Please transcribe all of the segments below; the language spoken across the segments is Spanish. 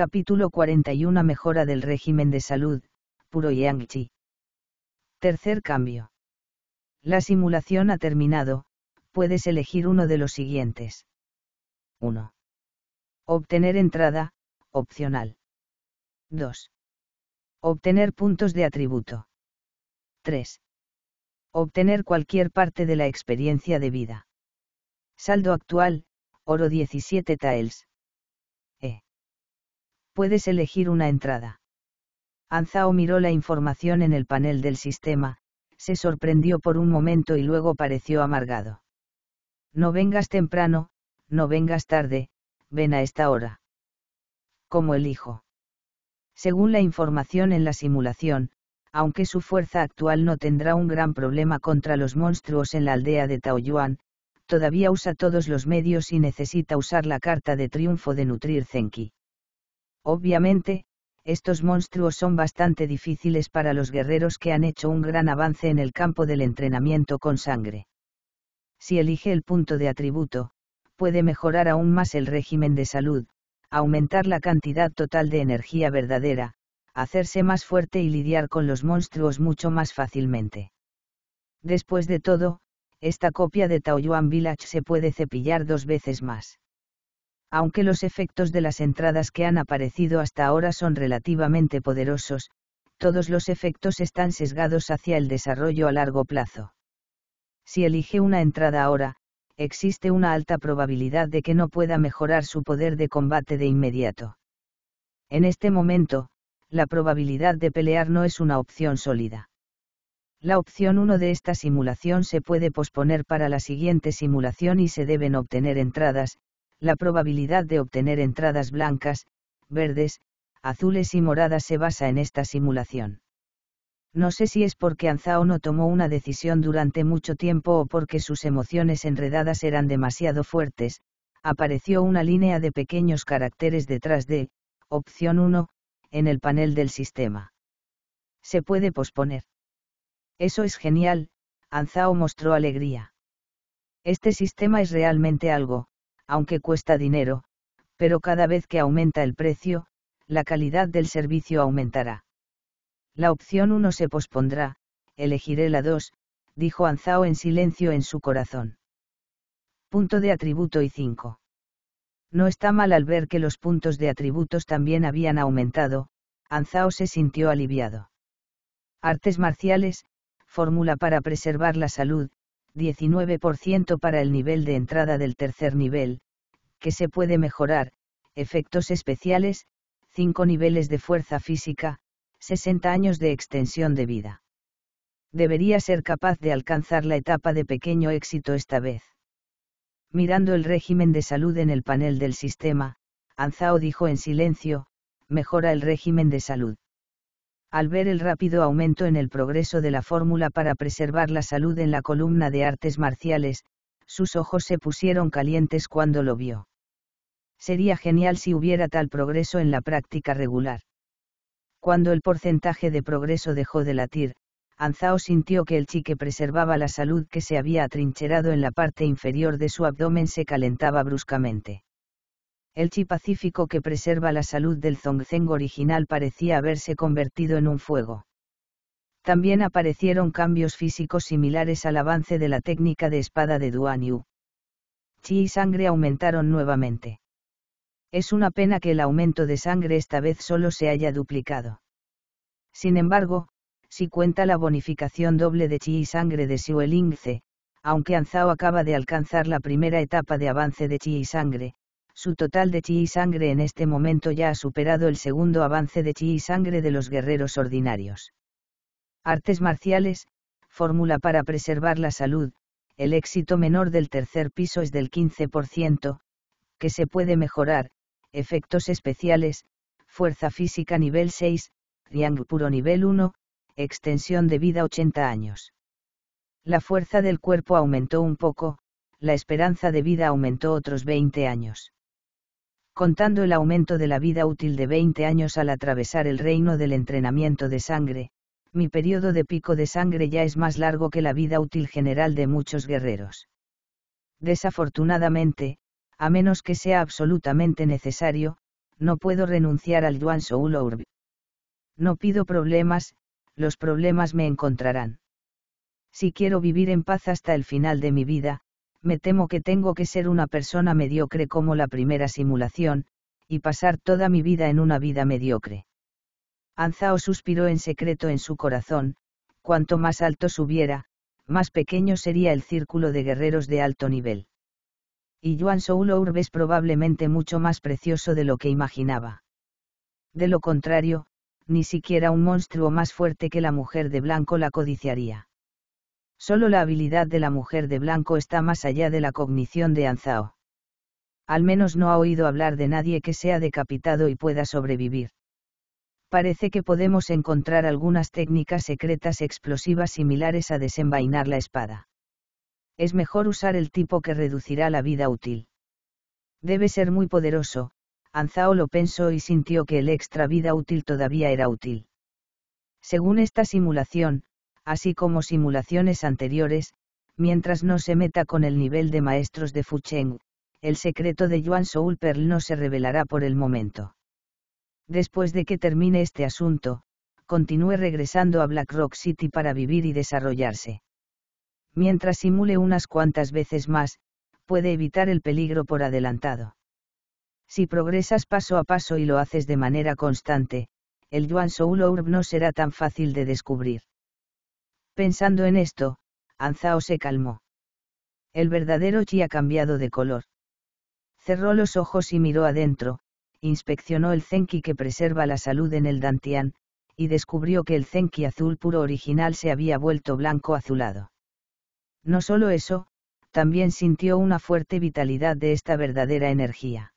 Capítulo 41 Mejora del régimen de salud, puro Yang-Chi. Tercer cambio. La simulación ha terminado, puedes elegir uno de los siguientes. 1. Obtener entrada, opcional. 2. Obtener puntos de atributo. 3. Obtener cualquier parte de la experiencia de vida. Saldo actual, oro 17 taels. Puedes elegir una entrada. Anzao miró la información en el panel del sistema, se sorprendió por un momento y luego pareció amargado. No vengas temprano, no vengas tarde, ven a esta hora. ¿Cómo elijo? Según la información en la simulación, aunque su fuerza actual no tendrá un gran problema contra los monstruos en la aldea de Taoyuan, todavía usa todos los medios y necesita usar la carta de triunfo de nutrir Zenki. Obviamente, estos monstruos son bastante difíciles para los guerreros que han hecho un gran avance en el campo del entrenamiento con sangre. Si elige el punto de atributo, puede mejorar aún más el régimen de salud, aumentar la cantidad total de energía verdadera, hacerse más fuerte y lidiar con los monstruos mucho más fácilmente. Después de todo, esta copia de Taoyuan Village se puede cepillar 2 veces más. Aunque los efectos de las entradas que han aparecido hasta ahora son relativamente poderosos, todos los efectos están sesgados hacia el desarrollo a largo plazo. Si elige una entrada ahora, existe una alta probabilidad de que no pueda mejorar su poder de combate de inmediato. En este momento, la probabilidad de pelear no es una opción sólida. La opción 1 de esta simulación se puede posponer para la siguiente simulación y se deben obtener entradas. La probabilidad de obtener entradas blancas, verdes, azules y moradas se basa en esta simulación. No sé si es porque Anzao no tomó una decisión durante mucho tiempo o porque sus emociones enredadas eran demasiado fuertes, apareció una línea de pequeños caracteres detrás de, opción 1, en el panel del sistema. Se puede posponer. Eso es genial, Anzao mostró alegría. Este sistema es realmente algo, aunque cuesta dinero, pero cada vez que aumenta el precio, la calidad del servicio aumentará. La opción 1 se pospondrá, elegiré la 2, dijo Anzao en silencio en su corazón. Punto de atributo y 5. No está mal al ver que los puntos de atributos también habían aumentado, Anzao se sintió aliviado. Artes marciales, fórmula para preservar la salud, 19% para el nivel de entrada del tercer nivel, que se puede mejorar, efectos especiales, 5 niveles de fuerza física, 60 años de extensión de vida. Debería ser capaz de alcanzar la etapa de pequeño éxito esta vez. Mirando el régimen de salud en el panel del sistema, Anzao dijo en silencio, mejora el régimen de salud. Al ver el rápido aumento en el progreso de la fórmula para preservar la salud en la columna de artes marciales, sus ojos se pusieron calientes cuando lo vio. Sería genial si hubiera tal progreso en la práctica regular. Cuando el porcentaje de progreso dejó de latir, Anzao sintió que el chi que preservaba la salud que se había atrincherado en la parte inferior de su abdomen se calentaba bruscamente. El chi pacífico que preserva la salud del Zongzeng original parecía haberse convertido en un fuego. También aparecieron cambios físicos similares al avance de la técnica de espada de Duan Yue. Chi y sangre aumentaron nuevamente. Es una pena que el aumento de sangre esta vez solo se haya duplicado. Sin embargo, si cuenta la bonificación doble de chi y sangre de Xiuelingce, aunque Anzao acaba de alcanzar la primera etapa de avance de chi y sangre, su total de chi y sangre en este momento ya ha superado el segundo avance de chi y sangre de los guerreros ordinarios. Artes marciales, fórmula para preservar la salud, el éxito menor del tercer piso es del 15%, que se puede mejorar, efectos especiales, fuerza física nivel 6, Yang puro nivel 1, extensión de vida 80 años. La fuerza del cuerpo aumentó un poco, la esperanza de vida aumentó otros 20 años. Contando el aumento de la vida útil de 20 años al atravesar el reino del entrenamiento de sangre, mi periodo de pico de sangre ya es más largo que la vida útil general de muchos guerreros. Desafortunadamente, a menos que sea absolutamente necesario, No puedo renunciar al Yuan Soul Orb. No pido problemas, los problemas me encontrarán. Si quiero vivir en paz hasta el final de mi vida, me temo que tengo que ser una persona mediocre como la primera simulación, y pasar toda mi vida en una vida mediocre. Anzao suspiró en secreto en su corazón, cuanto más alto subiera, más pequeño sería el círculo de guerreros de alto nivel. Y Yuan Soul Orb es probablemente mucho más precioso de lo que imaginaba. De lo contrario, ni siquiera un monstruo más fuerte que la mujer de blanco la codiciaría. Solo la habilidad de la mujer de blanco está más allá de la cognición de Anzao. Al menos no ha oído hablar de nadie que sea decapitado y pueda sobrevivir. Parece que podemos encontrar algunas técnicas secretas explosivas similares a desenvainar la espada. Es mejor usar el tipo que reducirá la vida útil. Debe ser muy poderoso, Anzao lo pensó y sintió que el extra vida útil todavía era útil. Según esta simulación, así como simulaciones anteriores, mientras no se meta con el nivel de maestros de Fucheng, el secreto de Yuan Soul Pearl no se revelará por el momento. Después de que termine este asunto, continúe regresando a Black Rock City para vivir y desarrollarse. Mientras simule unas cuantas veces más, puede evitar el peligro por adelantado. Si progresas paso a paso y lo haces de manera constante, el Yuan Soul Orb no será tan fácil de descubrir. Pensando en esto, Anzao se calmó. El verdadero chi ha cambiado de color. Cerró los ojos y miró adentro, inspeccionó el Zenki que preserva la salud en el Dantian, y descubrió que el Zenki azul puro original se había vuelto blanco azulado. No solo eso, también sintió una fuerte vitalidad de esta verdadera energía.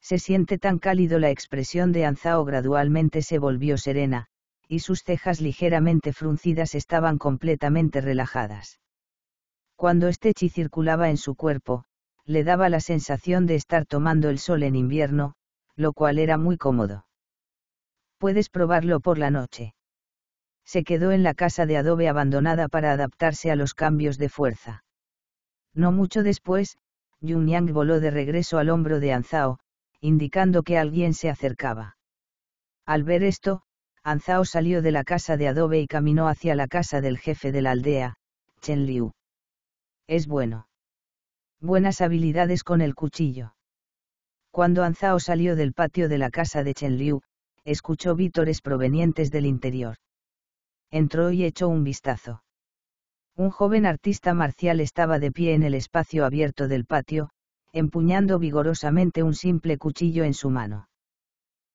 Se siente tan cálido. La expresión de Anzao gradualmente se volvió serena, y sus cejas ligeramente fruncidas estaban completamente relajadas. Cuando este chi circulaba en su cuerpo, le daba la sensación de estar tomando el sol en invierno, lo cual era muy cómodo. Puedes probarlo por la noche. Se quedó en la casa de adobe abandonada para adaptarse a los cambios de fuerza. No mucho después, Yun Yang voló de regreso al hombro de Anzao, indicando que alguien se acercaba. Al ver esto, Anzao salió de la casa de adobe y caminó hacia la casa del jefe de la aldea, Chen Liu. Es bueno. Buenas habilidades con el cuchillo. Cuando Anzao salió del patio de la casa de Chen Liu, escuchó vítores provenientes del interior. Entró y echó un vistazo. Un joven artista marcial estaba de pie en el espacio abierto del patio, empuñando vigorosamente un simple cuchillo en su mano.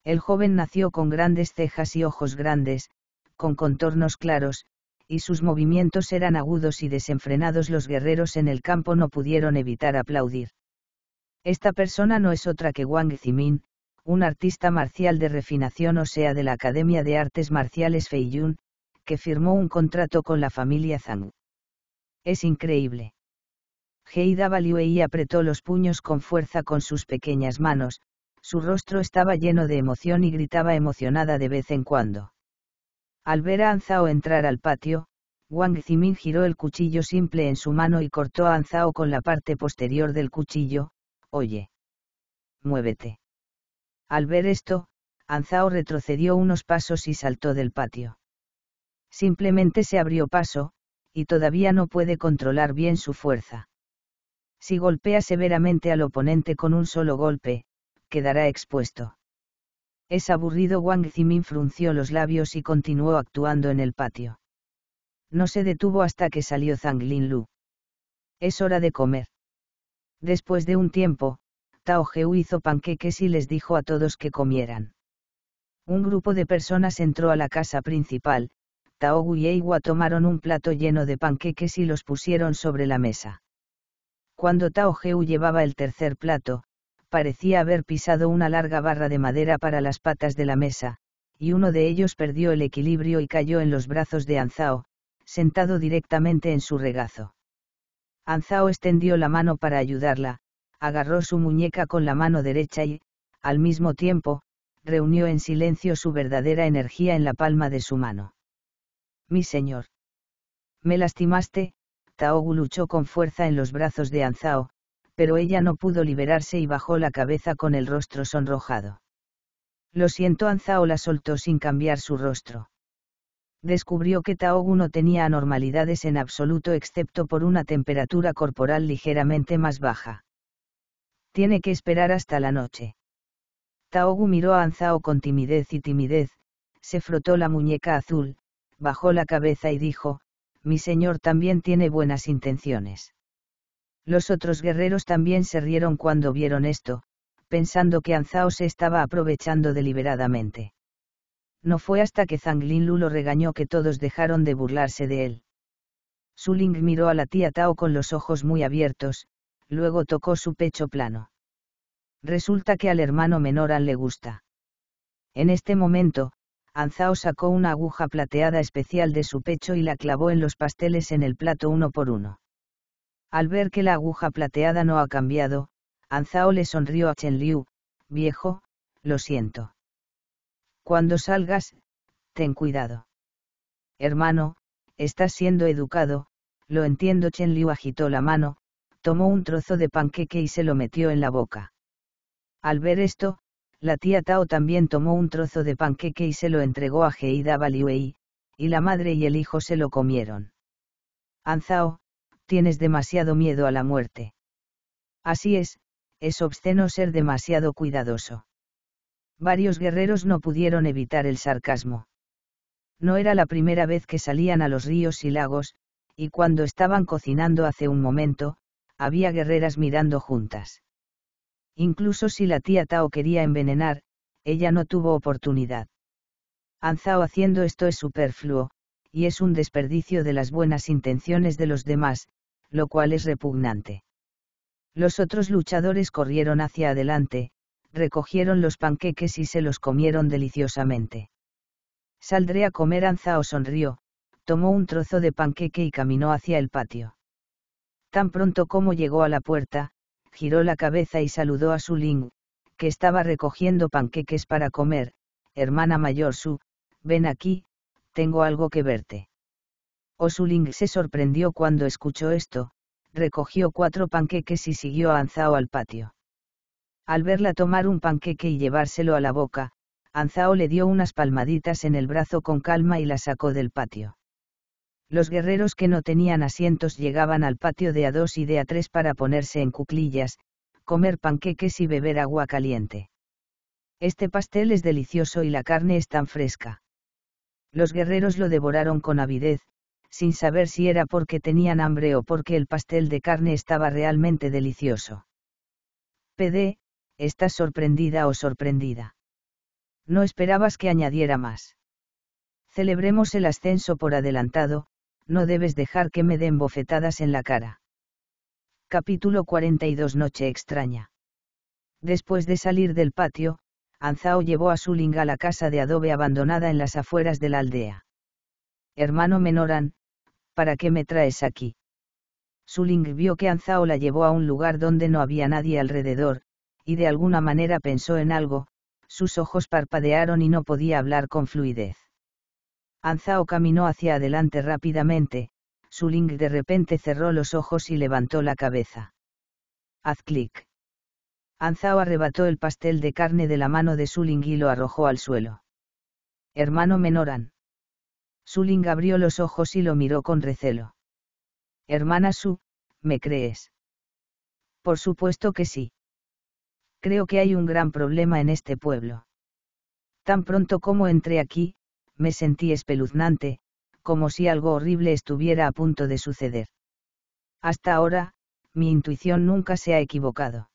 El joven nació con grandes cejas y ojos grandes, con contornos claros, y sus movimientos eran agudos y desenfrenados. Los guerreros en el campo no pudieron evitar aplaudir. Esta persona no es otra que Wang Zimin, un artista marcial de refinación, o sea, de la Academia de Artes Marciales Feiyun, que firmó un contrato con la familia Zhang. Es increíble. Heida Baliwei apretó los puños con fuerza con sus pequeñas manos. Su rostro estaba lleno de emoción y gritaba emocionada de vez en cuando. Al ver a Anzao entrar al patio, Wang Zimin giró el cuchillo simple en su mano y cortó a Anzao con la parte posterior del cuchillo. Oye. Muévete. Al ver esto, Anzao retrocedió unos pasos y saltó del patio. Simplemente se abrió paso, y todavía no puede controlar bien su fuerza. Si golpea severamente al oponente con un solo golpe, quedará expuesto. Es aburrido. Wang Zimin frunció los labios y continuó actuando en el patio. No se detuvo hasta que salió Zhang Linlu. Es hora de comer. Después de un tiempo, Tao Geu hizo panqueques y les dijo a todos que comieran. Un grupo de personas entró a la casa principal. Tao Geu y Eiwa tomaron un plato lleno de panqueques y los pusieron sobre la mesa. Cuando Tao Geu llevaba el tercer plato, parecía haber pisado una larga barra de madera para las patas de la mesa, y uno de ellos perdió el equilibrio y cayó en los brazos de Anzao, sentado directamente en su regazo. Anzao extendió la mano para ayudarla, agarró su muñeca con la mano derecha y, al mismo tiempo, reunió en silencio su verdadera energía en la palma de su mano. «Mi señor. Me lastimaste», Tao Geu luchó con fuerza en los brazos de Anzao, pero ella no pudo liberarse y bajó la cabeza con el rostro sonrojado. Lo siento, Anzao la soltó sin cambiar su rostro. Descubrió que Tao Geu no tenía anormalidades en absoluto excepto por una temperatura corporal ligeramente más baja. Tiene que esperar hasta la noche. Tao Geu miró a Anzao con timidez y timidez, se frotó la muñeca azul, bajó la cabeza y dijo, «Mi señor también tiene buenas intenciones». Los otros guerreros también se rieron cuando vieron esto, pensando que Anzao se estaba aprovechando deliberadamente. No fue hasta que Zhang Linlu lo regañó que todos dejaron de burlarse de él. Suling miró a la tía Tao con los ojos muy abiertos, luego tocó su pecho plano. Resulta que al hermano menor An le gusta. En este momento, Anzao sacó una aguja plateada especial de su pecho y la clavó en los pasteles en el plato uno por uno. Al ver que la aguja plateada no ha cambiado, Anzao le sonrió a Chen Liu, «Viejo, lo siento. Cuando salgas, ten cuidado». «Hermano, estás siendo educado, lo entiendo». Chen Liu agitó la mano, tomó un trozo de panqueque y se lo metió en la boca. Al ver esto, la tía Tao también tomó un trozo de panqueque y se lo entregó a Heida Baliwei, y la madre y el hijo se lo comieron. «Anzao, tienes demasiado miedo a la muerte». «Así es obsceno ser demasiado cuidadoso». Varios guerreros no pudieron evitar el sarcasmo. No era la primera vez que salían a los ríos y lagos, y cuando estaban cocinando hace un momento, había guerreras mirando juntas. Incluso si la tía Tao quería envenenar, ella no tuvo oportunidad. Anzao haciendo esto es superfluo, y es un desperdicio de las buenas intenciones de los demás, lo cual es repugnante. Los otros luchadores corrieron hacia adelante, recogieron los panqueques y se los comieron deliciosamente. «Saldré a comer». Anzao sonrió, tomó un trozo de panqueque y caminó hacia el patio. Tan pronto como llegó a la puerta, giró la cabeza y saludó a Suling, que estaba recogiendo panqueques para comer. «Hermana mayor Su, ven aquí, tengo algo que verte». Suling se sorprendió cuando escuchó esto, recogió 4 panqueques y siguió a Anzao al patio. Al verla tomar un panqueque y llevárselo a la boca, Anzao le dio unas palmaditas en el brazo con calma y la sacó del patio. Los guerreros que no tenían asientos llegaban al patio de A2 y de A3 para ponerse en cuclillas, comer panqueques y beber agua caliente. «Este pastel es delicioso y la carne es tan fresca». Los guerreros lo devoraron con avidez, sin saber si era porque tenían hambre o porque el pastel de carne estaba realmente delicioso. «Pd, ¿estás sorprendida o sorprendida? No esperabas que añadiera más. Celebremos el ascenso por adelantado, no debes dejar que me den bofetadas en la cara». Capítulo 42. Noche extraña. Después de salir del patio, Anzao llevó a Suling a la casa de adobe abandonada en las afueras de la aldea. «Hermano menor An, ¿para qué me traes aquí?». Suling vio que Anzao la llevó a un lugar donde no había nadie alrededor, y de alguna manera pensó en algo, sus ojos parpadearon y no podía hablar con fluidez. Anzao caminó hacia adelante rápidamente, Suling de repente cerró los ojos y levantó la cabeza. «Haz clic». Anzao arrebató el pastel de carne de la mano de Suling y lo arrojó al suelo. «Hermano menor An». Suling abrió los ojos y lo miró con recelo. «Hermana Su, ¿me crees?». «Por supuesto que sí. Creo que hay un gran problema en este pueblo. Tan pronto como entré aquí, me sentí espeluznante, como si algo horrible estuviera a punto de suceder. Hasta ahora, mi intuición nunca se ha equivocado»,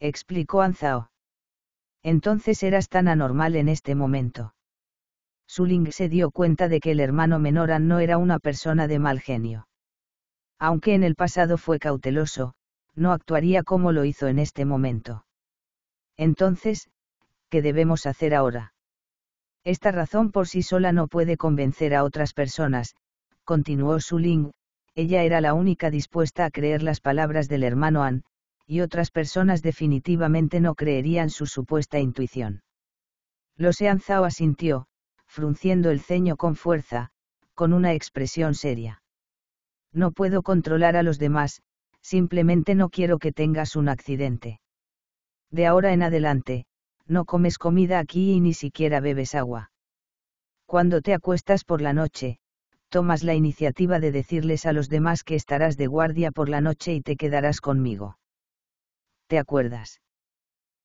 explicó Anzao. «Entonces eras tan anormal en este momento». Suling se dio cuenta de que el hermano menor An no era una persona de mal genio. Aunque en el pasado fue cauteloso, no actuaría como lo hizo en este momento. Entonces, ¿qué debemos hacer ahora? Esta razón por sí sola no puede convencer a otras personas, continuó Suling. Ella era la única dispuesta a creer las palabras del hermano An, y otras personas definitivamente no creerían su supuesta intuición. Lo sé, Anzao asintió, frunciendo el ceño con fuerza, con una expresión seria. «No puedo controlar a los demás, simplemente no quiero que tengas un accidente. De ahora en adelante, no comes comida aquí y ni siquiera bebes agua. Cuando te acuestas por la noche, tomas la iniciativa de decirles a los demás que estarás de guardia por la noche y te quedarás conmigo. ¿Te acuerdas?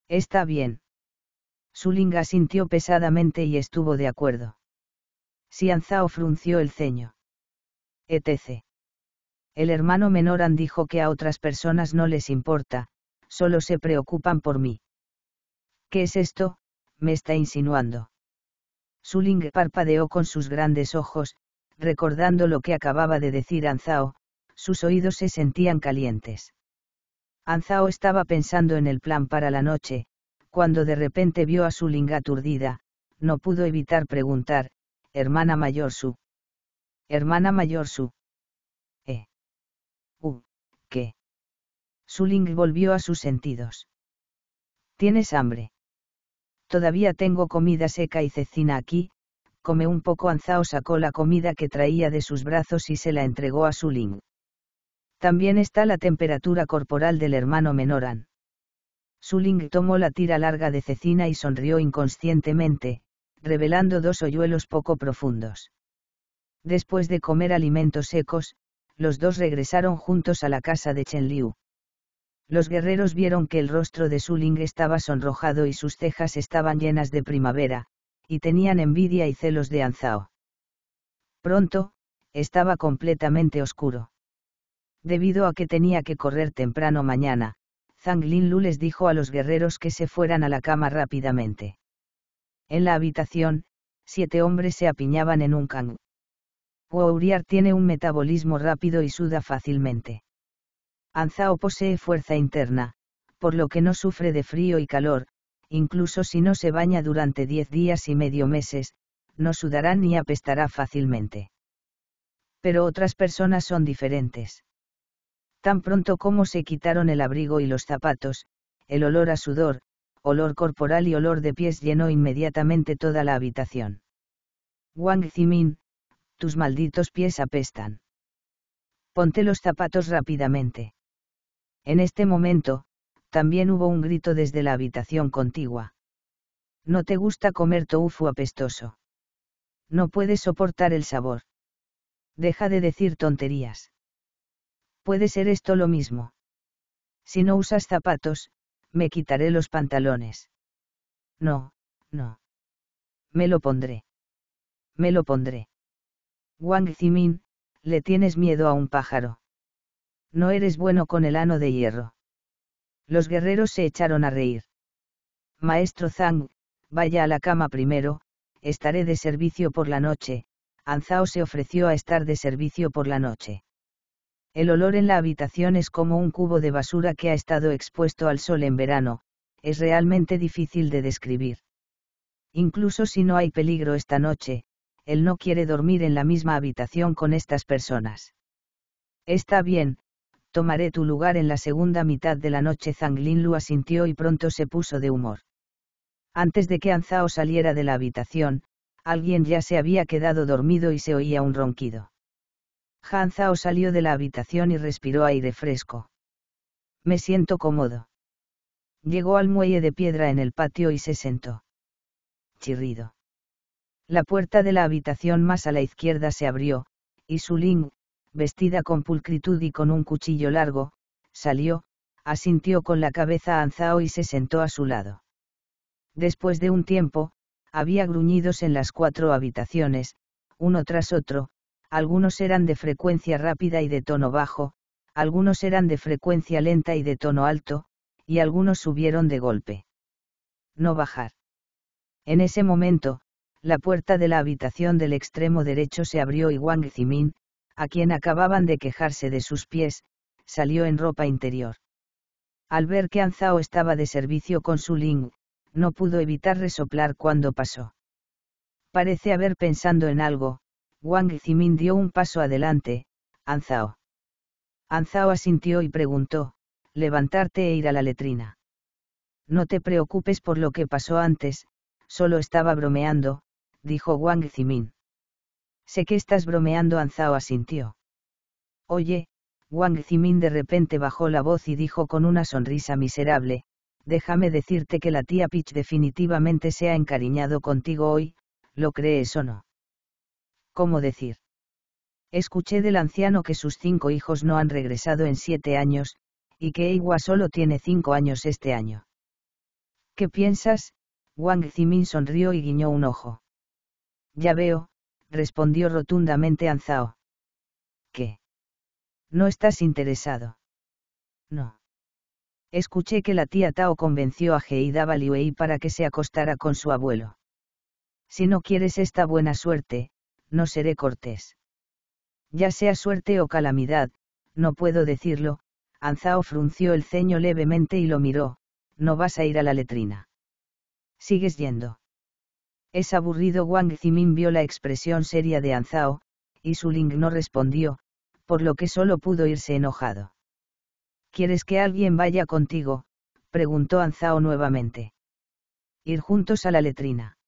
Está bien. Suling asintió pesadamente y estuvo de acuerdo. Anzao frunció el ceño. Etc. El hermano menor An dijo que a otras personas no les importa, solo se preocupan por mí. ¿Qué es esto? Me está insinuando. Suling parpadeó con sus grandes ojos, recordando lo que acababa de decir Anzao, sus oídos se sentían calientes. Anzao estaba pensando en el plan para la noche, cuando de repente vio a Suling aturdida, no pudo evitar preguntar, «Hermana mayor Su». «Hermana mayor Su». ¿Qué?» Suling volvió a sus sentidos. «¿Tienes hambre?» «Todavía tengo comida seca y cecina aquí», come un poco. Anzao sacó la comida que traía de sus brazos y se la entregó a Suling. También está la temperatura corporal del hermano menor An. Suling tomó la tira larga de cecina y sonrió inconscientemente, revelando dos hoyuelos poco profundos. Después de comer alimentos secos, los dos regresaron juntos a la casa de Chen Liu. Los guerreros vieron que el rostro de Suling estaba sonrojado y sus cejas estaban llenas de primavera, y tenían envidia y celos de Anzao. Pronto, estaba completamente oscuro. Debido a que tenía que correr temprano mañana, Zhang Linlu les dijo a los guerreros que se fueran a la cama rápidamente. En la habitación, 7 hombres se apiñaban en un kang. Huauriar tiene un metabolismo rápido y suda fácilmente. Anzao posee fuerza interna, por lo que no sufre de frío y calor, incluso si no se baña durante 10 días y medio meses, no sudará ni apestará fácilmente. Pero otras personas son diferentes. Tan pronto como se quitaron el abrigo y los zapatos, el olor a sudor, olor corporal y olor de pies llenó inmediatamente toda la habitación. Wang Zimin, tus malditos pies apestan. Ponte los zapatos rápidamente. En este momento, también hubo un grito desde la habitación contigua. No te gusta comer tofu apestoso. No puedes soportar el sabor. Deja de decir tonterías. Puede ser esto lo mismo. Si no usas zapatos, me quitaré los pantalones. No, no. Me lo pondré. Me lo pondré. Wang Zimin, le tienes miedo a un pájaro. No eres bueno con el ano de hierro. Los guerreros se echaron a reír. Maestro Zhang, vaya a la cama primero, estaré de servicio por la noche. Anzao se ofreció a estar de servicio por la noche. El olor en la habitación es como un cubo de basura que ha estado expuesto al sol en verano, es realmente difícil de describir. Incluso si no hay peligro esta noche, él no quiere dormir en la misma habitación con estas personas. Está bien. Tomaré tu lugar en la segunda mitad de la noche. Zhang Linlu asintió y pronto se puso de humor. Antes de que Anzao saliera de la habitación, alguien ya se había quedado dormido y se oía un ronquido. Anzao salió de la habitación y respiró aire fresco. Me siento cómodo. Llegó al muelle de piedra en el patio y se sentó. Chirrido. La puerta de la habitación más a la izquierda se abrió, y Suling, vestida con pulcritud y con un cuchillo largo, salió, asintió con la cabeza a Anzao y se sentó a su lado. Después de un tiempo, había gruñidos en las 4 habitaciones, uno tras otro, algunos eran de frecuencia rápida y de tono bajo, algunos eran de frecuencia lenta y de tono alto, y algunos subieron de golpe. No bajar. En ese momento, la puerta de la habitación del extremo derecho se abrió y Wang Zimin, a quien acababan de quejarse de sus pies, salió en ropa interior. Al ver que Anzao estaba de servicio con Suling, no pudo evitar resoplar cuando pasó. Parece haber pensado en algo, Wang Zimin dio un paso adelante, Anzao. Anzao asintió y preguntó, levantarte e ir a la letrina. No te preocupes por lo que pasó antes, solo estaba bromeando, dijo Wang Zimin. Sé que estás bromeando. Anzao asintió. Oye, Wang Zimin de repente bajó la voz y dijo con una sonrisa miserable, déjame decirte que la tía Peach definitivamente se ha encariñado contigo hoy, ¿lo crees o no? ¿Cómo decir? Escuché del anciano que sus 5 hijos no han regresado en 7 años, y que Eiwa solo tiene 5 años este año. ¿Qué piensas? Wang Zimin sonrió y guiñó un ojo. Ya veo, respondió rotundamente Anzao. ¿Qué? ¿No estás interesado? No. Escuché que la tía Tao convenció a Heida Baliwei para que se acostara con su abuelo. Si no quieres esta buena suerte, no seré cortés. Ya sea suerte o calamidad, no puedo decirlo. Anzao frunció el ceño levemente y lo miró. No vas a ir a la letrina. Sigues yendo. Es aburrido. Wang Zimin vio la expresión seria de Anzao, y Suling no respondió, por lo que solo pudo irse enojado. ¿Quieres que alguien vaya contigo?, preguntó Anzao nuevamente. Ir juntos a la letrina.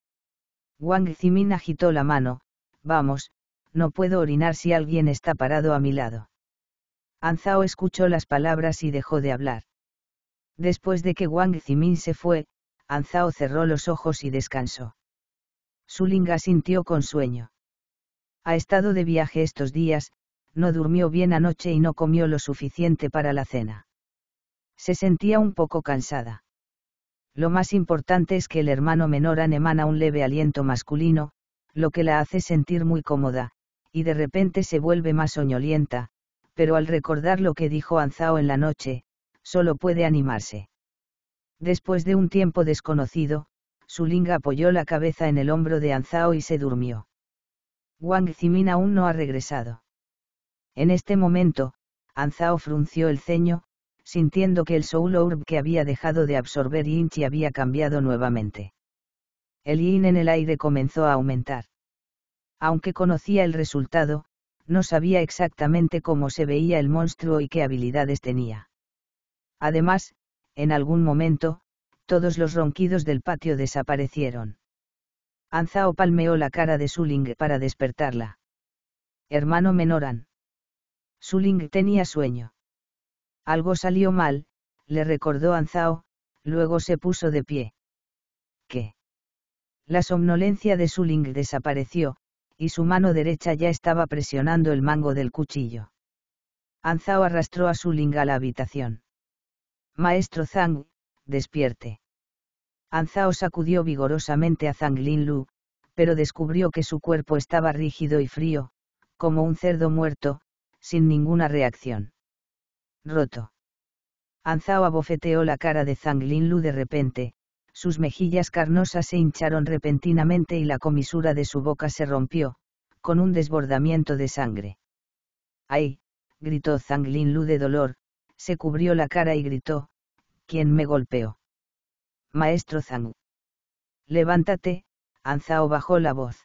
Wang Zimin agitó la mano. Vamos, no puedo orinar si alguien está parado a mi lado. Anzao escuchó las palabras y dejó de hablar. Después de que Wang Zimin se fue, Anzao cerró los ojos y descansó. Suling asintió con sueño. Ha estado de viaje estos días, no durmió bien anoche y no comió lo suficiente para la cena. Se sentía un poco cansada. Lo más importante es que el hermano menor An emana un leve aliento masculino, lo que la hace sentir muy cómoda, y de repente se vuelve más soñolienta, pero al recordar lo que dijo Anzao en la noche, solo puede animarse. Después de un tiempo desconocido, Suling apoyó la cabeza en el hombro de Anzao y se durmió. Wang Zimin aún no ha regresado. En este momento, Anzao frunció el ceño, sintiendo que el Soul Orb que había dejado de absorber Yin Chi había cambiado nuevamente. El Yin en el aire comenzó a aumentar. Aunque conocía el resultado, no sabía exactamente cómo se veía el monstruo y qué habilidades tenía. Además, en algún momento, todos los ronquidos del patio desaparecieron. Anzao palmeó la cara de Suling para despertarla. Hermano menor An. Suling tenía sueño. Algo salió mal, le recordó Anzao, luego se puso de pie. ¿Qué? La somnolencia de Suling desapareció, y su mano derecha ya estaba presionando el mango del cuchillo. Anzao arrastró a Suling a la habitación. Maestro Zhang, despierte. Anzao sacudió vigorosamente a Zhang Linlu, pero descubrió que su cuerpo estaba rígido y frío, como un cerdo muerto, sin ninguna reacción. Roto. Anzao abofeteó la cara de Zhang Linlu de repente, sus mejillas carnosas se hincharon repentinamente y la comisura de su boca se rompió, con un desbordamiento de sangre. ¡Ay!, gritó Zhang Linlu de dolor, se cubrió la cara y gritó, ¿quién me golpeó? Maestro Zhang. Levántate, Anzao bajó la voz.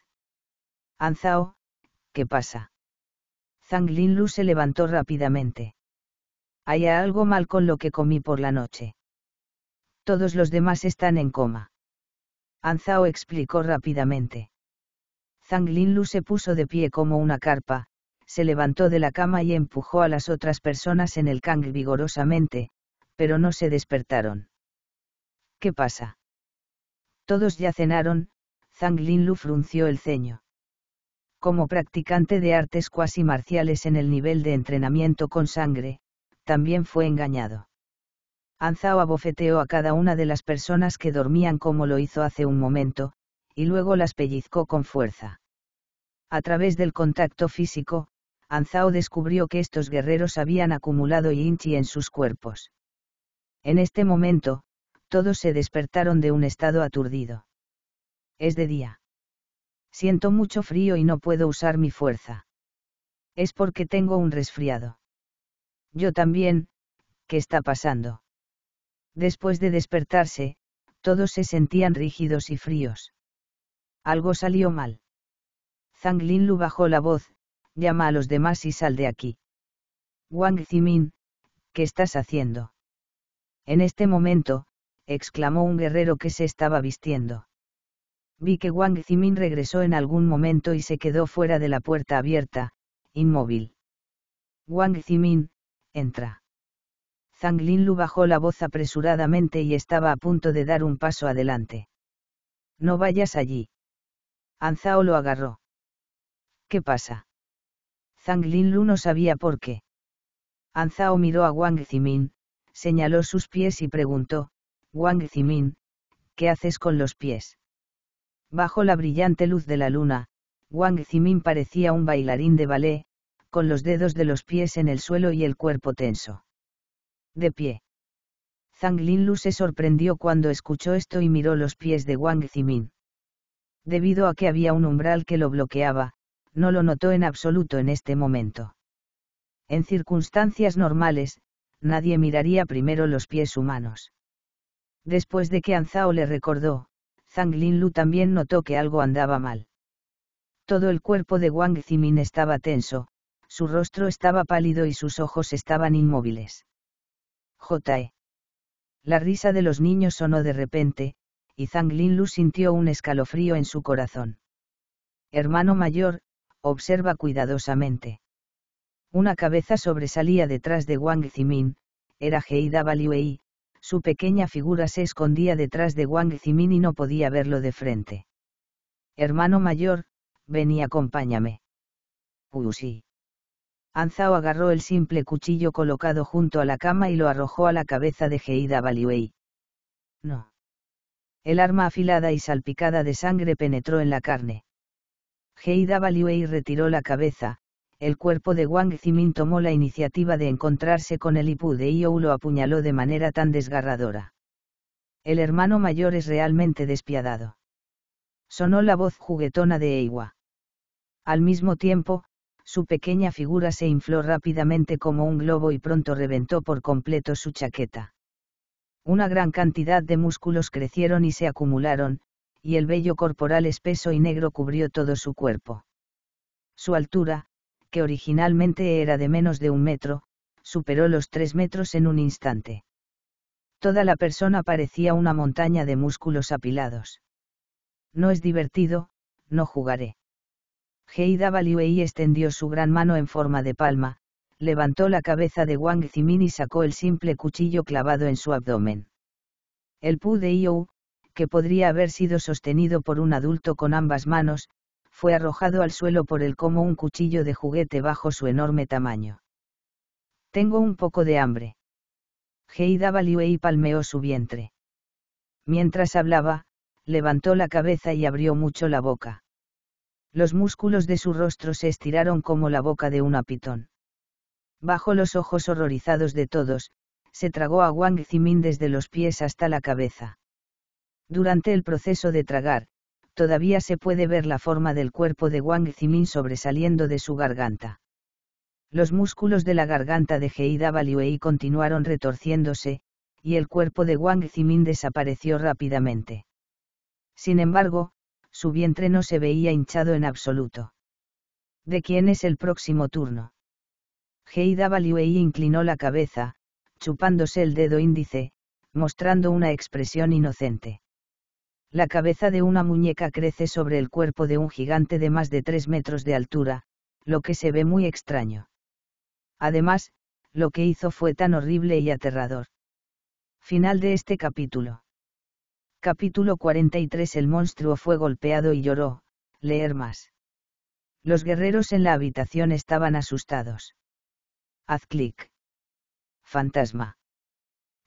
Anzao, ¿qué pasa? Zhang Linlu se levantó rápidamente. Hay algo mal con lo que comí por la noche. Todos los demás están en coma. Anzao explicó rápidamente. Zhang Linlu se puso de pie como una carpa, se levantó de la cama y empujó a las otras personas en el Kang vigorosamente, pero no se despertaron. ¿Qué pasa? Todos ya cenaron. Zhang Linlu frunció el ceño. Como practicante de artes cuasi marciales en el nivel de entrenamiento con sangre, también fue engañado. Anzao abofeteó a cada una de las personas que dormían como lo hizo hace un momento, y luego las pellizcó con fuerza. A través del contacto físico, Anzao descubrió que estos guerreros habían acumulado yin chi en sus cuerpos. En este momento, todos se despertaron de un estado aturdido. Es de día. Siento mucho frío y no puedo usar mi fuerza. Es porque tengo un resfriado. Yo también. ¿Qué está pasando? Después de despertarse, todos se sentían rígidos y fríos. Algo salió mal. Zhang Linlu bajó la voz, llama a los demás y sal de aquí. Wang Zimin, ¿qué estás haciendo? En este momento, exclamó un guerrero que se estaba vistiendo. Vi que Wang Zimin regresó en algún momento y se quedó fuera de la puerta abierta, inmóvil. Wang Zimin, entra. Zhang Linlu bajó la voz apresuradamente y estaba a punto de dar un paso adelante. «No vayas allí». Anzao lo agarró. «¿Qué pasa?» Zhang Linlu no sabía por qué. Anzao miró a Wang Zimin, señaló sus pies y preguntó, «Wang Zimin, ¿qué haces con los pies?». Bajo la brillante luz de la luna, Wang Zimin parecía un bailarín de ballet, con los dedos de los pies en el suelo y el cuerpo tenso. De pie. Zhang Linlu se sorprendió cuando escuchó esto y miró los pies de Wang Zimin. Debido a que había un umbral que lo bloqueaba, no lo notó en absoluto en este momento. En circunstancias normales, nadie miraría primero los pies humanos. Después de que Anzao le recordó, Zhang Linlu también notó que algo andaba mal. Todo el cuerpo de Wang Zimin estaba tenso, su rostro estaba pálido y sus ojos estaban inmóviles. J.E. La risa de los niños sonó de repente, y Zhang Linlu sintió un escalofrío en su corazón. Hermano mayor, observa cuidadosamente. Una cabeza sobresalía detrás de Wang Zimin, era Heida Baliwei, su pequeña figura se escondía detrás de Wang Zimin y no podía verlo de frente. Hermano mayor, ven y acompáñame. Usi. Anzao agarró el simple cuchillo colocado junto a la cama y lo arrojó a la cabeza de Heida Baliwei. No. El arma afilada y salpicada de sangre penetró en la carne. Heida Baliwei retiró la cabeza, el cuerpo de Wang Zimin tomó la iniciativa de encontrarse con él y Pu de Iou lo apuñaló de manera tan desgarradora. El hermano mayor es realmente despiadado. Sonó la voz juguetona de Eiwa. Al mismo tiempo, su pequeña figura se infló rápidamente como un globo y pronto reventó por completo su chaqueta. Una gran cantidad de músculos crecieron y se acumularon, y el vello corporal espeso y negro cubrió todo su cuerpo. Su altura, que originalmente era de menos de 1 metro, superó los 3 metros en un instante. Toda la persona parecía una montaña de músculos apilados. No es divertido, no jugaré. Heida Baliwei extendió su gran mano en forma de palma, levantó la cabeza de Wang Zimin y sacó el simple cuchillo clavado en su abdomen. El Pu de Iou, que podría haber sido sostenido por un adulto con ambas manos, fue arrojado al suelo por él como un cuchillo de juguete bajo su enorme tamaño. Tengo un poco de hambre. Heida Baliwei palmeó su vientre. Mientras hablaba, levantó la cabeza y abrió mucho la boca. Los músculos de su rostro se estiraron como la boca de un pitón. Bajo los ojos horrorizados de todos, se tragó a Wang Zimin desde los pies hasta la cabeza. Durante el proceso de tragar, todavía se puede ver la forma del cuerpo de Wang Zimin sobresaliendo de su garganta. Los músculos de la garganta de Heida Baliwei continuaron retorciéndose, y el cuerpo de Wang Zimin desapareció rápidamente. Sin embargo, su vientre no se veía hinchado en absoluto. ¿De quién es el próximo turno? Heida Baliwei inclinó la cabeza, chupándose el dedo índice, mostrando una expresión inocente. La cabeza de una muñeca crece sobre el cuerpo de un gigante de más de 3 metros de altura, lo que se ve muy extraño. Además, lo que hizo fue tan horrible y aterrador. Final de este capítulo. Capítulo 43. El monstruo fue golpeado y lloró. Leer más. Los guerreros en la habitación estaban asustados. Haz clic. Fantasma.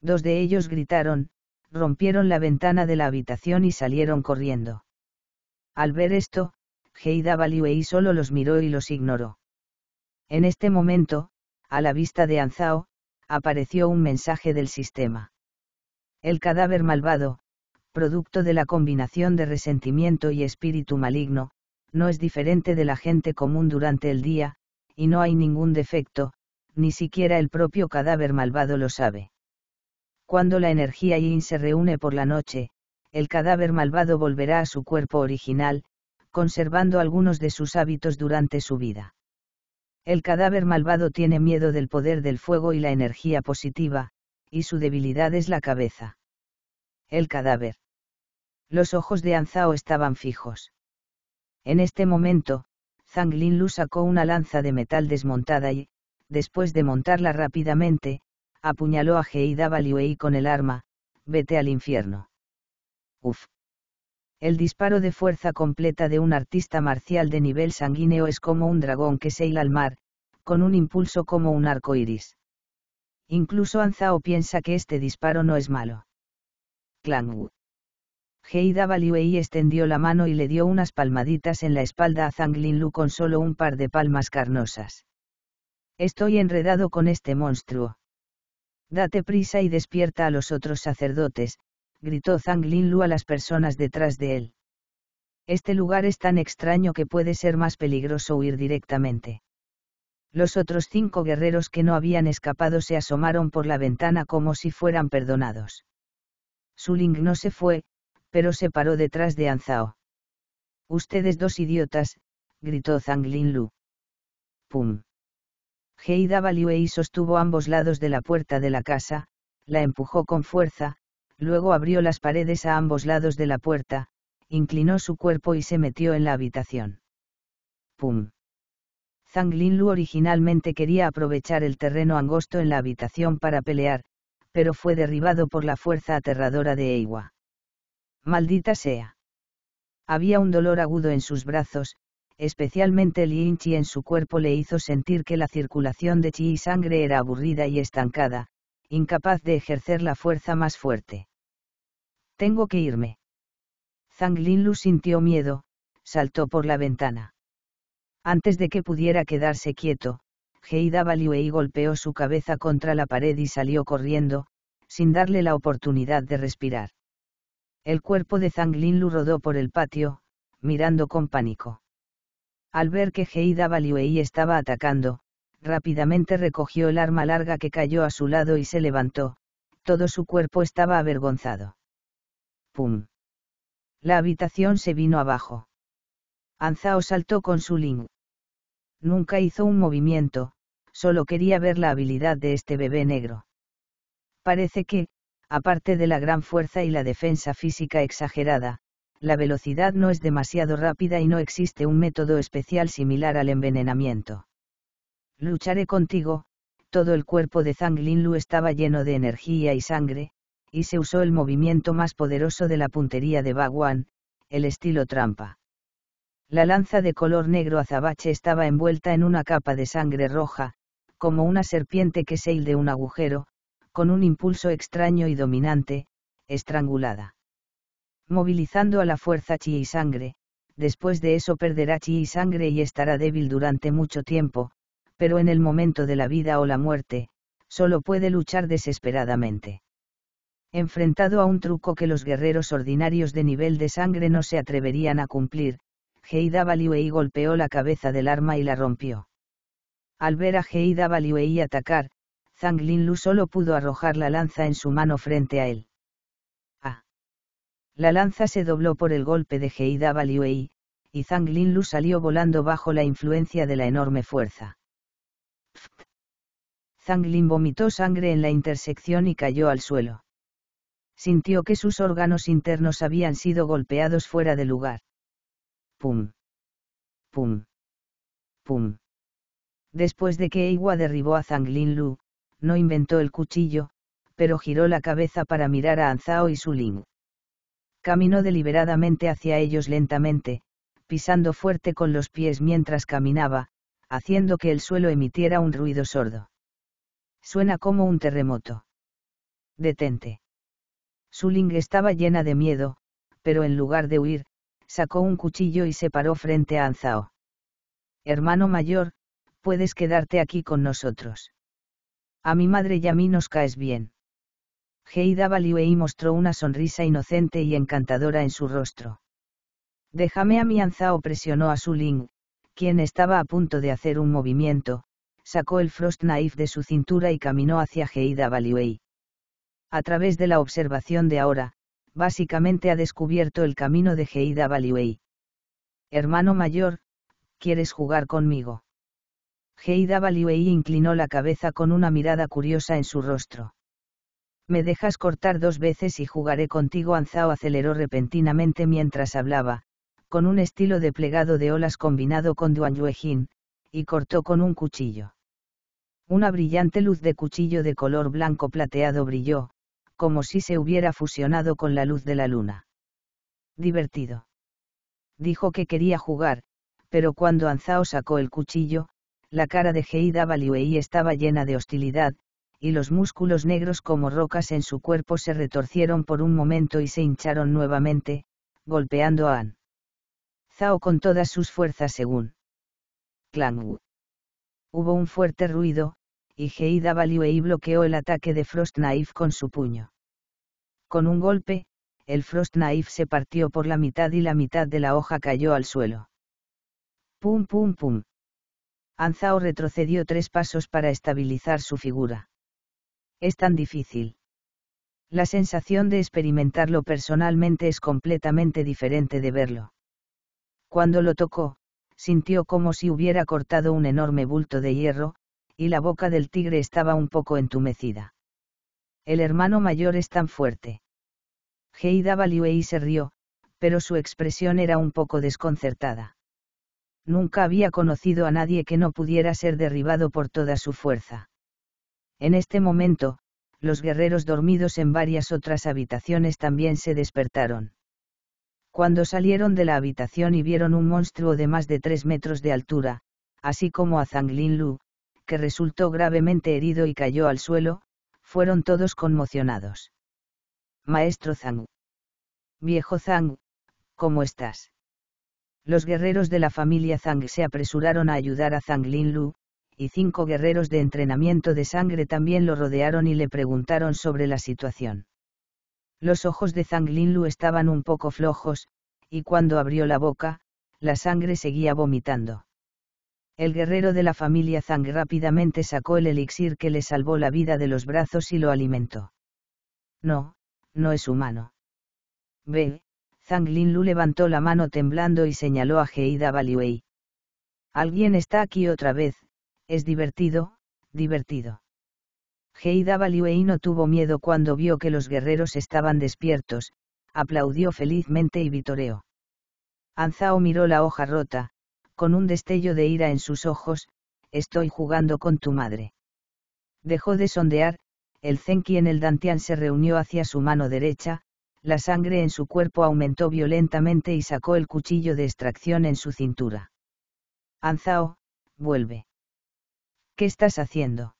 2 de ellos gritaron, rompieron la ventana de la habitación y salieron corriendo. Al ver esto, Heida Baliwei solo los miró y los ignoró. En este momento, a la vista de Anzao, apareció un mensaje del sistema. El cadáver malvado, producto de la combinación de resentimiento y espíritu maligno, no es diferente de la gente común durante el día, y no hay ningún defecto, ni siquiera el propio cadáver malvado lo sabe. Cuando la energía yin se reúne por la noche, el cadáver malvado volverá a su cuerpo original, conservando algunos de sus hábitos durante su vida. El cadáver malvado tiene miedo del poder del fuego y la energía positiva, y su debilidad es la cabeza. El cadáver. Los ojos de Anzao estaban fijos. En este momento, Zhang Linlu sacó una lanza de metal desmontada y, después de montarla rápidamente, apuñaló a Heida Baliwei con el arma, vete al infierno. Uf. El disparo de fuerza completa de un artista marcial de nivel sanguíneo es como un dragón que se hila al mar, con un impulso como un arco iris. Incluso Anzao piensa que este disparo no es malo. Clang Wu. Heida Baliwei extendió la mano y le dio unas palmaditas en la espalda a Zhang Linlu con solo un par de palmas carnosas. Estoy enredado con este monstruo. Date prisa y despierta a los otros sacerdotes, gritó Zhang Linlu a las personas detrás de él. Este lugar es tan extraño que puede ser más peligroso huir directamente. Los otros 5 guerreros que no habían escapado se asomaron por la ventana como si fueran perdonados. Suling no se fue, pero se paró detrás de Anzao. «Ustedes dos idiotas», gritó Zhang Linlu. ¡Pum! Heida Baliwei sostuvo ambos lados de la puerta de la casa, la empujó con fuerza, luego abrió las paredes a ambos lados de la puerta, inclinó su cuerpo y se metió en la habitación. ¡Pum! Zhang Linlu originalmente quería aprovechar el terreno angosto en la habitación para pelear, pero fue derribado por la fuerza aterradora de Eiwa. ¡Maldita sea! Había un dolor agudo en sus brazos, especialmente el yin chi en su cuerpo le hizo sentir que la circulación de chi y sangre era aburrida y estancada, incapaz de ejercer la fuerza más fuerte. «Tengo que irme». Zhang Linlu sintió miedo, saltó por la ventana. Antes de que pudiera quedarse quieto, Heida Baliwei golpeó su cabeza contra la pared y salió corriendo, sin darle la oportunidad de respirar. El cuerpo de Zhang Linlu rodó por el patio, mirando con pánico. Al ver que Heida Baliwei estaba atacando, rápidamente recogió el arma larga que cayó a su lado y se levantó, todo su cuerpo estaba avergonzado. ¡Pum! La habitación se vino abajo. Anzao saltó con Suling. Nunca hizo un movimiento, solo quería ver la habilidad de este bebé negro. Parece que, aparte de la gran fuerza y la defensa física exagerada, la velocidad no es demasiado rápida y no existe un método especial similar al envenenamiento. Lucharé contigo, todo el cuerpo de Zhang Linlu estaba lleno de energía y sangre, y se usó el movimiento más poderoso de la puntería de Baguan, el estilo trampa. La lanza de color negro azabache estaba envuelta en una capa de sangre roja, como una serpiente que se hila de un agujero, con un impulso extraño y dominante, estrangulada. Movilizando a la fuerza chi y sangre, después de eso perderá chi y sangre y estará débil durante mucho tiempo, pero en el momento de la vida o la muerte, solo puede luchar desesperadamente. Enfrentado a un truco que los guerreros ordinarios de nivel de sangre no se atreverían a cumplir, Heida Baliwei golpeó la cabeza del arma y la rompió. Al ver a Heida Baliwei atacar, Zhang Linlu solo pudo arrojar la lanza en su mano frente a él. ¡Ah! La lanza se dobló por el golpe de Heida Baliwei, y Zhang Linlu salió volando bajo la influencia de la enorme fuerza. Pft. Zhang Linlu vomitó sangre en la intersección y cayó al suelo. Sintió que sus órganos internos habían sido golpeados fuera de lugar. ¡Pum! ¡Pum! ¡Pum! Después de que Eiwa derribó a Zhang Linlu, no inventó el cuchillo, pero giró la cabeza para mirar a Anzao y Suling. Caminó deliberadamente hacia ellos lentamente, pisando fuerte con los pies mientras caminaba, haciendo que el suelo emitiera un ruido sordo. Suena como un terremoto. Detente. Suling estaba llena de miedo, pero en lugar de huir, sacó un cuchillo y se paró frente a Anzao. Hermano mayor, puedes quedarte aquí con nosotros. A mi madre y a mí nos caes bien. Heida Baliwei mostró una sonrisa inocente y encantadora en su rostro. Déjame a mi. Anzao presionó a Suling, quien estaba a punto de hacer un movimiento, sacó el Frost Knife de su cintura y caminó hacia Heida Baliwei. A través de la observación de ahora, básicamente ha descubierto el camino de Heida Baliwei. Hermano mayor, ¿quieres jugar conmigo? Heida Baliwei inclinó la cabeza con una mirada curiosa en su rostro. «Me dejas cortar 2 veces y jugaré contigo». Anzao aceleró repentinamente mientras hablaba, con un estilo de plegado de olas combinado con Duan Yue, y cortó con un cuchillo. Una brillante luz de cuchillo de color blanco plateado brilló, como si se hubiera fusionado con la luz de la luna. Divertido. Dijo que quería jugar, pero cuando Anzao sacó el cuchillo, la cara de Heida Baliwei estaba llena de hostilidad, y los músculos negros como rocas en su cuerpo se retorcieron por un momento y se hincharon nuevamente, golpeando a An Zao con todas sus fuerzas según Clang. Hubo un fuerte ruido, y Heida Baliwei bloqueó el ataque de Frost Knife con su puño. Con un golpe, el Frost Knife se partió por la mitad y la mitad de la hoja cayó al suelo. ¡Pum pum pum! Anzao retrocedió 3 pasos para estabilizar su figura. Es tan difícil. La sensación de experimentarlo personalmente es completamente diferente de verlo. Cuando lo tocó, sintió como si hubiera cortado un enorme bulto de hierro, y la boca del tigre estaba un poco entumecida. El hermano mayor es tan fuerte. Heida Baliwei se rió, pero su expresión era un poco desconcertada. Nunca había conocido a nadie que no pudiera ser derribado por toda su fuerza. En este momento, los guerreros dormidos en varias otras habitaciones también se despertaron. Cuando salieron de la habitación y vieron un monstruo de más de 3 metros de altura, así como a Zhang Linlu, que resultó gravemente herido y cayó al suelo, fueron todos conmocionados. Maestro Zhang. Viejo Zhang, ¿cómo estás? Los guerreros de la familia Zhang se apresuraron a ayudar a Zhang Linlu, y 5 guerreros de entrenamiento de sangre también lo rodearon y le preguntaron sobre la situación. Los ojos de Zhang Linlu estaban un poco flojos, y cuando abrió la boca, la sangre seguía vomitando. El guerrero de la familia Zhang rápidamente sacó el elixir que le salvó la vida de los brazos y lo alimentó. No, no es humano. Ve, Zhang Linlu levantó la mano temblando y señaló a Heida Baliwei. Alguien está aquí otra vez, es divertido, divertido. Heida Baliwei no tuvo miedo cuando vio que los guerreros estaban despiertos, aplaudió felizmente y vitoreó. Anzao miró la hoja rota, con un destello de ira en sus ojos, estoy jugando con tu madre. Dejó de sondear, el Zenki en el dantian se reunió hacia su mano derecha, la sangre en su cuerpo aumentó violentamente y sacó el cuchillo de extracción en su cintura. Anzao, vuelve. ¿Qué estás haciendo?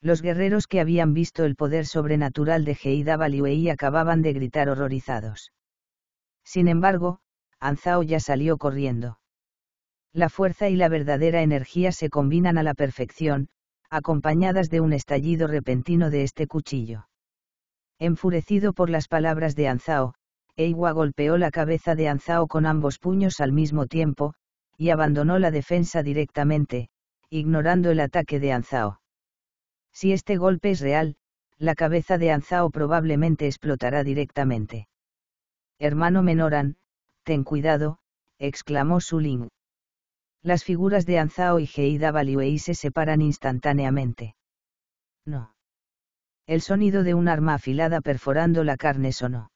Los guerreros que habían visto el poder sobrenatural de Heida Baliwei acababan de gritar horrorizados. Sin embargo, Anzao ya salió corriendo. La fuerza y la verdadera energía se combinan a la perfección, acompañadas de un estallido repentino de este cuchillo. Enfurecido por las palabras de Anzao, Eiwa golpeó la cabeza de Anzao con ambos puños al mismo tiempo, y abandonó la defensa directamente, ignorando el ataque de Anzao. Si este golpe es real, la cabeza de Anzao probablemente explotará directamente. Hermano Menoran, ten cuidado, exclamó Suling. Las figuras de Anzao y Heida Baliwei se separan instantáneamente. No. El sonido de un arma afilada perforando la carne sonó.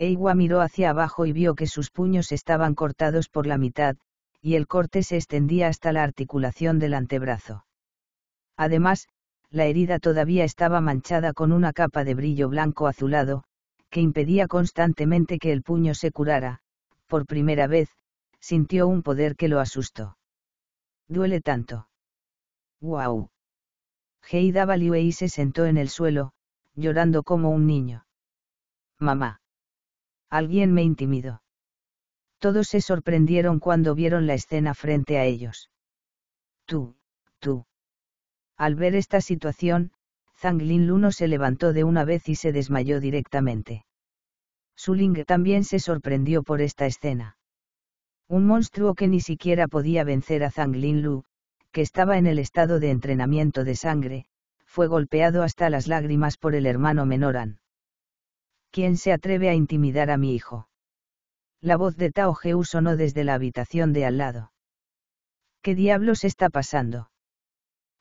Eiwa miró hacia abajo y vio que sus puños estaban cortados por la mitad, y el corte se extendía hasta la articulación del antebrazo. Además, la herida todavía estaba manchada con una capa de brillo blanco azulado, que impedía constantemente que el puño se curara. Por primera vez, sintió un poder que lo asustó. Duele tanto. ¡Guau! Heida Baliwei se sentó en el suelo, llorando como un niño. Mamá. Alguien me intimidó. Todos se sorprendieron cuando vieron la escena frente a ellos. Tú. Al ver esta situación, Zhang Linlu no se levantó de una vez y se desmayó directamente. Suling también se sorprendió por esta escena. Un monstruo que ni siquiera podía vencer a Zhang Linlu, que estaba en el estado de entrenamiento de sangre, fue golpeado hasta las lágrimas por el hermano menor An. ¿Quién se atreve a intimidar a mi hijo? La voz de Tao Geu sonó desde la habitación de al lado. ¿Qué diablos está pasando?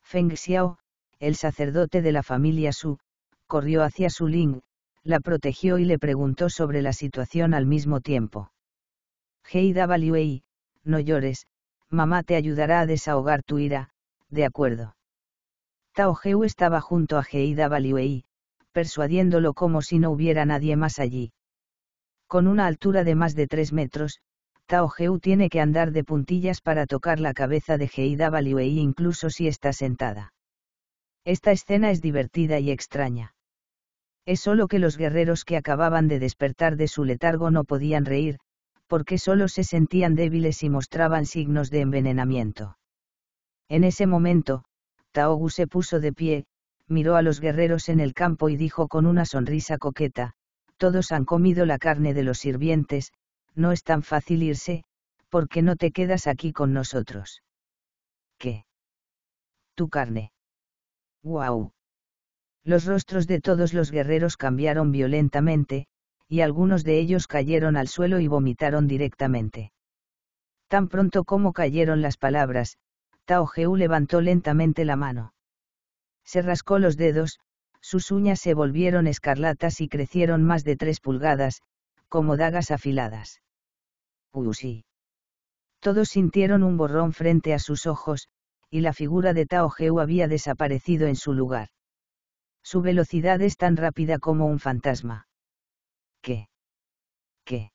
Feng Xiao, el sacerdote de la familia Su, corrió hacia Suling, la protegió y le preguntó sobre la situación al mismo tiempo. Heida Baliwei, no llores, mamá te ayudará a desahogar tu ira, ¿de acuerdo? Tao Geu estaba junto a Heida Baliwei, persuadiéndolo como si no hubiera nadie más allí. Con una altura de más de 3 metros, Tao Geu tiene que andar de puntillas para tocar la cabeza de Heida Baliwei incluso si está sentada. Esta escena es divertida y extraña. Es solo que los guerreros que acababan de despertar de su letargo no podían reír, porque solo se sentían débiles y mostraban signos de envenenamiento. En ese momento, Tao Geu se puso de pie, miró a los guerreros en el campo y dijo con una sonrisa coqueta: «Todos han comido la carne de los sirvientes, no es tan fácil irse, ¿por qué no te quedas aquí con nosotros?» «¿Qué? ¿Tu carne? ¡Guau!». Los rostros de todos los guerreros cambiaron violentamente, y algunos de ellos cayeron al suelo y vomitaron directamente. Tan pronto como cayeron las palabras, Tao Geu levantó lentamente la mano. Se rascó los dedos, sus uñas se volvieron escarlatas y crecieron más de 3 pulgadas, como dagas afiladas. ¡Uy! Todos sintieron un borrón frente a sus ojos, y la figura de Tao Geu había desaparecido en su lugar. Su velocidad es tan rápida como un fantasma. ¿Qué? ¿Qué?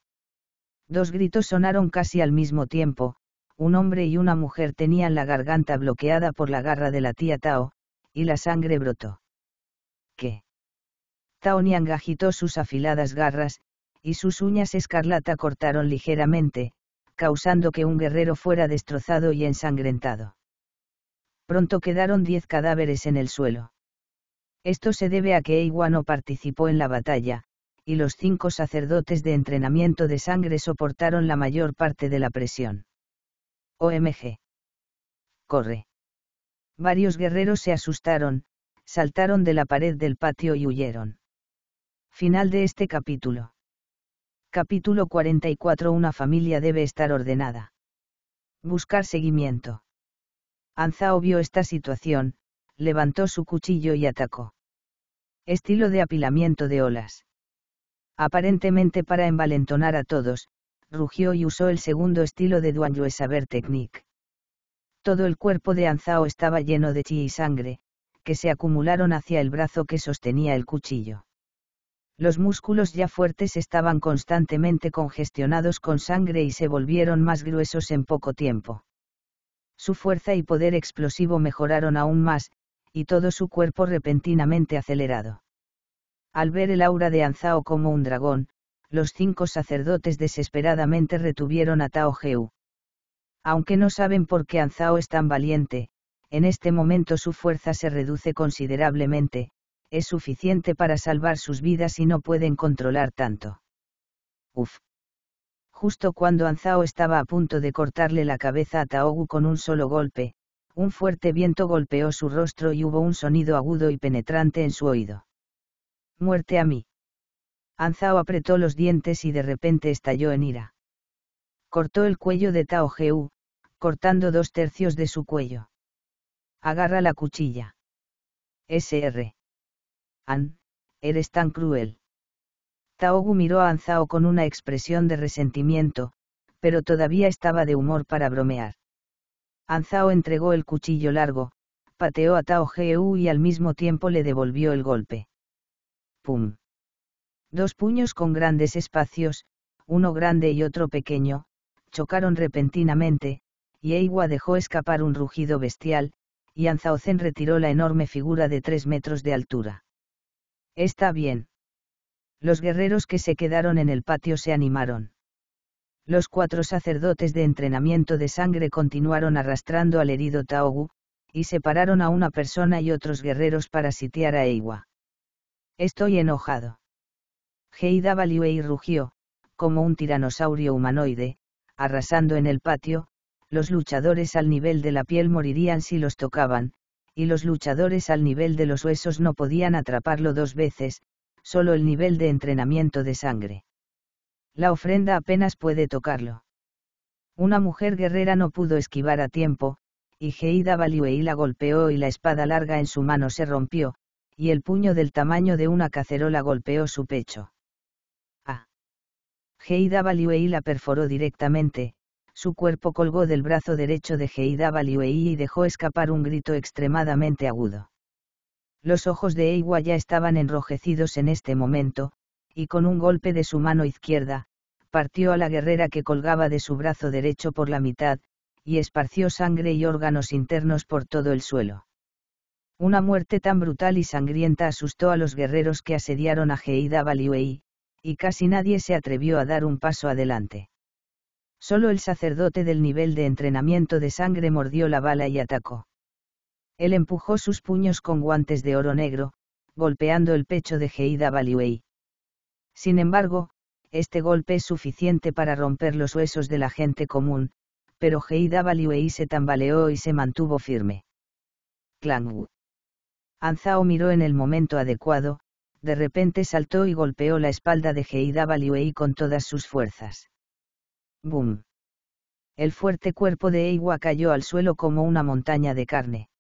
2 gritos sonaron casi al mismo tiempo, un hombre y una mujer tenían la garganta bloqueada por la garra de la tía Tao, y la sangre brotó. ¿Qué? Tao Niang agitó sus afiladas garras, y sus uñas escarlata cortaron ligeramente, causando que un guerrero fuera destrozado y ensangrentado. Pronto quedaron 10 cadáveres en el suelo. Esto se debe a que Eiwa no participó en la batalla, y los 5 sacerdotes de entrenamiento de sangre soportaron la mayor parte de la presión. OMG. Corre. Varios guerreros se asustaron, saltaron de la pared del patio y huyeron. Final de este capítulo. Capítulo 44. Una familia debe estar ordenada. Buscar seguimiento. Anzao vio esta situación, levantó su cuchillo y atacó. Estilo de apilamiento de olas. Aparentemente para envalentonar a todos, rugió y usó el segundo estilo de Duan Yue Saber Technique. Todo el cuerpo de Anzao estaba lleno de chi y sangre, que se acumularon hacia el brazo que sostenía el cuchillo. Los músculos ya fuertes estaban constantemente congestionados con sangre y se volvieron más gruesos en poco tiempo. Su fuerza y poder explosivo mejoraron aún más, y todo su cuerpo repentinamente acelerado. Al ver el aura de Anzao como un dragón, los 5 sacerdotes desesperadamente retuvieron a Tao Geu. Aunque no saben por qué Anzao es tan valiente, en este momento su fuerza se reduce considerablemente, es suficiente para salvar sus vidas y no pueden controlar tanto. Uf. Justo cuando Anzao estaba a punto de cortarle la cabeza a Tao Geu con un solo golpe, un fuerte viento golpeó su rostro y hubo un sonido agudo y penetrante en su oído. «Muerte a mí». Anzao apretó los dientes y de repente estalló en ira. Cortó el cuello de Tao Geu, cortando 2/3 de su cuello. «Agarra la cuchilla. Sr. An, eres tan cruel». Tao Geu miró a Anzao con una expresión de resentimiento, pero todavía estaba de humor para bromear. Anzao entregó el cuchillo largo, pateó a Tao Geu y al mismo tiempo le devolvió el golpe. ¡Pum! 2 puños con grandes espacios, uno grande y otro pequeño, chocaron repentinamente, y Eiwa dejó escapar un rugido bestial, y Anzao Zen retiró la enorme figura de 3 metros de altura. Está bien. Los guerreros que se quedaron en el patio se animaron. Los 4 sacerdotes de entrenamiento de sangre continuaron arrastrando al herido Tao Geu, y separaron a una persona y otros guerreros para sitiar a Eiwa. Estoy enojado. Heida Baliwei rugió, como un tiranosaurio humanoide, arrasando en el patio, los luchadores al nivel de la piel morirían si los tocaban, y los luchadores al nivel de los huesos no podían atraparlo 2 veces, solo el nivel de entrenamiento de sangre. La ofrenda apenas puede tocarlo. Una mujer guerrera no pudo esquivar a tiempo, y Heida Baliwei la golpeó y la espada larga en su mano se rompió, y el puño del tamaño de una cacerola golpeó su pecho. ¡Ah! Heida Baliwei la perforó directamente, su cuerpo colgó del brazo derecho de Heida Baliwei y dejó escapar un grito extremadamente agudo. Los ojos de Eiwa ya estaban enrojecidos en este momento, y con un golpe de su mano izquierda, partió a la guerrera que colgaba de su brazo derecho por la mitad, y esparció sangre y órganos internos por todo el suelo. Una muerte tan brutal y sangrienta asustó a los guerreros que asediaron a Heida Baliwei, y casi nadie se atrevió a dar un paso adelante. Solo el sacerdote del nivel de entrenamiento de sangre mordió la bala y atacó. Él empujó sus puños con guantes de oro negro, golpeando el pecho de Heida Baliwei. Sin embargo, este golpe es suficiente para romper los huesos de la gente común, pero Heida Baliwei se tambaleó y se mantuvo firme. Clang. Anzao miró en el momento adecuado, de repente saltó y golpeó la espalda de Heida Baliwei con todas sus fuerzas. ¡Bum! El fuerte cuerpo de Eiwa cayó al suelo como una montaña de carne.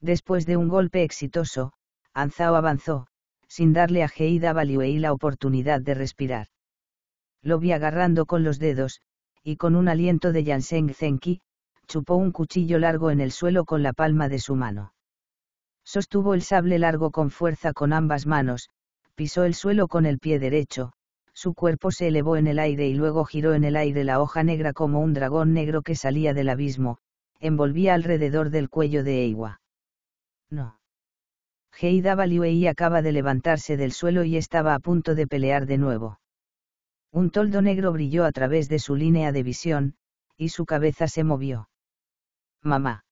Después de un golpe exitoso, Anzao avanzó, sin darle a Heida Baliwei la oportunidad de respirar. Lo vi agarrando con los dedos, y con un aliento de Yanseng Zenki, chupó un cuchillo largo en el suelo con la palma de su mano. Sostuvo el sable largo con fuerza con ambas manos, pisó el suelo con el pie derecho, su cuerpo se elevó en el aire y luego giró en el aire la hoja negra como un dragón negro que salía del abismo, envolvía alrededor del cuello de Eiwa. No. Heida Baliwei acaba de levantarse del suelo y estaba a punto de pelear de nuevo. Un toldo negro brilló a través de su línea de visión, y su cabeza se movió. Mamá.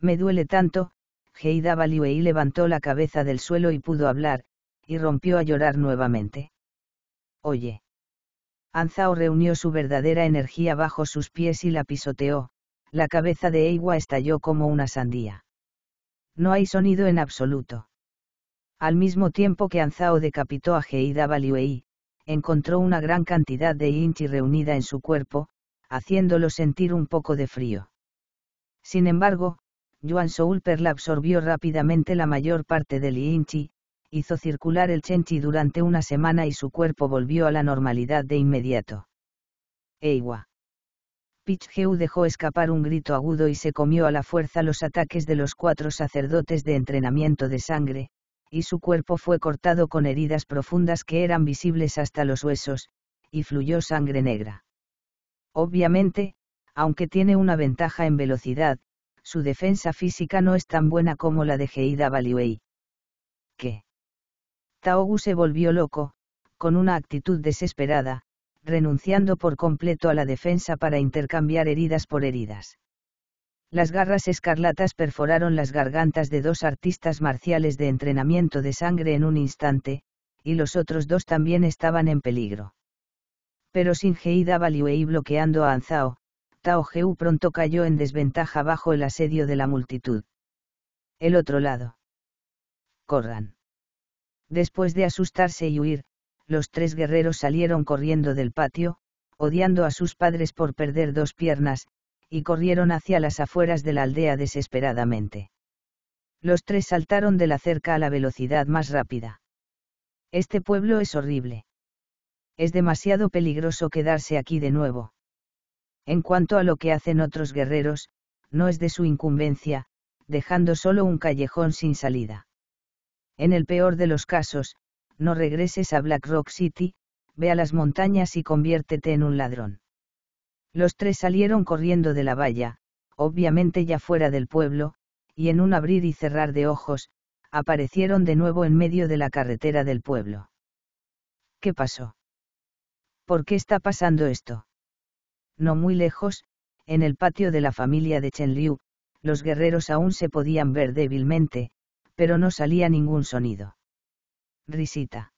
Me duele tanto. Heida Baliwei levantó la cabeza del suelo y pudo hablar, y rompió a llorar nuevamente. Oye. Anzao reunió su verdadera energía bajo sus pies y la pisoteó, la cabeza de Eiwa estalló como una sandía. No hay sonido en absoluto. Al mismo tiempo que Anzao decapitó a Heida Baliwei, encontró una gran cantidad de inchi reunida en su cuerpo, haciéndolo sentir un poco de frío. Sin embargo, Yuan Soul Perla absorbió rápidamente la mayor parte del Yin Chi, hizo circular el Chen Chi durante una semana y su cuerpo volvió a la normalidad de inmediato. Eiwa. Pich Heu dejó escapar un grito agudo y se comió a la fuerza los ataques de los cuatro sacerdotes de entrenamiento de sangre, y su cuerpo fue cortado con heridas profundas que eran visibles hasta los huesos, y fluyó sangre negra. Obviamente, aunque tiene una ventaja en velocidad, su defensa física no es tan buena como la de Heida Baliwei. ¿Qué? Tao Geu se volvió loco, con una actitud desesperada, renunciando por completo a la defensa para intercambiar heridas por heridas. Las garras escarlatas perforaron las gargantas de dos artistas marciales de entrenamiento de sangre en un instante, y los otros dos también estaban en peligro. Pero sin Heida Baliwei bloqueando a Anzao, Tao Geu pronto cayó en desventaja bajo el asedio de la multitud. El otro lado. Corran. Después de asustarse y huir, los tres guerreros salieron corriendo del patio, odiando a sus padres por perder dos piernas, y corrieron hacia las afueras de la aldea desesperadamente. Los tres saltaron de la cerca a la velocidad más rápida. Este pueblo es horrible. Es demasiado peligroso quedarse aquí de nuevo. En cuanto a lo que hacen otros guerreros, no es de su incumbencia, dejando solo un callejón sin salida. En el peor de los casos, no regreses a Black Rock City, ve a las montañas y conviértete en un ladrón. Los tres salieron corriendo de la valla, obviamente ya fuera del pueblo, y en un abrir y cerrar de ojos, aparecieron de nuevo en medio de la carretera del pueblo. ¿Qué pasó? ¿Por qué está pasando esto? No muy lejos, en el patio de la familia de Chen Liu, los guerreros aún se podían ver débilmente, pero no salía ningún sonido. Risita.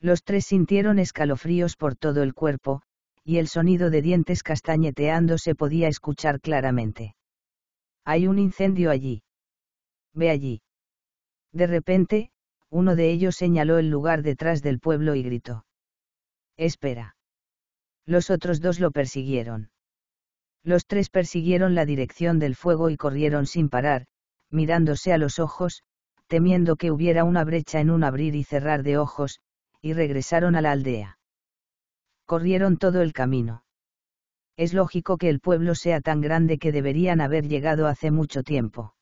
Los tres sintieron escalofríos por todo el cuerpo, y el sonido de dientes castañeteando se podía escuchar claramente. Hay un incendio allí. Ve allí. De repente, uno de ellos señaló el lugar detrás del pueblo y gritó. Espera. Los otros dos lo persiguieron. Los tres persiguieron la dirección del fuego y corrieron sin parar, mirándose a los ojos, temiendo que hubiera una brecha en un abrir y cerrar de ojos, y regresaron a la aldea. Corrieron todo el camino. Es lógico que el pueblo sea tan grande que deberían haber llegado hace mucho tiempo.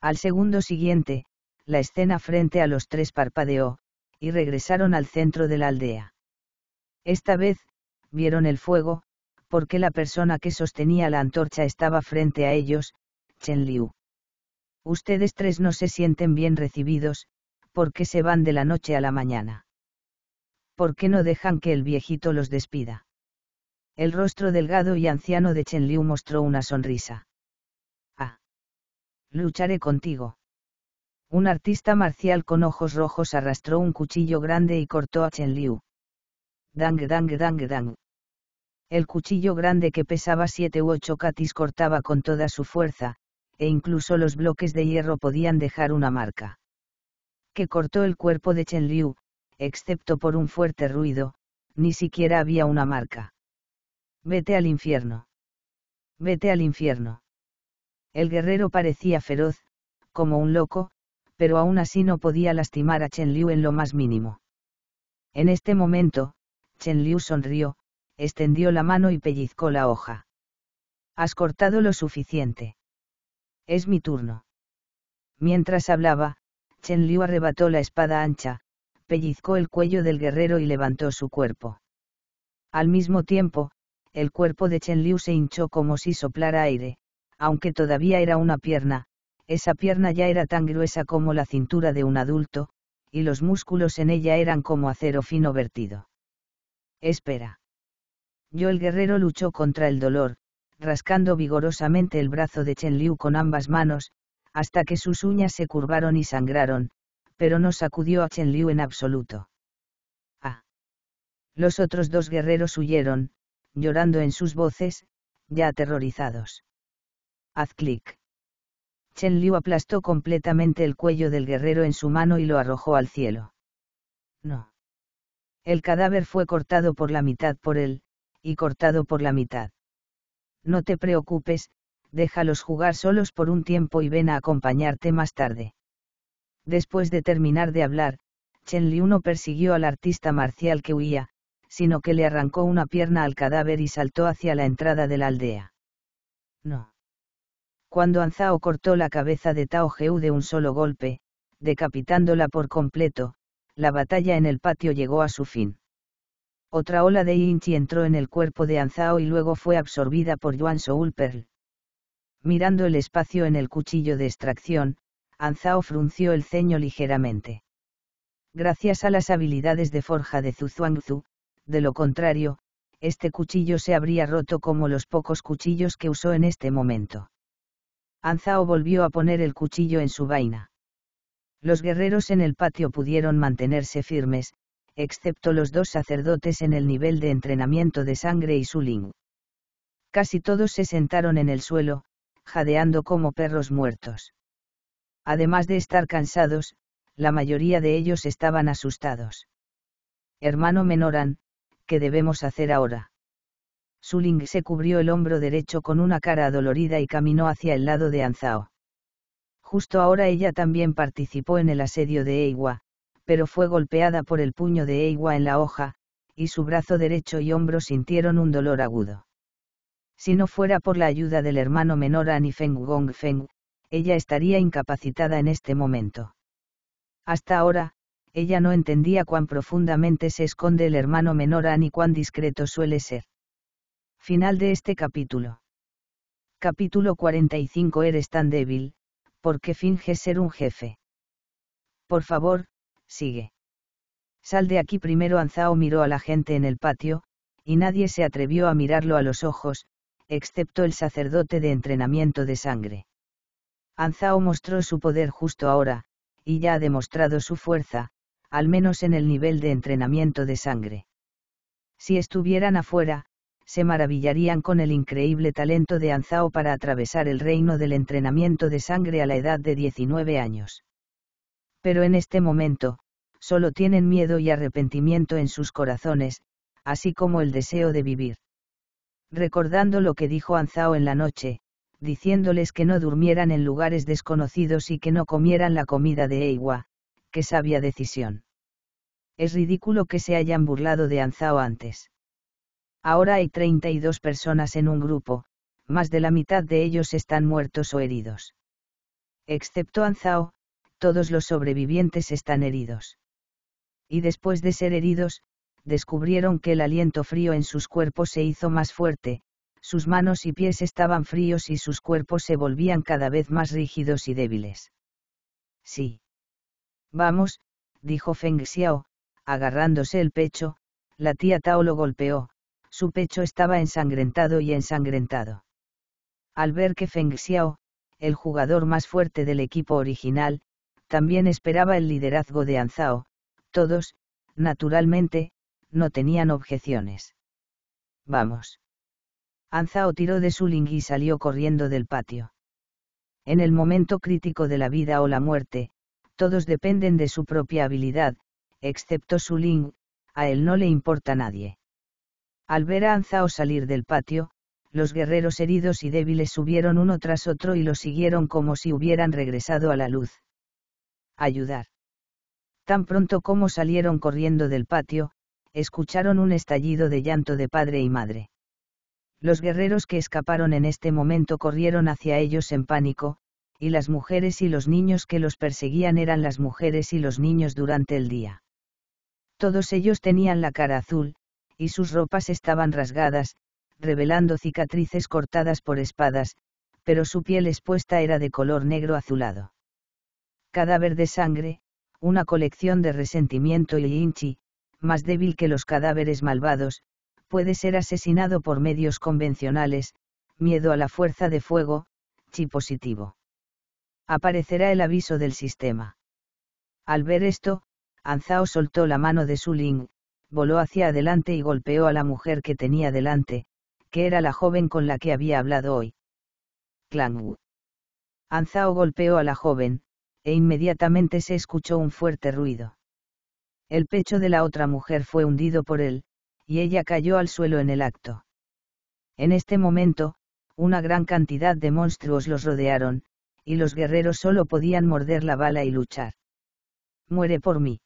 Al segundo siguiente, la escena frente a los tres parpadeó, y regresaron al centro de la aldea. Esta vez, vieron el fuego, porque la persona que sostenía la antorcha estaba frente a ellos, Chen Liu. Ustedes tres no se sienten bien recibidos, porque se van de la noche a la mañana. ¿Por qué no dejan que el viejito los despida? El rostro delgado y anciano de Chen Liu mostró una sonrisa. Ah. Lucharé contigo. Un artista marcial con ojos rojos arrastró un cuchillo grande y cortó a Chen Liu. Dang, dang, dang, dang. El cuchillo grande que pesaba 7 u 8 katis cortaba con toda su fuerza, e incluso los bloques de hierro podían dejar una marca. Que cortó el cuerpo de Chen Liu, excepto por un fuerte ruido, ni siquiera había una marca. Vete al infierno. Vete al infierno. El guerrero parecía feroz, como un loco, pero aún así no podía lastimar a Chen Liu en lo más mínimo. En este momento, Chen Liu sonrió, extendió la mano y pellizcó la hoja. Has cortado lo suficiente. Es mi turno. Mientras hablaba, Chen Liu arrebató la espada ancha, pellizcó el cuello del guerrero y levantó su cuerpo. Al mismo tiempo, el cuerpo de Chen Liu se hinchó como si soplara aire, aunque todavía era una pierna. Esa pierna ya era tan gruesa como la cintura de un adulto, y los músculos en ella eran como acero fino vertido. Espera. El guerrero luchó contra el dolor, rascando vigorosamente el brazo de Chen Liu con ambas manos, hasta que sus uñas se curvaron y sangraron, pero no sacudió a Chen Liu en absoluto. Ah. Los otros dos guerreros huyeron, llorando en sus voces, ya aterrorizados. Haz clic. Chen Liu aplastó completamente el cuello del guerrero en su mano y lo arrojó al cielo. No. El cadáver fue cortado por la mitad por él, y cortado por la mitad. No te preocupes, déjalos jugar solos por un tiempo y ven a acompañarte más tarde. Después de terminar de hablar, Chen Liu no persiguió al artista marcial que huía, sino que le arrancó una pierna al cadáver y saltó hacia la entrada de la aldea. No. Cuando Anzao cortó la cabeza de Tao Geu de un solo golpe, decapitándola por completo, la batalla en el patio llegó a su fin. Otra ola de Inchi entró en el cuerpo de Anzao y luego fue absorbida por Yuan Soul Orb. Mirando el espacio en el cuchillo de extracción, Anzao frunció el ceño ligeramente. Gracias a las habilidades de forja de Zuzuangzu, de lo contrario, este cuchillo se habría roto como los pocos cuchillos que usó en este momento. Anzao volvió a poner el cuchillo en su vaina. Los guerreros en el patio pudieron mantenerse firmes, excepto los dos sacerdotes en el nivel de entrenamiento de sangre y Suling. Casi todos se sentaron en el suelo, jadeando como perros muertos. Además de estar cansados, la mayoría de ellos estaban asustados. Hermano Menoran, ¿qué debemos hacer ahora? Suling se cubrió el hombro derecho con una cara adolorida y caminó hacia el lado de Anzao. Justo ahora ella también participó en el asedio de Eiwa, pero fue golpeada por el puño de Eiwa en la hoja, y su brazo derecho y hombro sintieron un dolor agudo. Si no fuera por la ayuda del hermano menor An y Feng Gongfeng, ella estaría incapacitada en este momento. Hasta ahora, ella no entendía cuán profundamente se esconde el hermano menor An y cuán discreto suele ser. Final de este capítulo. Capítulo 45. Eres tan débil, porque finges ser un jefe. Por favor, sigue. Sal de aquí primero. Anzao miró a la gente en el patio, y nadie se atrevió a mirarlo a los ojos, excepto el sacerdote de entrenamiento de sangre. Anzao mostró su poder justo ahora, y ya ha demostrado su fuerza, al menos en el nivel de entrenamiento de sangre. Si estuvieran afuera, se maravillarían con el increíble talento de Anzao para atravesar el reino del entrenamiento de sangre a la edad de 19 años. Pero en este momento, solo tienen miedo y arrepentimiento en sus corazones, así como el deseo de vivir. Recordando lo que dijo Anzao en la noche, diciéndoles que no durmieran en lugares desconocidos y que no comieran la comida de Eiwa, qué sabia decisión. Es ridículo que se hayan burlado de Anzao antes. Ahora hay 32 personas en un grupo, más de la mitad de ellos están muertos o heridos. Excepto Anzao, todos los sobrevivientes están heridos. Y después de ser heridos, descubrieron que el aliento frío en sus cuerpos se hizo más fuerte, sus manos y pies estaban fríos y sus cuerpos se volvían cada vez más rígidos y débiles. Sí. Vamos, dijo Feng Xiao, agarrándose el pecho, la tía Tao lo golpeó, su pecho estaba ensangrentado y ensangrentado. Al ver que Feng Xiao, el jugador más fuerte del equipo original, también esperaba el liderazgo de Anzao, todos, naturalmente, no tenían objeciones. Vamos. Anzao tiró de Suling y salió corriendo del patio. En el momento crítico de la vida o la muerte, todos dependen de su propia habilidad, excepto Suling, a él no le importa nadie. Al ver a Anzao salir del patio, los guerreros heridos y débiles subieron uno tras otro y lo siguieron como si hubieran regresado a la luz. Ayudar. Tan pronto como salieron corriendo del patio, escucharon un estallido de llanto de padre y madre. Los guerreros que escaparon en este momento corrieron hacia ellos en pánico, y las mujeres y los niños que los perseguían eran las mujeres y los niños durante el día. Todos ellos tenían la cara azul, y sus ropas estaban rasgadas, revelando cicatrices cortadas por espadas, pero su piel expuesta era de color negro azulado. Cadáver de sangre, una colección de resentimiento y hinchi, más débil que los cadáveres malvados, puede ser asesinado por medios convencionales, miedo a la fuerza de fuego, chi positivo. Aparecerá el aviso del sistema. Al ver esto, Anzao soltó la mano de Suling, voló hacia adelante y golpeó a la mujer que tenía delante, que era la joven con la que había hablado hoy. Clang Wu. Anzao golpeó a la joven, e inmediatamente se escuchó un fuerte ruido. El pecho de la otra mujer fue hundido por él, y ella cayó al suelo en el acto. En este momento, una gran cantidad de monstruos los rodearon, y los guerreros solo podían morder la bala y luchar. Muere por mí.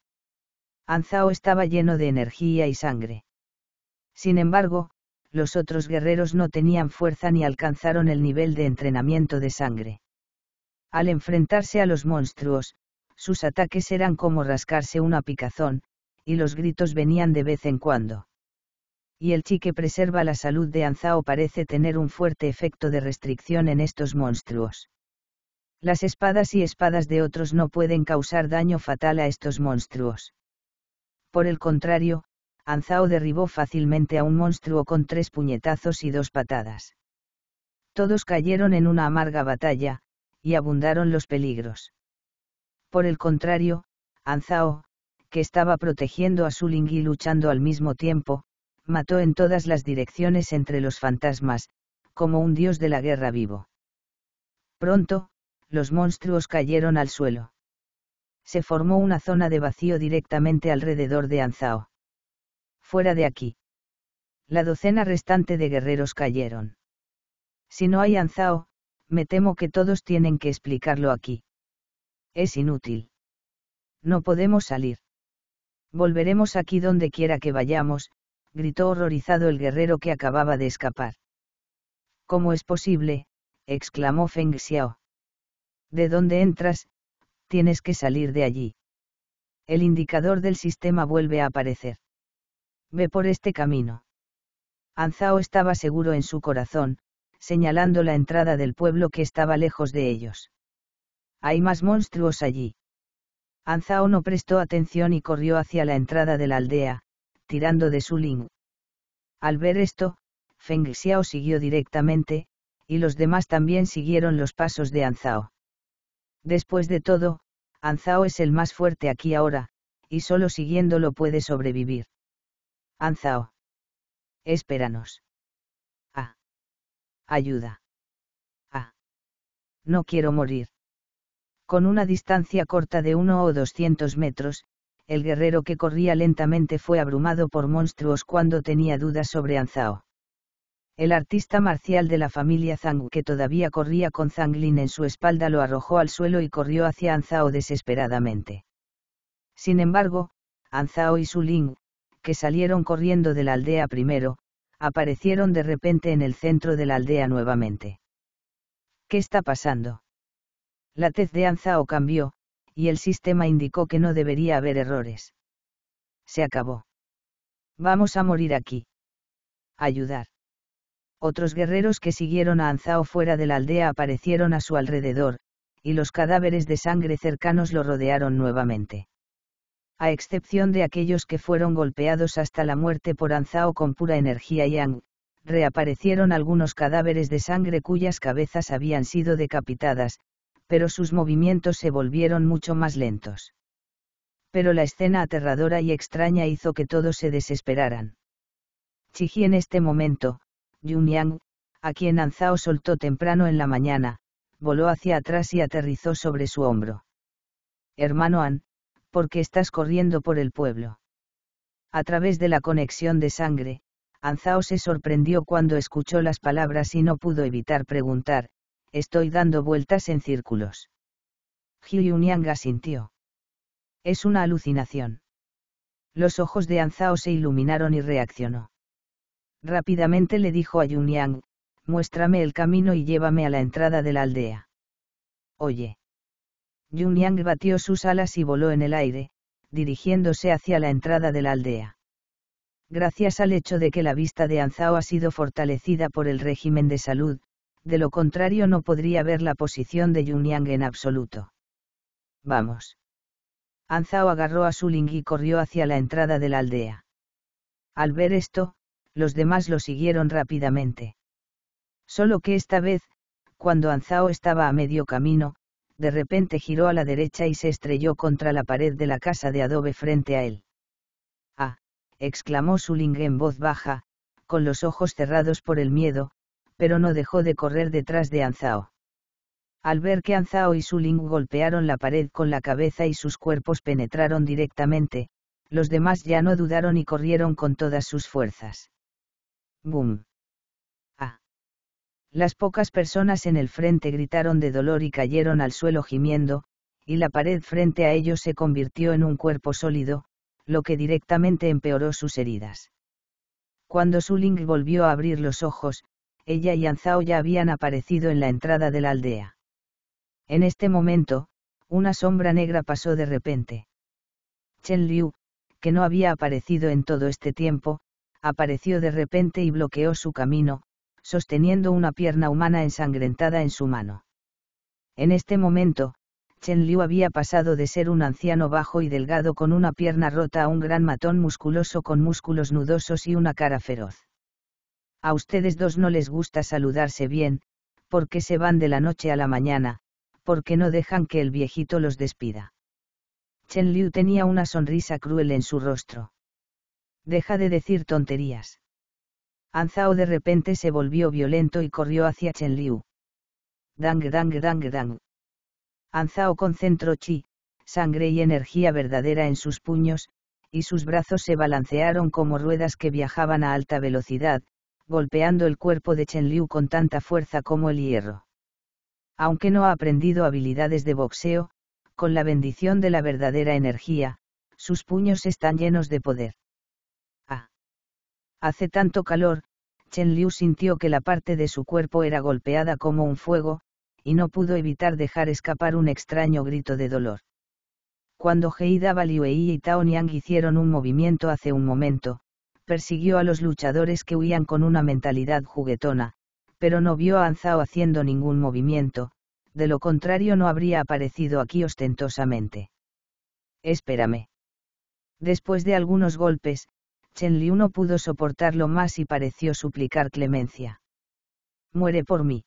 Anzao estaba lleno de energía y sangre. Sin embargo, los otros guerreros no tenían fuerza ni alcanzaron el nivel de entrenamiento de sangre. Al enfrentarse a los monstruos, sus ataques eran como rascarse una picazón, y los gritos venían de vez en cuando. Y el chi que preserva la salud de Anzao parece tener un fuerte efecto de restricción en estos monstruos. Las espadas y espadas de otros no pueden causar daño fatal a estos monstruos. Por el contrario, Anzao derribó fácilmente a un monstruo con 3 puñetazos y 2 patadas. Todos cayeron en una amarga batalla, y abundaron los peligros. Por el contrario, Anzao, que estaba protegiendo a Suling y luchando al mismo tiempo, mató en todas las direcciones entre los fantasmas, como un dios de la guerra vivo. Pronto, los monstruos cayeron al suelo. Se formó una zona de vacío directamente alrededor de Anzao. Fuera de aquí. La docena restante de guerreros cayeron. Si no hay Anzao, me temo que todos tienen que explicarlo aquí. Es inútil. No podemos salir. Volveremos aquí donde quiera que vayamos, gritó horrorizado el guerrero que acababa de escapar. ¿Cómo es posible?, exclamó Feng Xiao. ¿De dónde entras? Tienes que salir de allí. El indicador del sistema vuelve a aparecer. Ve por este camino. Anzao estaba seguro en su corazón, señalando la entrada del pueblo que estaba lejos de ellos. Hay más monstruos allí. Anzao no prestó atención y corrió hacia la entrada de la aldea, tirando de Suling. Al ver esto, Feng Xiao siguió directamente, y los demás también siguieron los pasos de Anzao. Después de todo, Anzao es el más fuerte aquí ahora, y solo siguiéndolo puede sobrevivir. Anzao. Espéranos. Ah. Ayuda. Ah. No quiero morir. Con una distancia corta de 100 o 200 metros, el guerrero que corría lentamente fue abrumado por monstruos cuando tenía dudas sobre Anzao. El artista marcial de la familia Zhang, que todavía corría con Zhang Lin en su espalda, lo arrojó al suelo y corrió hacia Anzao desesperadamente. Sin embargo, Anzao y Suling, que salieron corriendo de la aldea primero, aparecieron de repente en el centro de la aldea nuevamente. ¿Qué está pasando? La tez de Anzao cambió, y el sistema indicó que no debería haber errores. Se acabó. Vamos a morir aquí. Ayudar. Otros guerreros que siguieron a Anzao fuera de la aldea aparecieron a su alrededor, y los cadáveres de sangre cercanos lo rodearon nuevamente. A excepción de aquellos que fueron golpeados hasta la muerte por Anzao con pura energía Yang, reaparecieron algunos cadáveres de sangre cuyas cabezas habían sido decapitadas, pero sus movimientos se volvieron mucho más lentos. Pero la escena aterradora y extraña hizo que todos se desesperaran. Chiji en este momento, Yun Yang, a quien Anzao soltó temprano en la mañana, voló hacia atrás y aterrizó sobre su hombro. Hermano An, ¿por qué estás corriendo por el pueblo? A través de la conexión de sangre, Anzao se sorprendió cuando escuchó las palabras y no pudo evitar preguntar, «Estoy dando vueltas en círculos». Yun Yang asintió. «Es una alucinación». Los ojos de Anzao se iluminaron y reaccionó. Rápidamente le dijo a Yun Yang, «Muéstrame el camino y llévame a la entrada de la aldea». «Oye». Yun Yang batió sus alas y voló en el aire, dirigiéndose hacia la entrada de la aldea. Gracias al hecho de que la vista de Anzao ha sido fortalecida por el régimen de salud, de lo contrario no podría ver la posición de Yun Yang en absoluto. Vamos. Anzao agarró a Suling y corrió hacia la entrada de la aldea. Al ver esto, los demás lo siguieron rápidamente. Solo que esta vez, cuando Anzao estaba a medio camino, de repente giró a la derecha y se estrelló contra la pared de la casa de adobe frente a él. «¡Ah!», exclamó Suling en voz baja, con los ojos cerrados por el miedo, pero no dejó de correr detrás de Anzao. Al ver que Anzao y Suling golpearon la pared con la cabeza y sus cuerpos penetraron directamente, los demás ya no dudaron y corrieron con todas sus fuerzas. ¡Bum! ¡Ah! Las pocas personas en el frente gritaron de dolor y cayeron al suelo gimiendo, y la pared frente a ellos se convirtió en un cuerpo sólido, lo que directamente empeoró sus heridas. Cuando Suling volvió a abrir los ojos, ella y Anzao ya habían aparecido en la entrada de la aldea. En este momento, una sombra negra pasó de repente. Chen Liu, que no había aparecido en todo este tiempo, apareció de repente y bloqueó su camino, sosteniendo una pierna humana ensangrentada en su mano. En este momento, Chen Liu había pasado de ser un anciano bajo y delgado con una pierna rota a un gran matón musculoso con músculos nudosos y una cara feroz. A ustedes dos no les gusta saludarse bien, porque se van de la noche a la mañana, porque no dejan que el viejito los despida. Chen Liu tenía una sonrisa cruel en su rostro. Deja de decir tonterías. Anzao de repente se volvió violento y corrió hacia Chen Liu. Dang, dang, dang, dang. Anzao concentró chi, sangre y energía verdadera en sus puños, y sus brazos se balancearon como ruedas que viajaban a alta velocidad, golpeando el cuerpo de Chen Liu con tanta fuerza como el hierro. Aunque no ha aprendido habilidades de boxeo, con la bendición de la verdadera energía, sus puños están llenos de poder. Ah. Hace tanto calor, Chen Liu sintió que la parte de su cuerpo era golpeada como un fuego, y no pudo evitar dejar escapar un extraño grito de dolor. Cuando Heida Baliwei y Tao Niang hicieron un movimiento hace un momento, persiguió a los luchadores que huían con una mentalidad juguetona, pero no vio a Anzao haciendo ningún movimiento, de lo contrario no habría aparecido aquí ostentosamente. Espérame. Después de algunos golpes, Chen Liu no pudo soportarlo más y pareció suplicar clemencia. Muere por mí.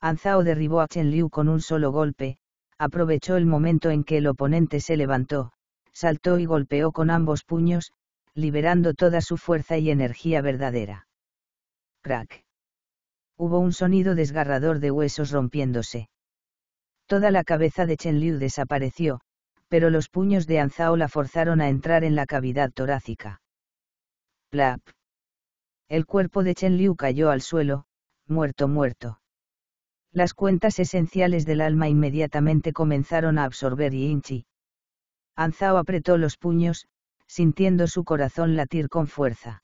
Anzao derribó a Chen Liu con un solo golpe, aprovechó el momento en que el oponente se levantó, saltó y golpeó con ambos puños, liberando toda su fuerza y energía verdadera. Crack. Hubo un sonido desgarrador de huesos rompiéndose. Toda la cabeza de Chen Liu desapareció, pero los puños de Anzao la forzaron a entrar en la cavidad torácica. Plap. El cuerpo de Chen Liu cayó al suelo, muerto muerto. Las cuentas esenciales del alma inmediatamente comenzaron a absorber Yin Chi. Anzao apretó los puños, sintiendo su corazón latir con fuerza.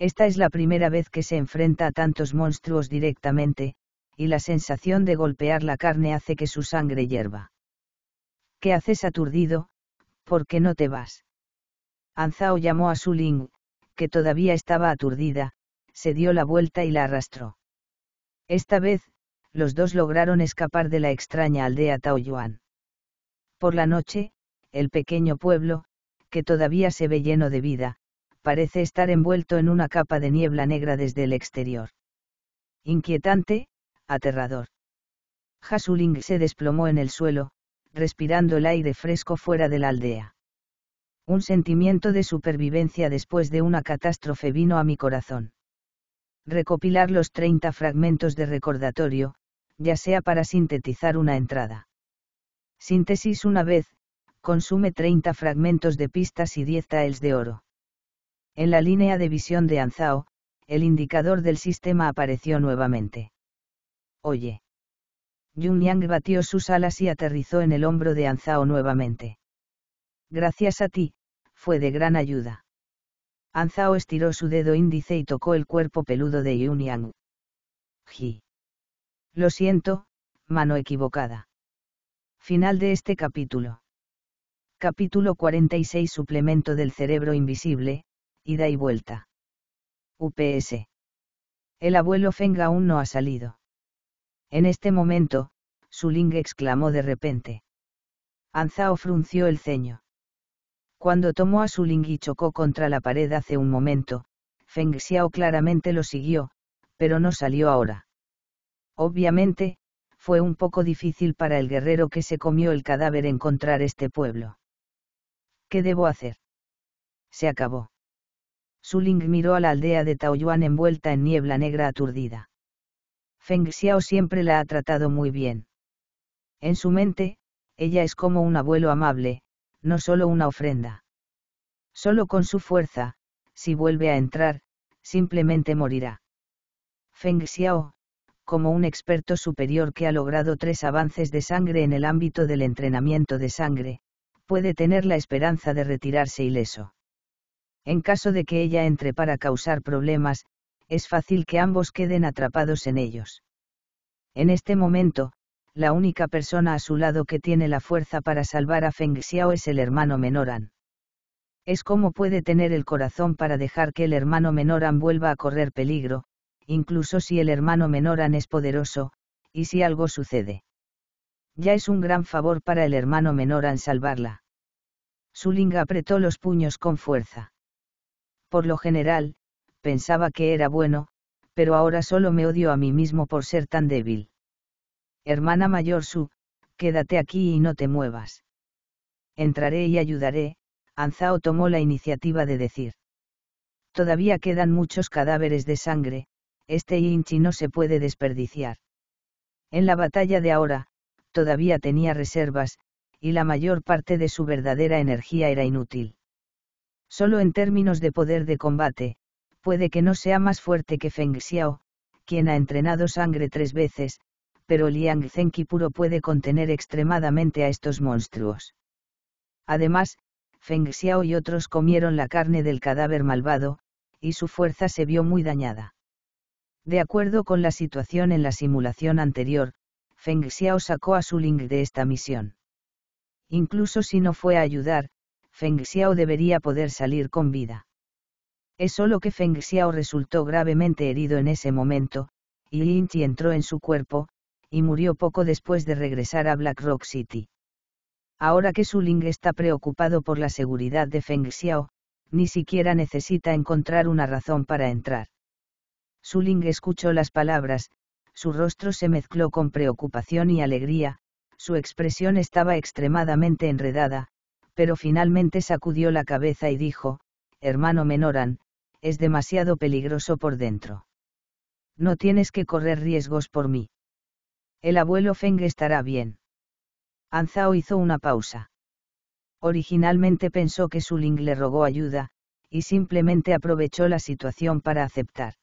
Esta es la primera vez que se enfrenta a tantos monstruos directamente, y la sensación de golpear la carne hace que su sangre hierva. ¿Qué haces aturdido? ¿Por qué no te vas? Anzao llamó a Suling, que todavía estaba aturdida, se dio la vuelta y la arrastró. Esta vez, los dos lograron escapar de la extraña aldea Taoyuan. Por la noche, el pequeño pueblo, que todavía se ve lleno de vida, parece estar envuelto en una capa de niebla negra desde el exterior. Inquietante, aterrador. Hasuling se desplomó en el suelo, respirando el aire fresco fuera de la aldea. Un sentimiento de supervivencia después de una catástrofe vino a mi corazón. Recopilar los 30 fragmentos de recordatorio, ya sea para sintetizar una entrada. Síntesis una vez, consume 30 fragmentos de pistas y 10 taels de oro. En la línea de visión de Anzao, el indicador del sistema apareció nuevamente. Oye. Yun Yang batió sus alas y aterrizó en el hombro de Anzao nuevamente. Gracias a ti, fue de gran ayuda. Anzao estiró su dedo índice y tocó el cuerpo peludo de Yun Yang. Ji. Lo siento, mano equivocada. Final de este capítulo. Capítulo 46 Suplemento del cerebro invisible, ida y vuelta. UPS. El abuelo Feng aún no ha salido. En este momento, Suling exclamó de repente. Anzao frunció el ceño. Cuando tomó a Suling y chocó contra la pared hace un momento, Feng Xiao claramente lo siguió, pero no salió ahora. Obviamente, fue un poco difícil para el guerrero que se comió el cadáver encontrar este pueblo. ¿Qué debo hacer? Se acabó. Suling miró a la aldea de Taoyuan envuelta en niebla negra aturdida. Feng Xiao siempre la ha tratado muy bien. En su mente, ella es como un abuelo amable, no solo una ofrenda. Solo con su fuerza, si vuelve a entrar, simplemente morirá. Feng Xiao, como un experto superior que ha logrado 3 avances de sangre en el ámbito del entrenamiento de sangre, puede tener la esperanza de retirarse ileso. En caso de que ella entre para causar problemas, es fácil que ambos queden atrapados en ellos. En este momento, la única persona a su lado que tiene la fuerza para salvar a Feng Xiao es el hermano menor An. Es como puede tener el corazón para dejar que el hermano menor An vuelva a correr peligro, incluso si el hermano menor An es poderoso, y si algo sucede. Ya es un gran favor para el hermano menor An salvarla. Suling apretó los puños con fuerza. Por lo general, pensaba que era bueno, pero ahora solo me odio a mí mismo por ser tan débil. Hermana mayor Su, quédate aquí y no te muevas. Entraré y ayudaré, Anzao tomó la iniciativa de decir. Todavía quedan muchos cadáveres de sangre, este Yinchi no se puede desperdiciar. En la batalla de ahora, todavía tenía reservas, y la mayor parte de su verdadera energía era inútil. Solo en términos de poder de combate, puede que no sea más fuerte que Feng Xiao, quien ha entrenado sangre 3 veces, pero el Yang Zenki puro puede contener extremadamente a estos monstruos. Además, Feng Xiao y otros comieron la carne del cadáver malvado, y su fuerza se vio muy dañada. De acuerdo con la situación en la simulación anterior, Feng Xiao sacó a Suling de esta misión. Incluso si no fue a ayudar, Feng Xiao debería poder salir con vida. Es solo que Feng Xiao resultó gravemente herido en ese momento, y Yinchi entró en su cuerpo, y murió poco después de regresar a Black Rock City. Ahora que Suling está preocupado por la seguridad de Feng Xiao, ni siquiera necesita encontrar una razón para entrar. Suling escuchó las palabras, su rostro se mezcló con preocupación y alegría, su expresión estaba extremadamente enredada, pero finalmente sacudió la cabeza y dijo, hermano menor An, es demasiado peligroso por dentro. No tienes que correr riesgos por mí. El abuelo Feng estará bien. Anzao hizo una pausa. Originalmente pensó que Suling le rogó ayuda, y simplemente aprovechó la situación para aceptar.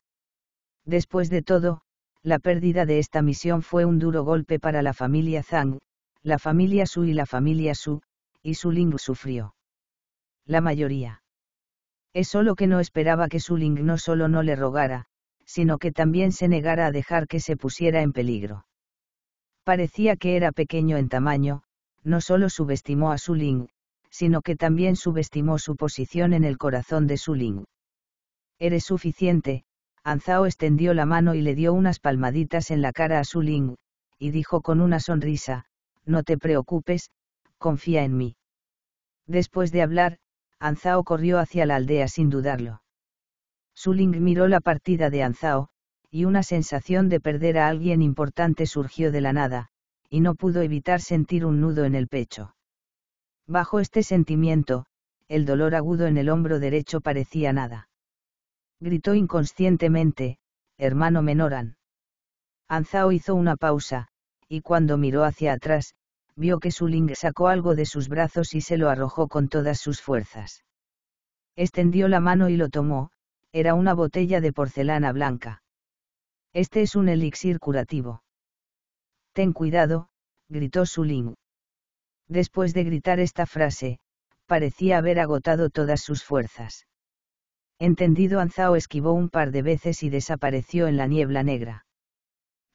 Después de todo, la pérdida de esta misión fue un duro golpe para la familia Zhang, la familia Su y la familia Su, y Suling sufrió. La mayoría. Es solo que no esperaba que Suling no solo no le rogara, sino que también se negara a dejar que se pusiera en peligro. Parecía que era pequeño en tamaño, no solo subestimó a Suling, sino que también subestimó su posición en el corazón de Suling. «Eres suficiente», Anzao extendió la mano y le dio unas palmaditas en la cara a Suling, y dijo con una sonrisa, «No te preocupes, confía en mí». Después de hablar, Anzao corrió hacia la aldea sin dudarlo. Suling miró la partida de Anzao, y una sensación de perder a alguien importante surgió de la nada, y no pudo evitar sentir un nudo en el pecho. Bajo este sentimiento, el dolor agudo en el hombro derecho parecía nada. Gritó inconscientemente, «Hermano menor An». Anzao hizo una pausa, y cuando miró hacia atrás, vio que Suling sacó algo de sus brazos y se lo arrojó con todas sus fuerzas. Extendió la mano y lo tomó, era una botella de porcelana blanca. «Este es un elixir curativo». «Ten cuidado», gritó Suling. Después de gritar esta frase, parecía haber agotado todas sus fuerzas. Entendido, Anzao esquivó un par de veces y desapareció en la niebla negra.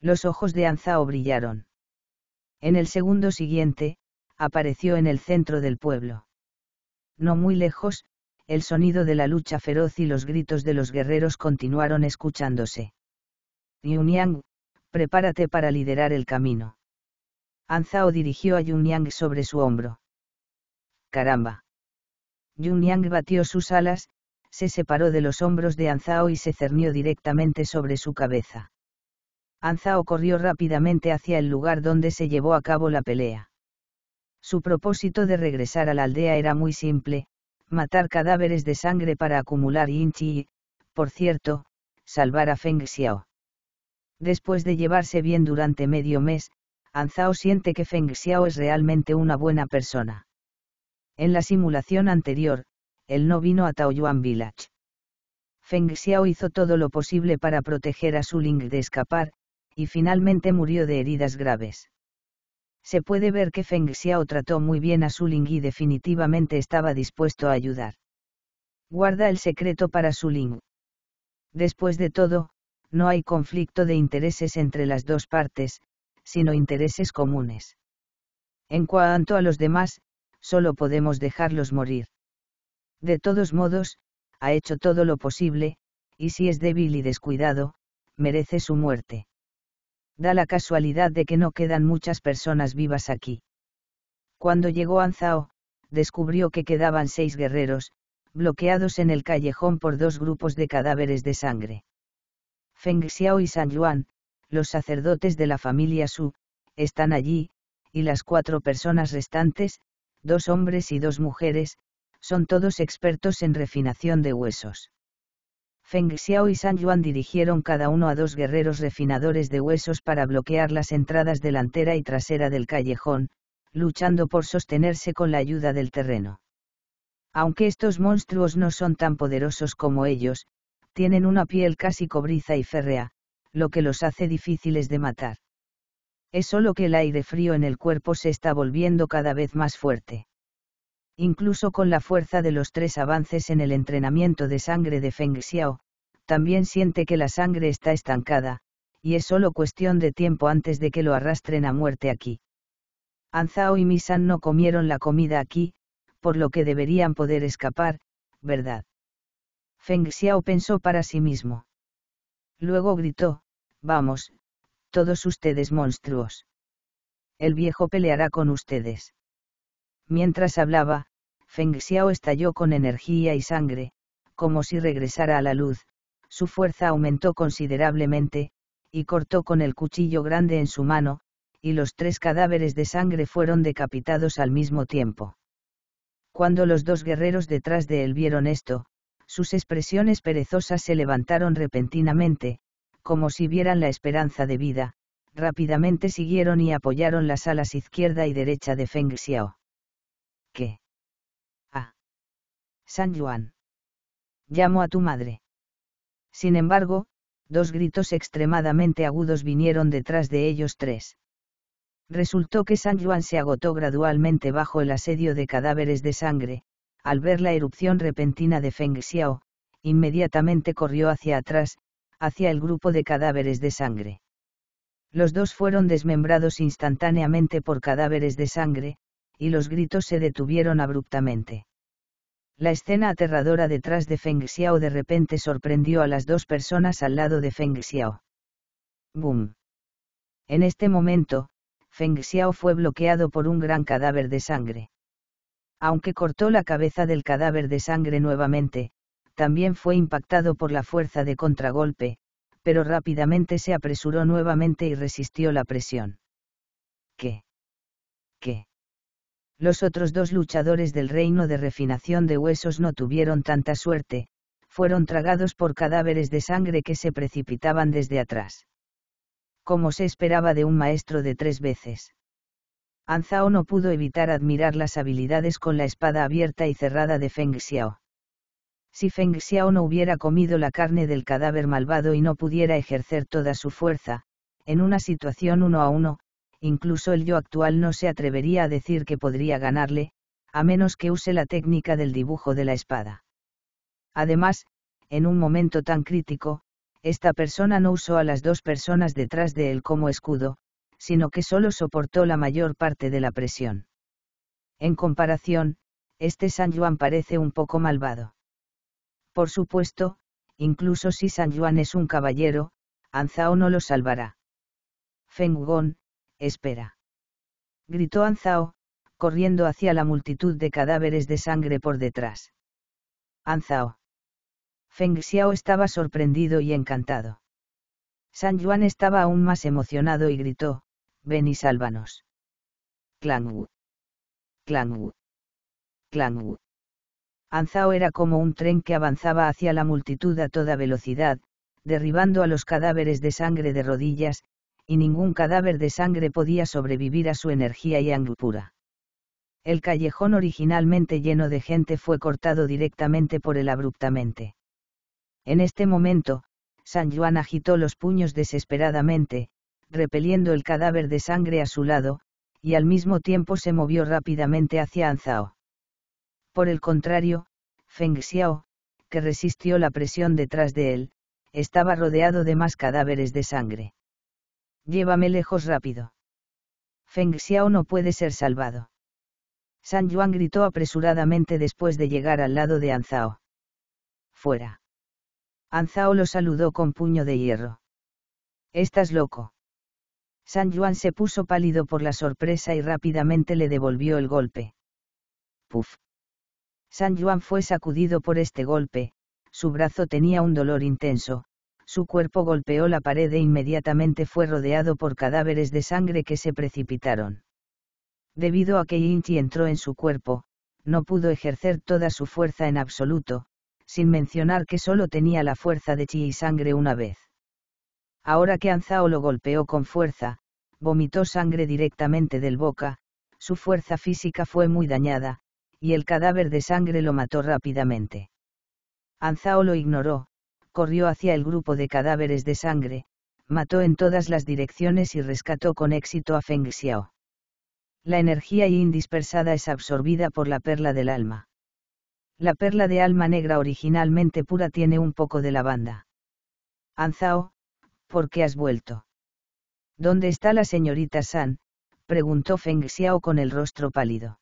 Los ojos de Anzao brillaron. En el segundo siguiente, apareció en el centro del pueblo. No muy lejos, el sonido de la lucha feroz y los gritos de los guerreros continuaron escuchándose. «Yun Yang, prepárate para liderar el camino». Anzao dirigió a Yun Yang sobre su hombro. «¡Caramba!». Yun Yang batió sus alas, se separó de los hombros de Anzao y se cernió directamente sobre su cabeza. Anzao corrió rápidamente hacia el lugar donde se llevó a cabo la pelea. Su propósito de regresar a la aldea era muy simple: matar cadáveres de sangre para acumular yin chi y, por cierto, salvar a Feng Xiao. Después de llevarse bien durante medio mes, Anzao siente que Feng Xiao es realmente una buena persona. En la simulación anterior, él no vino a Taoyuan Village. Feng Xiao hizo todo lo posible para proteger a Suling de escapar, y finalmente murió de heridas graves. Se puede ver que Feng Xiao trató muy bien a Suling y definitivamente estaba dispuesto a ayudar. Guarda el secreto para Suling. Después de todo, no hay conflicto de intereses entre las dos partes, sino intereses comunes. En cuanto a los demás, solo podemos dejarlos morir. De todos modos, ha hecho todo lo posible, y si es débil y descuidado, merece su muerte. Da la casualidad de que no quedan muchas personas vivas aquí. Cuando llegó Anzao, descubrió que quedaban 6 guerreros, bloqueados en el callejón por 2 grupos de cadáveres de sangre. Feng Xiao y Zhang Yuan, los sacerdotes de la familia Su, están allí, y las 4 personas restantes, 2 hombres y 2 mujeres, son todos expertos en refinación de huesos. Feng Xiao y Zhang Yuan dirigieron cada uno a 2 guerreros refinadores de huesos para bloquear las entradas delantera y trasera del callejón, luchando por sostenerse con la ayuda del terreno. Aunque estos monstruos no son tan poderosos como ellos, tienen una piel casi cobriza y férrea, lo que los hace difíciles de matar. Es solo que el aire frío en el cuerpo se está volviendo cada vez más fuerte. Incluso con la fuerza de los 3 avances en el entrenamiento de sangre de Feng Xiao, también siente que la sangre está estancada, y es solo cuestión de tiempo antes de que lo arrastren a muerte aquí. Anzao y Misan no comieron la comida aquí, por lo que deberían poder escapar, ¿verdad? Feng Xiao pensó para sí mismo. Luego gritó, «Vamos, todos ustedes monstruos. El viejo peleará con ustedes». Mientras hablaba, Feng Xiao estalló con energía y sangre, como si regresara a la luz, su fuerza aumentó considerablemente, y cortó con el cuchillo grande en su mano, y los 3 cadáveres de sangre fueron decapitados al mismo tiempo. Cuando los 2 guerreros detrás de él vieron esto, sus expresiones perezosas se levantaron repentinamente, como si vieran la esperanza de vida, rápidamente siguieron y apoyaron las alas izquierda y derecha de Feng Xiao. ¿Qué? Ah. Zhang Yuan. Llamo a tu madre. Sin embargo, 2 gritos extremadamente agudos vinieron detrás de ellos 3. Resultó que Zhang Yuan se agotó gradualmente bajo el asedio de cadáveres de sangre. Al ver la erupción repentina de Feng Xiao, inmediatamente corrió hacia atrás, hacia el grupo de cadáveres de sangre. Los 2 fueron desmembrados instantáneamente por cadáveres de sangre, y los gritos se detuvieron abruptamente. La escena aterradora detrás de Feng Xiao de repente sorprendió a las dos personas al lado de Feng Xiao. ¡Bum! En este momento, Feng Xiao fue bloqueado por un gran cadáver de sangre. Aunque cortó la cabeza del cadáver de sangre nuevamente, también fue impactado por la fuerza de contragolpe, pero rápidamente se apresuró nuevamente y resistió la presión. ¿Qué? Los otros dos luchadores del reino de refinación de huesos no tuvieron tanta suerte, fueron tragados por cadáveres de sangre que se precipitaban desde atrás. Como se esperaba de un maestro de 3 veces. Anzao no pudo evitar admirar las habilidades con la espada abierta y cerrada de Feng Xiao. Si Feng Xiao no hubiera comido la carne del cadáver malvado y no pudiera ejercer toda su fuerza, en una situación 1-1, incluso el yo actual no se atrevería a decir que podría ganarle, a menos que use la técnica del dibujo de la espada. Además, en un momento tan crítico, esta persona no usó a las dos personas detrás de él como escudo, sino que solo soportó la mayor parte de la presión. En comparación, este Zhang Yuan parece un poco malvado. Por supuesto, incluso si Zhang Yuan es un caballero, Anzao no lo salvará. Feng Gong, espera. Gritó Anzao, corriendo hacia la multitud de cadáveres de sangre por detrás. Anzao. Feng Xiao estaba sorprendido y encantado. Zhang Yuan estaba aún más emocionado y gritó, ven y sálvanos. Clang. Clang. Clang. Anzao era como un tren que avanzaba hacia la multitud a toda velocidad, derribando a los cadáveres de sangre de rodillas, y ningún cadáver de sangre podía sobrevivir a su energía y angustia. El callejón originalmente lleno de gente fue cortado directamente por él abruptamente. En este momento, Zhang Yuan agitó los puños desesperadamente, repeliendo el cadáver de sangre a su lado, y al mismo tiempo se movió rápidamente hacia Anzao. Por el contrario, Feng Xiao, que resistió la presión detrás de él, estaba rodeado de más cadáveres de sangre. Llévame lejos rápido. Feng Xiao no puede ser salvado. Zhang Yuan gritó apresuradamente después de llegar al lado de Anzao. Fuera. Anzao lo saludó con puño de hierro. ¿Estás loco? Zhang Yuan se puso pálido por la sorpresa y rápidamente le devolvió el golpe. Puf. Zhang Yuan fue sacudido por este golpe, su brazo tenía un dolor intenso, su cuerpo golpeó la pared e inmediatamente fue rodeado por cadáveres de sangre que se precipitaron. Debido a que Yin Chi entró en su cuerpo, no pudo ejercer toda su fuerza en absoluto, sin mencionar que solo tenía la fuerza de chi y sangre una vez. Ahora que Anzao lo golpeó con fuerza, vomitó sangre directamente del boca, su fuerza física fue muy dañada, y el cadáver de sangre lo mató rápidamente. Anzao lo ignoró, corrió hacia el grupo de cadáveres de sangre, mató en todas las direcciones y rescató con éxito a Feng Xiao. La energía yin dispersada es absorbida por la perla del alma. La perla de alma negra originalmente pura tiene un poco de lavanda. Anzao, ¿por qué has vuelto? ¿Dónde está la señorita San? Preguntó Feng Xiao con el rostro pálido.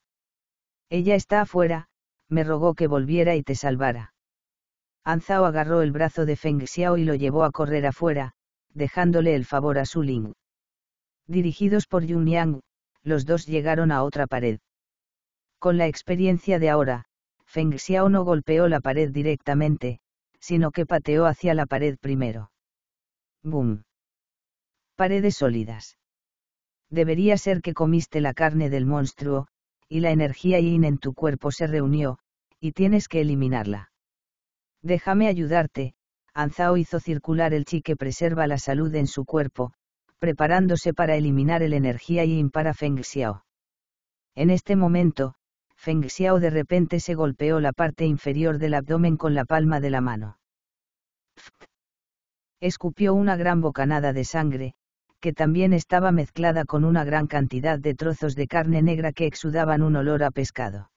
Ella está afuera, me rogó que volviera y te salvara. Anzao agarró el brazo de Feng Xiao y lo llevó a correr afuera, dejándole el favor a Suling. Dirigidos por Yun Yang, los dos llegaron a otra pared. Con la experiencia de ahora, Feng Xiao no golpeó la pared directamente, sino que pateó hacia la pared primero. ¡Bum! Paredes sólidas. Debería ser que comiste la carne del monstruo, y la energía yin en tu cuerpo se reunió, y tienes que eliminarla. Déjame ayudarte. Anzao hizo circular el chi que preserva la salud en su cuerpo, preparándose para eliminar el energía yin para Feng Xiao. En este momento, Feng Xiao de repente se golpeó la parte inferior del abdomen con la palma de la mano. Escupió una gran bocanada de sangre, que también estaba mezclada con una gran cantidad de trozos de carne negra que exudaban un olor a pescado.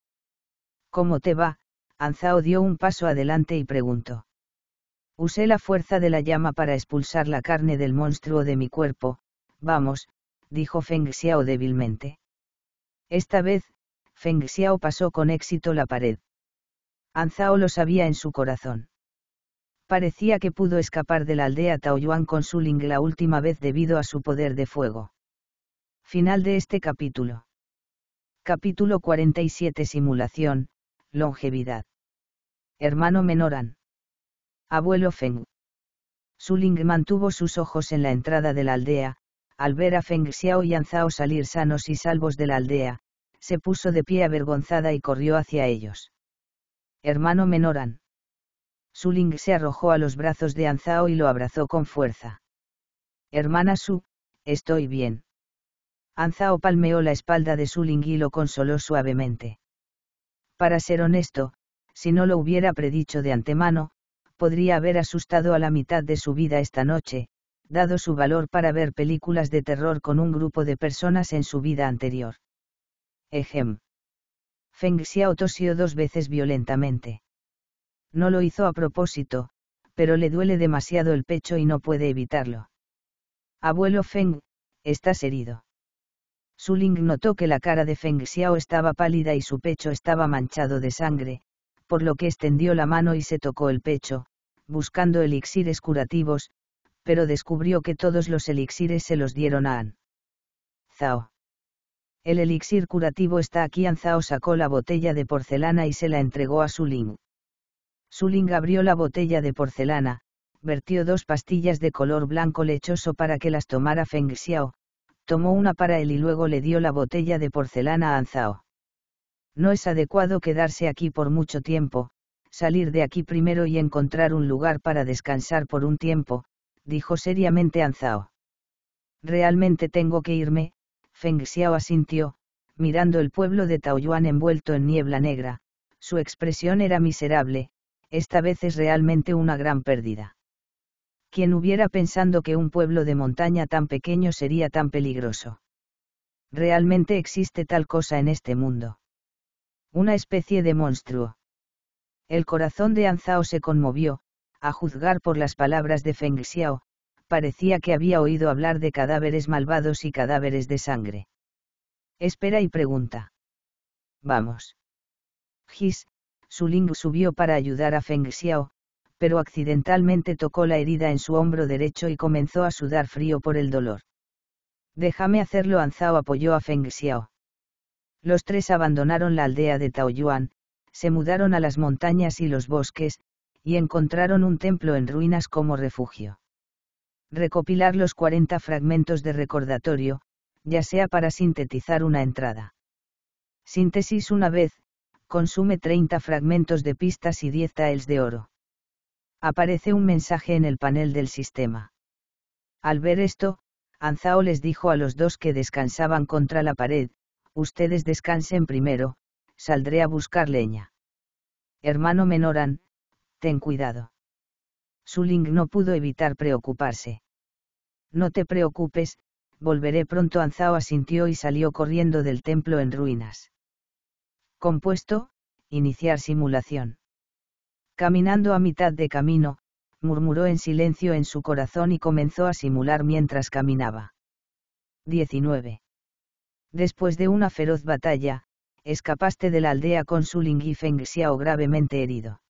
¿Cómo te va? Anzao dio un paso adelante y preguntó. Usé la fuerza de la llama para expulsar la carne del monstruo de mi cuerpo, vamos, dijo Feng Xiao débilmente. Esta vez, Feng Xiao pasó con éxito la pared. Anzao lo sabía en su corazón. Parecía que pudo escapar de la aldea Taoyuan con Suling la última vez debido a su poder de fuego. Final de este capítulo. Capítulo 47. Simulación, longevidad. Hermano menor An. Abuelo Feng. Suling mantuvo sus ojos en la entrada de la aldea, al ver a Feng Xiao y Anzao salir sanos y salvos de la aldea, se puso de pie avergonzada y corrió hacia ellos. Hermano menor An. Suling se arrojó a los brazos de Anzao y lo abrazó con fuerza. Hermana Su, estoy bien. Anzao palmeó la espalda de Suling y lo consoló suavemente. Para ser honesto, si no lo hubiera predicho de antemano, podría haber asustado a la mitad de su vida esta noche, dado su valor para ver películas de terror con un grupo de personas en su vida anterior. Ejem. Feng Xiao tosió dos veces violentamente. No lo hizo a propósito, pero le duele demasiado el pecho y no puede evitarlo. Abuelo Feng, estás herido. Suling notó que la cara de Feng Xiao estaba pálida y su pecho estaba manchado de sangre, por lo que extendió la mano y se tocó el pecho, buscando elixires curativos, pero descubrió que todos los elixires se los dieron a An Zao. El elixir curativo está aquí. An Zao sacó la botella de porcelana y se la entregó a Suling. Suling abrió la botella de porcelana, vertió dos pastillas de color blanco lechoso para que las tomara Feng Xiao, tomó una para él y luego le dio la botella de porcelana a An Zao. No es adecuado quedarse aquí por mucho tiempo, salir de aquí primero y encontrar un lugar para descansar por un tiempo, dijo seriamente Anzao. Realmente tengo que irme, Feng Xiao asintió, mirando el pueblo de Taoyuan envuelto en niebla negra, su expresión era miserable, esta vez es realmente una gran pérdida. ¿Quién hubiera pensado que un pueblo de montaña tan pequeño sería tan peligroso? Realmente existe tal cosa en este mundo. Una especie de monstruo. El corazón de Anzao se conmovió, a juzgar por las palabras de Feng Xiao, parecía que había oído hablar de cadáveres malvados y cadáveres de sangre. Espera y pregunta. Vamos. Gis, Suling subió para ayudar a Feng Xiao, pero accidentalmente tocó la herida en su hombro derecho y comenzó a sudar frío por el dolor. Déjame hacerlo. Anzao apoyó a Feng Xiao. Los tres abandonaron la aldea de Taoyuan, se mudaron a las montañas y los bosques, y encontraron un templo en ruinas como refugio. Recopilar los 40 fragmentos de recordatorio, ya sea para sintetizar una entrada. Síntesis una vez, consume 30 fragmentos de pistas y 10 taels de oro. Aparece un mensaje en el panel del sistema. Al ver esto, Anzao les dijo a los dos que descansaban contra la pared: ustedes descansen primero, saldré a buscar leña. Hermano menor An, ten cuidado. Suling no pudo evitar preocuparse. No te preocupes, volveré pronto. Anzao asintió y salió corriendo del templo en ruinas. Compuesto, iniciar simulación. Caminando a mitad de camino, murmuró en silencio en su corazón y comenzó a simular mientras caminaba. 19. Después de una feroz batalla, escapaste de la aldea con Suling y Feng Xiao gravemente herido.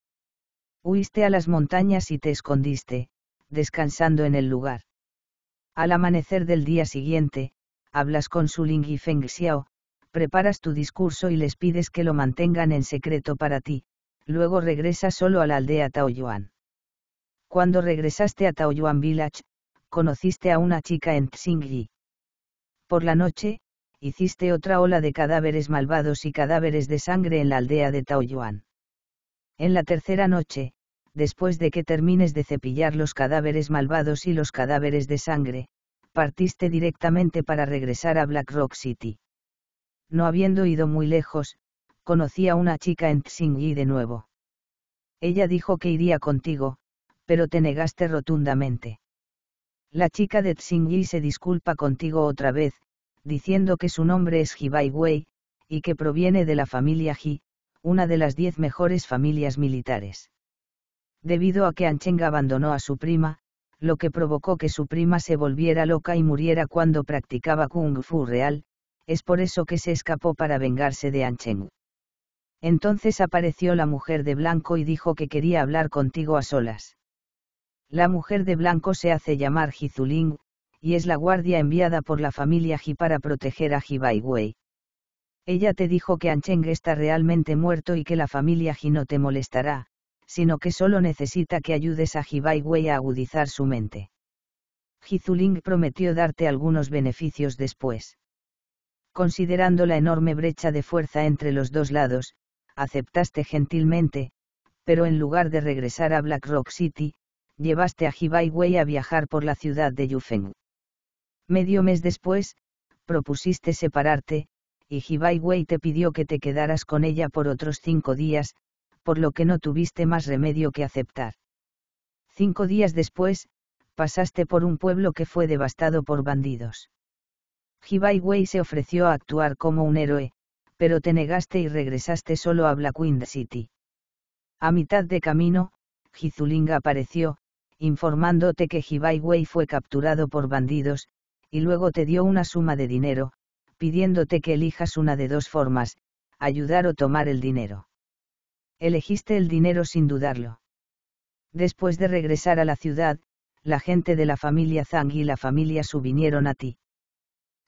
Huiste a las montañas y te escondiste, descansando en el lugar. Al amanecer del día siguiente, hablas con Suling y Feng Xiao, preparas tu discurso y les pides que lo mantengan en secreto para ti, luego regresas solo a la aldea Taoyuan. Cuando regresaste a Taoyuan Village, conociste a una chica en Tsingyi. Por la noche, hiciste otra ola de cadáveres malvados y cadáveres de sangre en la aldea de Taoyuan. En la tercera noche, después de que termines de cepillar los cadáveres malvados y los cadáveres de sangre, partiste directamente para regresar a Black Rock City. No habiendo ido muy lejos, conocí a una chica en Tsingyi de nuevo. Ella dijo que iría contigo, pero te negaste rotundamente. La chica de Tsingyi se disculpa contigo otra vez, diciendo que su nombre es Ji Baiwei, y que proviene de la familia Ji, una de las 10 mejores familias militares. Debido a que Ancheng abandonó a su prima, lo que provocó que su prima se volviera loca y muriera cuando practicaba Kung Fu real, es por eso que se escapó para vengarse de Ancheng. Entonces apareció la mujer de blanco y dijo que quería hablar contigo a solas. La mujer de blanco se hace llamar Ji Zuling, y es la guardia enviada por la familia Ji para proteger a Ji Baiwei. Ella te dijo que Ancheng está realmente muerto y que la familia Ji no te molestará, sino que solo necesita que ayudes a Ji Baiwei a agudizar su mente. Ji Zuling prometió darte algunos beneficios después. Considerando la enorme brecha de fuerza entre los dos lados, aceptaste gentilmente, pero en lugar de regresar a Black Rock City, llevaste a Ji Baiwei a viajar por la ciudad de Yufeng. Medio mes después, propusiste separarte, y Ji Baiwei te pidió que te quedaras con ella por otros 5 días, por lo que no tuviste más remedio que aceptar. 5 días después, pasaste por un pueblo que fue devastado por bandidos. Ji Baiwei se ofreció a actuar como un héroe, pero te negaste y regresaste solo a Blackwind City. A mitad de camino, Ji Zuling apareció, informándote que Ji Baiwei fue capturado por bandidos, y luego te dio una suma de dinero, pidiéndote que elijas una de dos formas, ayudar o tomar el dinero. Elegiste el dinero sin dudarlo. Después de regresar a la ciudad, la gente de la familia Zhang y la familia Su vinieron a ti.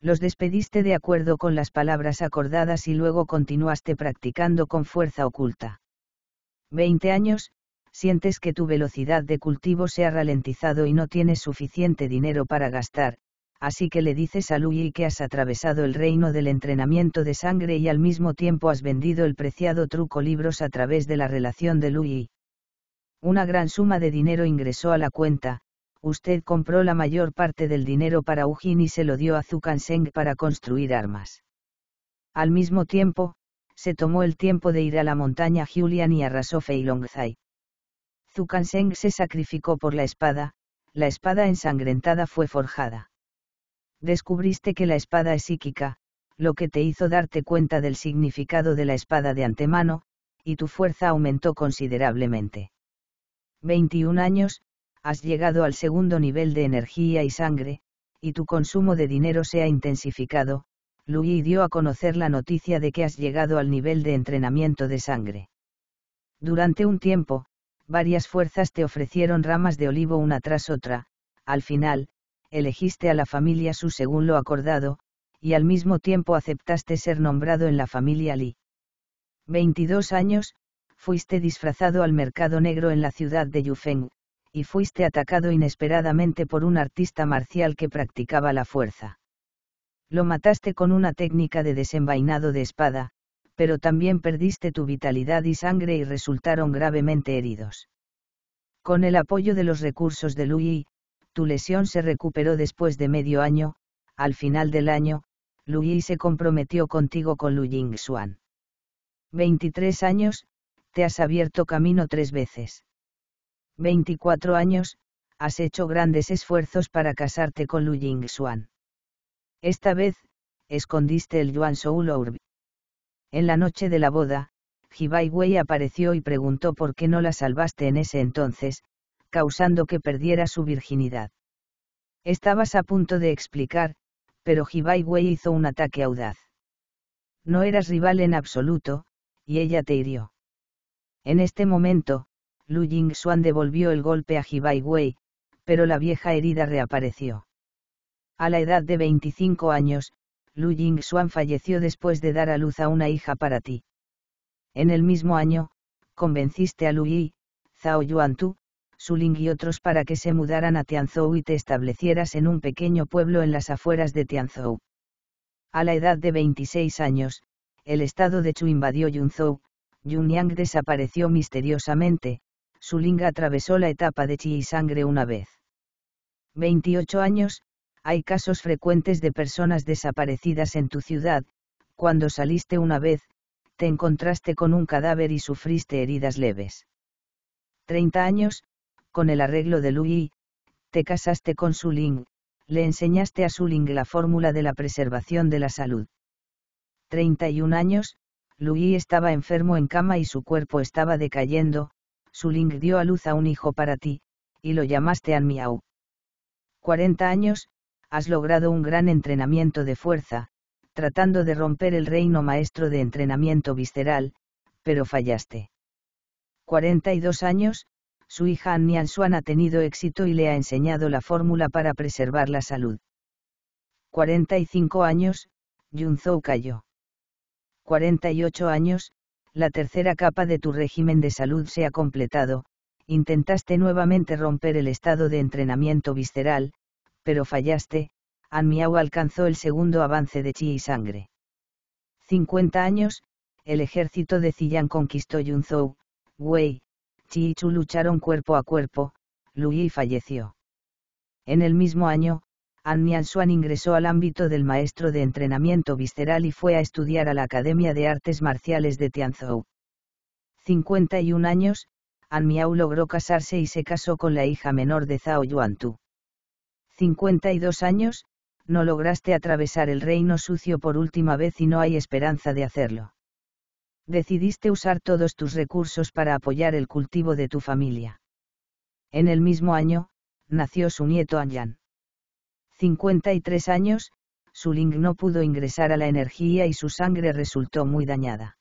Los despediste de acuerdo con las palabras acordadas y luego continuaste practicando con fuerza oculta. 20 años, sientes que tu velocidad de cultivo se ha ralentizado y no tienes suficiente dinero para gastar, así que le dices a Lu Yi que has atravesado el reino del entrenamiento de sangre y al mismo tiempo has vendido el preciado truco libros a través de la relación de Lu Yi. Una gran suma de dinero ingresó a la cuenta. Usted compró la mayor parte del dinero para Ujin y se lo dio a Zhu Kanseng para construir armas. Al mismo tiempo, se tomó el tiempo de ir a la montaña Julian y arrasó Feilongzai. Zhu Kanseng se sacrificó por la espada ensangrentada fue forjada. Descubriste que la espada es psíquica, lo que te hizo darte cuenta del significado de la espada de antemano, y tu fuerza aumentó considerablemente. 21 años, has llegado al segundo nivel de energía y sangre, y tu consumo de dinero se ha intensificado. Lu Yi dio a conocer la noticia de que has llegado al nivel de entrenamiento de sangre. Durante un tiempo, varias fuerzas te ofrecieron ramas de olivo una tras otra, al final, elegiste a la familia Su según lo acordado, y al mismo tiempo aceptaste ser nombrado en la familia Li. 22 años, fuiste disfrazado al mercado negro en la ciudad de Yufeng, y fuiste atacado inesperadamente por un artista marcial que practicaba la fuerza. Lo mataste con una técnica de desenvainado de espada, pero también perdiste tu vitalidad y sangre y resultaron gravemente heridos. Con el apoyo de los recursos de Lu Yi, tu lesión se recuperó después de medio año. Al final del año, Lu Yi se comprometió contigo con Lu Jingxuan. 23 años, te has abierto camino 3 veces. 24 años, has hecho grandes esfuerzos para casarte con Lu Jingxuan. Esta vez, escondiste el Yuan Soul Orb. En la noche de la boda, Ji Baiwei apareció y preguntó por qué no la salvaste en ese entonces, causando que perdiera su virginidad. Estabas a punto de explicar, pero Ji Baiwei hizo un ataque audaz. No eras rival en absoluto, y ella te hirió. En este momento, Lu Jingxuan devolvió el golpe a Ji Baiwei, pero la vieja herida reapareció. A la edad de 25 años, Lu Jingxuan falleció después de dar a luz a una hija para ti. En el mismo año, convenciste a Lu Yi, Zhao Yuan Tu, Suling y otros para que se mudaran a Tianzhou y te establecieras en un pequeño pueblo en las afueras de Tianzhou. A la edad de 26 años, el estado de Chu invadió Yunzhou, Yun Yang desapareció misteriosamente, Suling atravesó la etapa de chi y sangre una vez. 28 años, hay casos frecuentes de personas desaparecidas en tu ciudad. Cuando saliste una vez, te encontraste con un cadáver y sufriste heridas leves. 30 años, con el arreglo de Lu Yi, te casaste con Suling, le enseñaste a Suling la fórmula de la preservación de la salud. 31 años, Lu Yi estaba enfermo en cama y su cuerpo estaba decayendo. Suling dio a luz a un hijo para ti, y lo llamaste An Miao. 40 años, has logrado un gran entrenamiento de fuerza, tratando de romper el reino maestro de entrenamiento visceral, pero fallaste. 42 años, su hija An Nianxuan ha tenido éxito y le ha enseñado la fórmula para preservar la salud. 45 años, Yunzhou cayó. 48 años, la tercera capa de tu régimen de salud se ha completado, intentaste nuevamente romper el estado de entrenamiento visceral, pero fallaste, An Miao alcanzó el segundo avance de chi y sangre. 50 años, el ejército de Ziyang conquistó Yunzhou, Wei, Chi y Chu lucharon cuerpo a cuerpo, Lu Yi falleció. En el mismo año, An Nianxuan ingresó al ámbito del maestro de entrenamiento visceral y fue a estudiar a la Academia de Artes Marciales de Tianzhou. 51 años, An Miao logró casarse y se casó con la hija menor de Zhao Yuan Tu. 52 años, no lograste atravesar el reino sucio por última vez y no hay esperanza de hacerlo. Decidiste usar todos tus recursos para apoyar el cultivo de tu familia. En el mismo año, nació su nieto An Yan. 53 años, Suling no pudo ingresar a la energía y su sangre resultó muy dañada.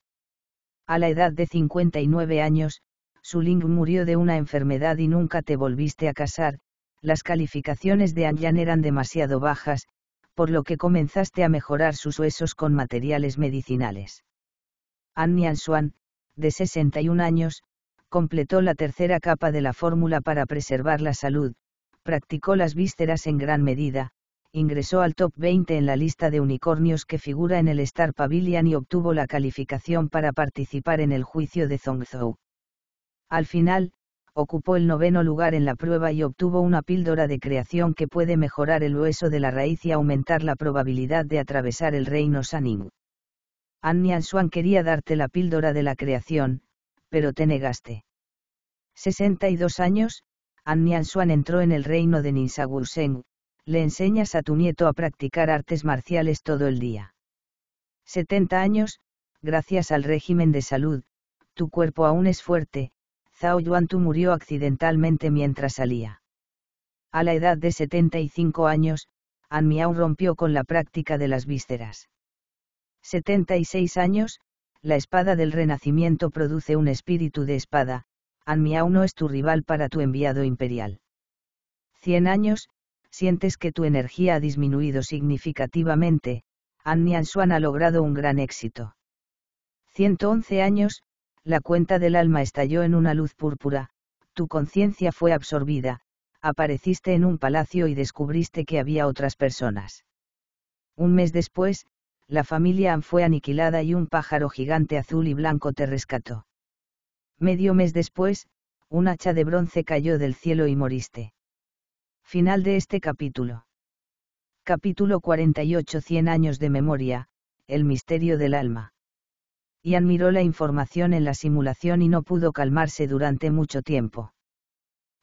A la edad de 59 años, Suling murió de una enfermedad y nunca te volviste a casar, las calificaciones de An Yan eran demasiado bajas, por lo que comenzaste a mejorar sus huesos con materiales medicinales. An Nianxuan, de 61 años, completó la tercera capa de la fórmula para preservar la salud, practicó las vísceras en gran medida, ingresó al top 20 en la lista de unicornios que figura en el Star Pavilion y obtuvo la calificación para participar en el juicio de Zhongzhou. Al final, ocupó el 9º lugar en la prueba y obtuvo una píldora de creación que puede mejorar el hueso de la raíz y aumentar la probabilidad de atravesar el reino Sanning. An Nianxuan quería darte la píldora de la creación, pero te negaste. 62 años, An Nianxuan entró en el reino de Ningxia Wusheng, le enseñas a tu nieto a practicar artes marciales todo el día. 70 años, gracias al régimen de salud, tu cuerpo aún es fuerte, Zhao Yuan Tu murió accidentalmente mientras salía. A la edad de 75 años, An Miao rompió con la práctica de las vísceras. 76 años, la espada del renacimiento produce un espíritu de espada, An Miao no es tu rival para tu enviado imperial. 100 años, sientes que tu energía ha disminuido significativamente, An Nianxuan ha logrado un gran éxito. 111 años, la cuenta del alma estalló en una luz púrpura, tu conciencia fue absorbida, apareciste en un palacio y descubriste que había otras personas. Un mes después, la familia An fue aniquilada y un pájaro gigante azul y blanco te rescató. Medio mes después, un hacha de bronce cayó del cielo y moriste. Final de este capítulo. Capítulo 48. 100 años de memoria, el misterio del alma. Ian miró la información en la simulación y no pudo calmarse durante mucho tiempo.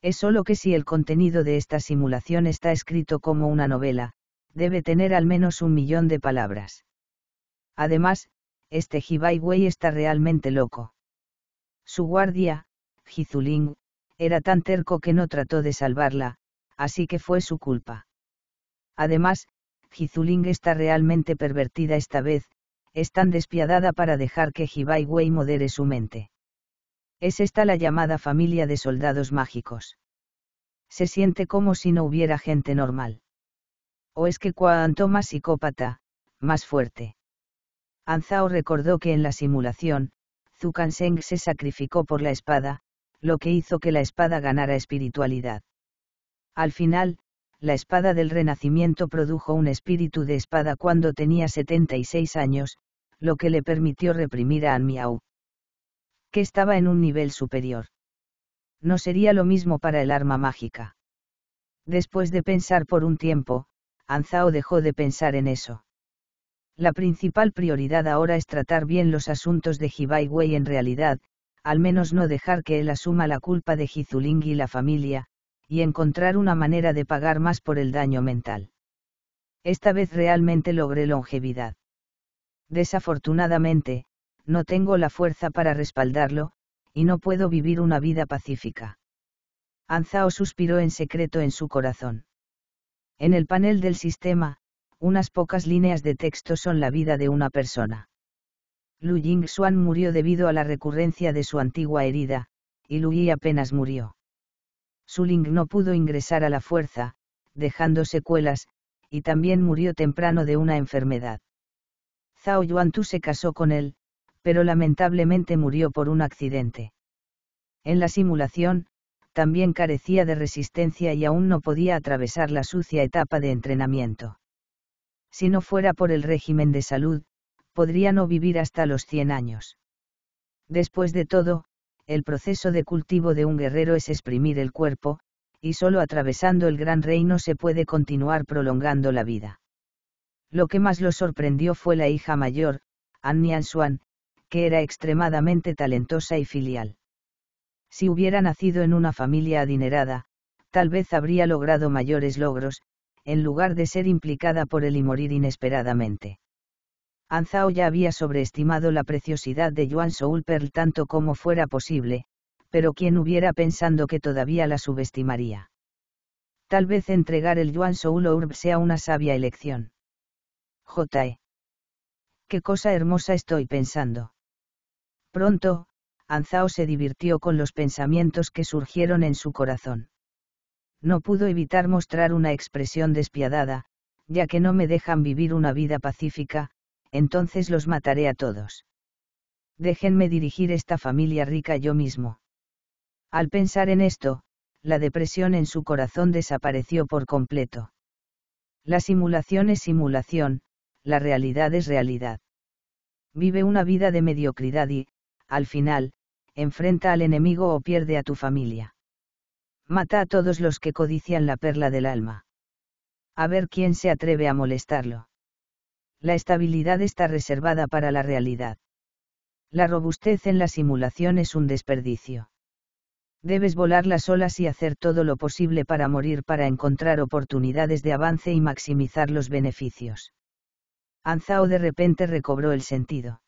Es solo que si el contenido de esta simulación está escrito como una novela, debe tener al menos 1.000.000 de palabras. Además, este Ji Baiwei está realmente loco. Su guardia, Ji Zuling, era tan terco que no trató de salvarla, así que fue su culpa. Además, Ji Zuling está realmente pervertida esta vez, es tan despiadada para dejar que Ji Baiwei modere su mente. Es esta la llamada familia de soldados mágicos. Se siente como si no hubiera gente normal. O es que cuanto más psicópata, más fuerte. Anzao recordó que en la simulación, Zhu Kanseng se sacrificó por la espada, lo que hizo que la espada ganara espiritualidad. Al final, la espada del renacimiento produjo un espíritu de espada cuando tenía 76 años, lo que le permitió reprimir a An Miao, que estaba en un nivel superior. No sería lo mismo para el arma mágica. Después de pensar por un tiempo, Anzao dejó de pensar en eso. La principal prioridad ahora es tratar bien los asuntos de Ji Baiwei en realidad, al menos no dejar que él asuma la culpa de Ji Zuling y la familia, y encontrar una manera de pagar más por el daño mental. Esta vez realmente logré longevidad. Desafortunadamente, no tengo la fuerza para respaldarlo, y no puedo vivir una vida pacífica. Anzao suspiró en secreto en su corazón. En el panel del sistema, unas pocas líneas de texto son la vida de una persona. Lu Jingxuan murió debido a la recurrencia de su antigua herida, y Lu Yi apenas murió. Suling no pudo ingresar a la fuerza, dejando secuelas, y también murió temprano de una enfermedad. Zhao Yuan Tu se casó con él, pero lamentablemente murió por un accidente. En la simulación, también carecía de resistencia y aún no podía atravesar la sucia etapa de entrenamiento. Si no fuera por el régimen de salud, podría no vivir hasta los 100 años. Después de todo, el proceso de cultivo de un guerrero es exprimir el cuerpo, y solo atravesando el gran reino se puede continuar prolongando la vida. Lo que más lo sorprendió fue la hija mayor, An Nianxuan, que era extremadamente talentosa y filial. Si hubiera nacido en una familia adinerada, tal vez habría logrado mayores logros, en lugar de ser implicada por él y morir inesperadamente. Anzao ya había sobreestimado la preciosidad de Yuan Soul Pearl tanto como fuera posible, pero quién hubiera pensado que todavía la subestimaría. Tal vez entregar el Yuan Soul Orb sea una sabia elección. J.E. ¡Qué cosa hermosa estoy pensando! Pronto, Anzao se divirtió con los pensamientos que surgieron en su corazón. No pudo evitar mostrar una expresión despiadada, ya que no me dejan vivir una vida pacífica, entonces los mataré a todos. Déjenme dirigir esta familia rica yo mismo. Al pensar en esto, la depresión en su corazón desapareció por completo. La simulación es simulación, la realidad es realidad. Vive una vida de mediocridad y, al final, enfrenta al enemigo o pierde a tu familia. Mata a todos los que codician la perla del alma. A ver quién se atreve a molestarlo. La estabilidad está reservada para la realidad. La robustez en la simulación es un desperdicio. Debes volar las olas y hacer todo lo posible para morir para encontrar oportunidades de avance y maximizar los beneficios. Anzao de repente recobró el sentido.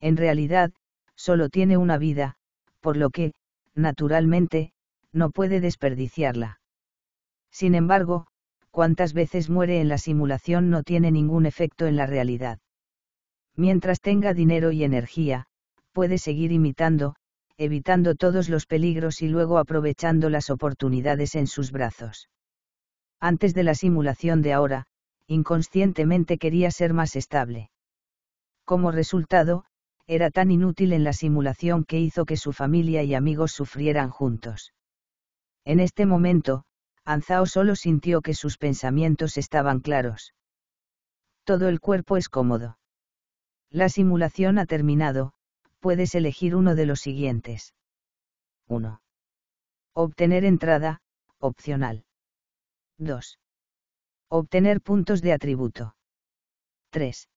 En realidad, solo tiene una vida, por lo que, naturalmente, no puede desperdiciarla. Sin embargo, cuántas veces muere en la simulación no tiene ningún efecto en la realidad. Mientras tenga dinero y energía, puede seguir imitando, evitando todos los peligros y luego aprovechando las oportunidades en sus brazos. Antes de la simulación de ahora, inconscientemente quería ser más estable. Como resultado, era tan inútil en la simulación que hizo que su familia y amigos sufrieran juntos. En este momento, Anzao solo sintió que sus pensamientos estaban claros. Todo el cuerpo es cómodo. La simulación ha terminado, puedes elegir uno de los siguientes. 1. Obtener entrada, opcional. 2. Obtener puntos de atributo. 3.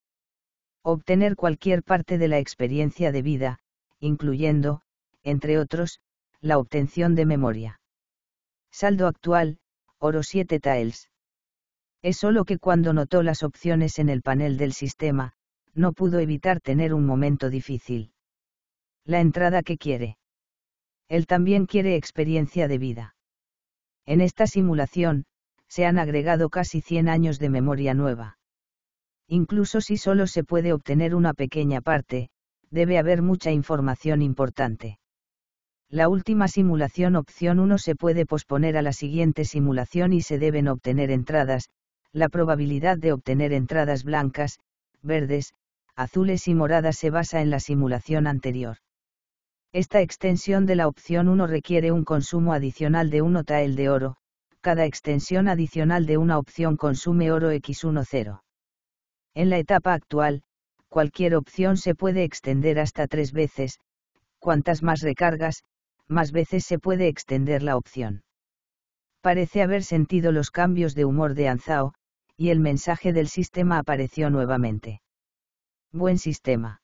Obtener cualquier parte de la experiencia de vida, incluyendo, entre otros, la obtención de memoria. Saldo actual, oro 7 tiles. Es solo que cuando notó las opciones en el panel del sistema, no pudo evitar tener un momento difícil. La entrada que quiere. Él también quiere experiencia de vida. En esta simulación, se han agregado casi 100 años de memoria nueva. Incluso si solo se puede obtener una pequeña parte, debe haber mucha información importante. La última simulación opción 1 se puede posponer a la siguiente simulación y se deben obtener entradas, la probabilidad de obtener entradas blancas, verdes, azules y moradas se basa en la simulación anterior. Esta extensión de la opción 1 requiere un consumo adicional de 1 tael de oro, cada extensión adicional de una opción consume oro x10. En la etapa actual, cualquier opción se puede extender hasta 3 veces, cuantas más recargas, más veces se puede extender la opción. Parece haber sentido los cambios de humor de Anzao, y el mensaje del sistema apareció nuevamente. Buen sistema.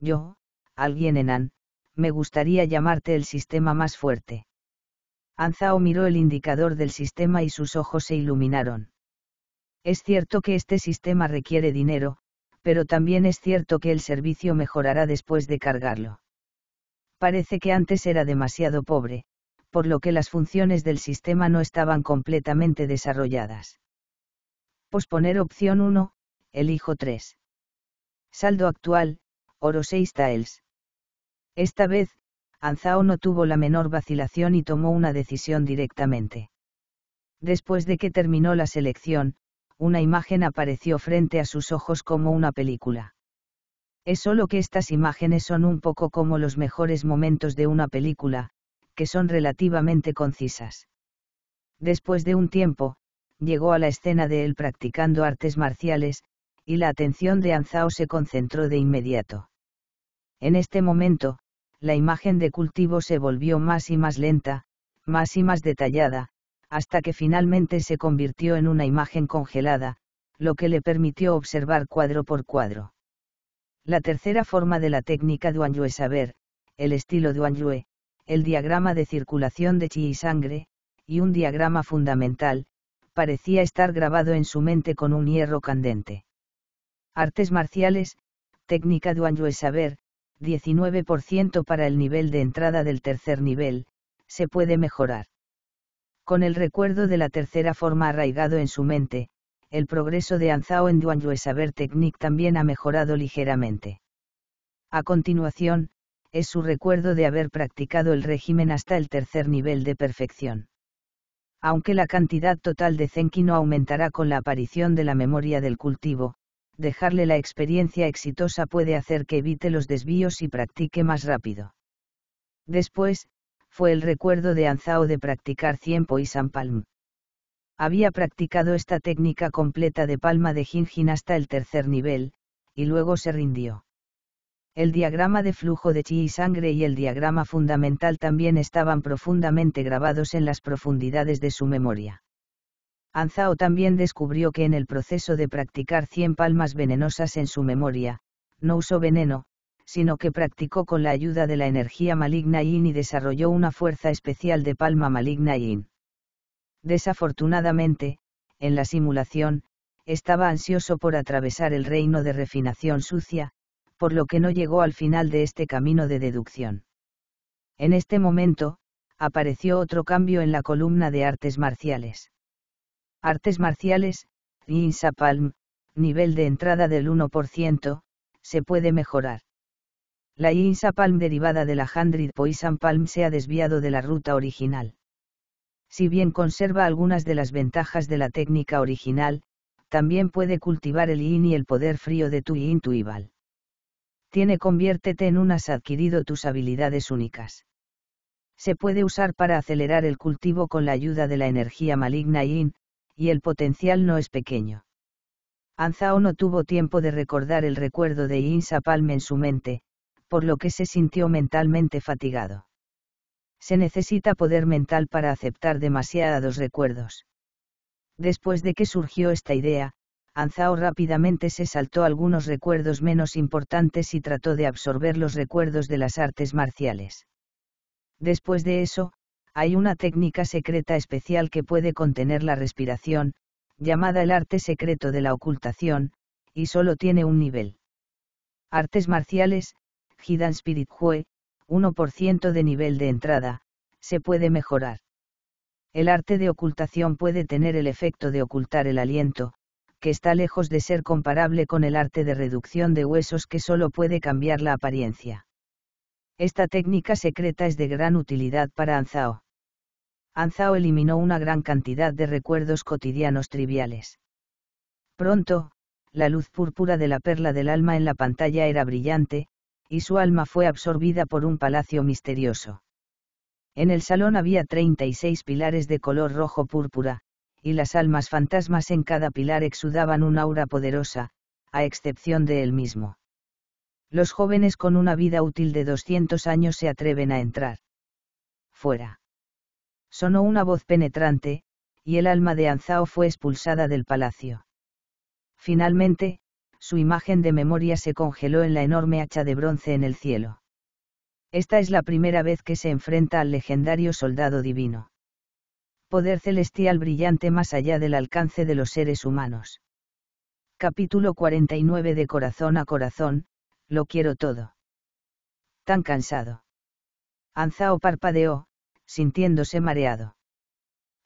Yo, alguien en An, me gustaría llamarte el sistema más fuerte. Anzao miró el indicador del sistema y sus ojos se iluminaron. Es cierto que este sistema requiere dinero, pero también es cierto que el servicio mejorará después de cargarlo. Parece que antes era demasiado pobre, por lo que las funciones del sistema no estaban completamente desarrolladas. Posponer opción 1, elijo 3. Saldo actual, oro 6 taels. Esta vez, Anzao no tuvo la menor vacilación y tomó una decisión directamente. Después de que terminó la selección, una imagen apareció frente a sus ojos como una película. Es solo que estas imágenes son un poco como los mejores momentos de una película, que son relativamente concisas. Después de un tiempo, llegó a la escena de él practicando artes marciales, y la atención de Anzao se concentró de inmediato. En este momento, la imagen de cultivo se volvió más y más lenta, más y más detallada, hasta que finalmente se convirtió en una imagen congelada, lo que le permitió observar cuadro por cuadro. La tercera forma de la técnica Duan Yue, saber, el estilo Duan Yue, el diagrama de circulación de chi y sangre, y un diagrama fundamental, parecía estar grabado en su mente con un hierro candente. Artes marciales, técnica Duan Yue, saber, 19% para el nivel de entrada del tercer nivel, se puede mejorar. Con el recuerdo de la tercera forma arraigado en su mente, el progreso de Anzao en Duan Yue Saber Technique también ha mejorado ligeramente. A continuación, es su recuerdo de haber practicado el régimen hasta el tercer nivel de perfección. Aunque la cantidad total de Zenki no aumentará con la aparición de la memoria del cultivo, dejarle la experiencia exitosa puede hacer que evite los desvíos y practique más rápido. Después, fue el recuerdo de Anzao de practicar 100 Poison Palm. Había practicado esta técnica completa de palma de Jinjin hasta el tercer nivel, y luego se rindió. El diagrama de flujo de chi y sangre y el diagrama fundamental también estaban profundamente grabados en las profundidades de su memoria. Anzao también descubrió que en el proceso de practicar 100 palmas venenosas en su memoria, no usó veneno, sino que practicó con la ayuda de la energía maligna Yin y desarrolló una fuerza especial de palma maligna Yin. Desafortunadamente, en la simulación, estaba ansioso por atravesar el reino de refinación sucia, por lo que no llegó al final de este camino de deducción. En este momento, apareció otro cambio en la columna de artes marciales. Artes marciales, Yin Sa Palm, nivel de entrada del 1%, se puede mejorar. La Yin Sa Palm derivada de la Hundred Poison Palm se ha desviado de la ruta original. Si bien conserva algunas de las ventajas de la técnica original, también puede cultivar el Yin y el poder frío de tu Yin Tu Ibal. Tiene conviértete en un has adquirido tus habilidades únicas. Se puede usar para acelerar el cultivo con la ayuda de la energía maligna Yin, y el potencial no es pequeño. Anzao no tuvo tiempo de recordar el recuerdo de Yin Sa Palm en su mente, por lo que se sintió mentalmente fatigado. Se necesita poder mental para aceptar demasiados recuerdos. Después de que surgió esta idea, Anzao rápidamente se saltó algunos recuerdos menos importantes y trató de absorber los recuerdos de las artes marciales. Después de eso, hay una técnica secreta especial que puede contener la respiración, llamada el arte secreto de la ocultación, y solo tiene un nivel. Artes marciales, Hidden Spirit Kung Fu, 1% de nivel de entrada, se puede mejorar. El arte de ocultación puede tener el efecto de ocultar el aliento, que está lejos de ser comparable con el arte de reducción de huesos que solo puede cambiar la apariencia. Esta técnica secreta es de gran utilidad para Anzao. Anzao eliminó una gran cantidad de recuerdos cotidianos triviales. Pronto, la luz púrpura de la perla del alma en la pantalla era brillante, y su alma fue absorbida por un palacio misterioso. En el salón había 36 pilares de color rojo púrpura, y las almas fantasmas en cada pilar exudaban un aura poderosa, a excepción de él mismo. Los jóvenes con una vida útil de 200 años se atreven a entrar. Fuera. Sonó una voz penetrante, y el alma de Anzao fue expulsada del palacio. Finalmente, su imagen de memoria se congeló en la enorme hacha de bronce en el cielo. Esta es la primera vez que se enfrenta al legendario soldado divino. Poder celestial brillante más allá del alcance de los seres humanos. Capítulo 49 de corazón a corazón, lo quiero todo. Tan cansado. Anzao parpadeó, sintiéndose mareado.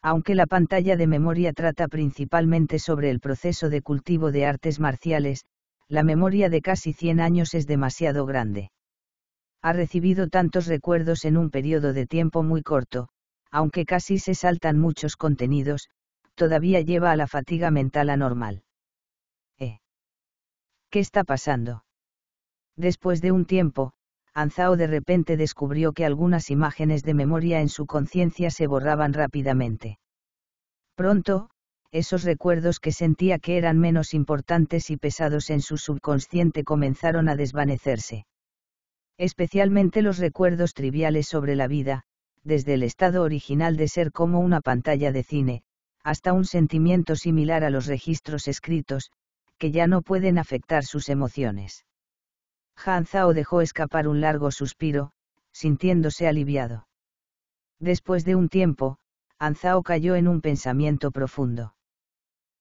Aunque la pantalla de memoria trata principalmente sobre el proceso de cultivo de artes marciales, la memoria de casi 100 años es demasiado grande. Ha recibido tantos recuerdos en un periodo de tiempo muy corto, aunque casi se saltan muchos contenidos, todavía lleva a la fatiga mental anormal. ¿Qué está pasando? Después de un tiempo, Anzao de repente descubrió que algunas imágenes de memoria en su conciencia se borraban rápidamente. Pronto, esos recuerdos que sentía que eran menos importantes y pesados en su subconsciente comenzaron a desvanecerse. Especialmente los recuerdos triviales sobre la vida, desde el estado original de ser como una pantalla de cine, hasta un sentimiento similar a los registros escritos, que ya no pueden afectar sus emociones. Anzao dejó escapar un largo suspiro, sintiéndose aliviado. Después de un tiempo, Anzao cayó en un pensamiento profundo.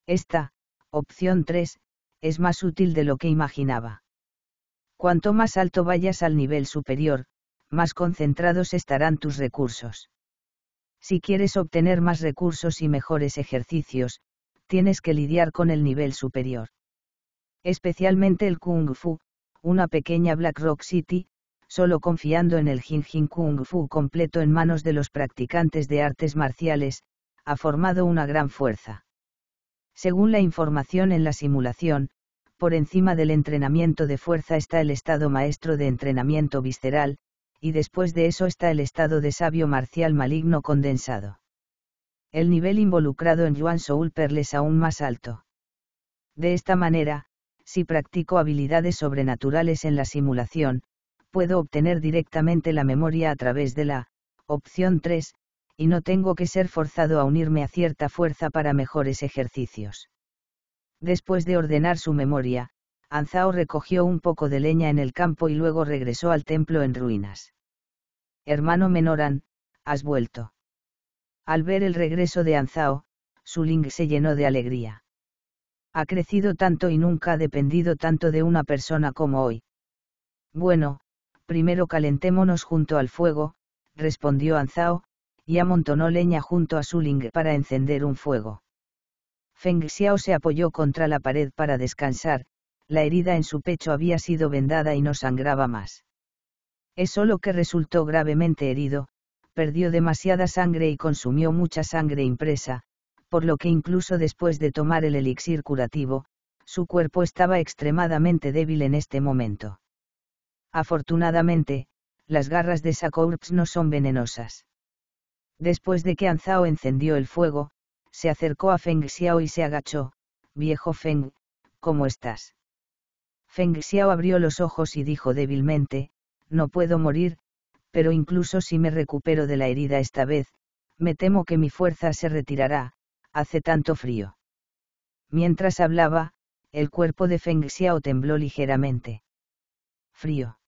Esta, opción 3, es más útil de lo que imaginaba. Cuanto más alto vayas al nivel superior, más concentrados estarán tus recursos. Si quieres obtener más recursos y mejores ejercicios, tienes que lidiar con el nivel superior. Especialmente el Kung Fu, una pequeña Black Rock City, solo confiando en el Jin Kung Fu completo en manos de los practicantes de artes marciales, ha formado una gran fuerza. Según la información en la simulación, por encima del entrenamiento de fuerza está el estado maestro de entrenamiento visceral, y después de eso está el estado de sabio marcial maligno condensado. El nivel involucrado en Yuan Soul Orb es aún más alto. De esta manera, si practico habilidades sobrenaturales en la simulación, puedo obtener directamente la memoria a través de la opción 3, y no tengo que ser forzado a unirme a cierta fuerza para mejores ejercicios. Después de ordenar su memoria, Anzao recogió un poco de leña en el campo y luego regresó al templo en ruinas. Hermano menor An, has vuelto. Al ver el regreso de Anzao, Suling se llenó de alegría. Ha crecido tanto y nunca ha dependido tanto de una persona como hoy. Bueno, primero calentémonos junto al fuego, respondió Anzao, y amontonó leña junto a Suling para encender un fuego. Feng Xiao se apoyó contra la pared para descansar, la herida en su pecho había sido vendada y no sangraba más. Es solo que resultó gravemente herido, perdió demasiada sangre y consumió mucha sangre impresa, por lo que incluso después de tomar el elixir curativo, su cuerpo estaba extremadamente débil en este momento. Afortunadamente, las garras de Sakourps no son venenosas. Después de que Anzao encendió el fuego, se acercó a Feng Xiao y se agachó. Viejo Feng, ¿cómo estás? Feng Xiao abrió los ojos y dijo débilmente, no puedo morir, pero incluso si me recupero de la herida esta vez, me temo que mi fuerza se retirará. Hace tanto frío. Mientras hablaba, el cuerpo de Feng Xiao tembló ligeramente. Frío.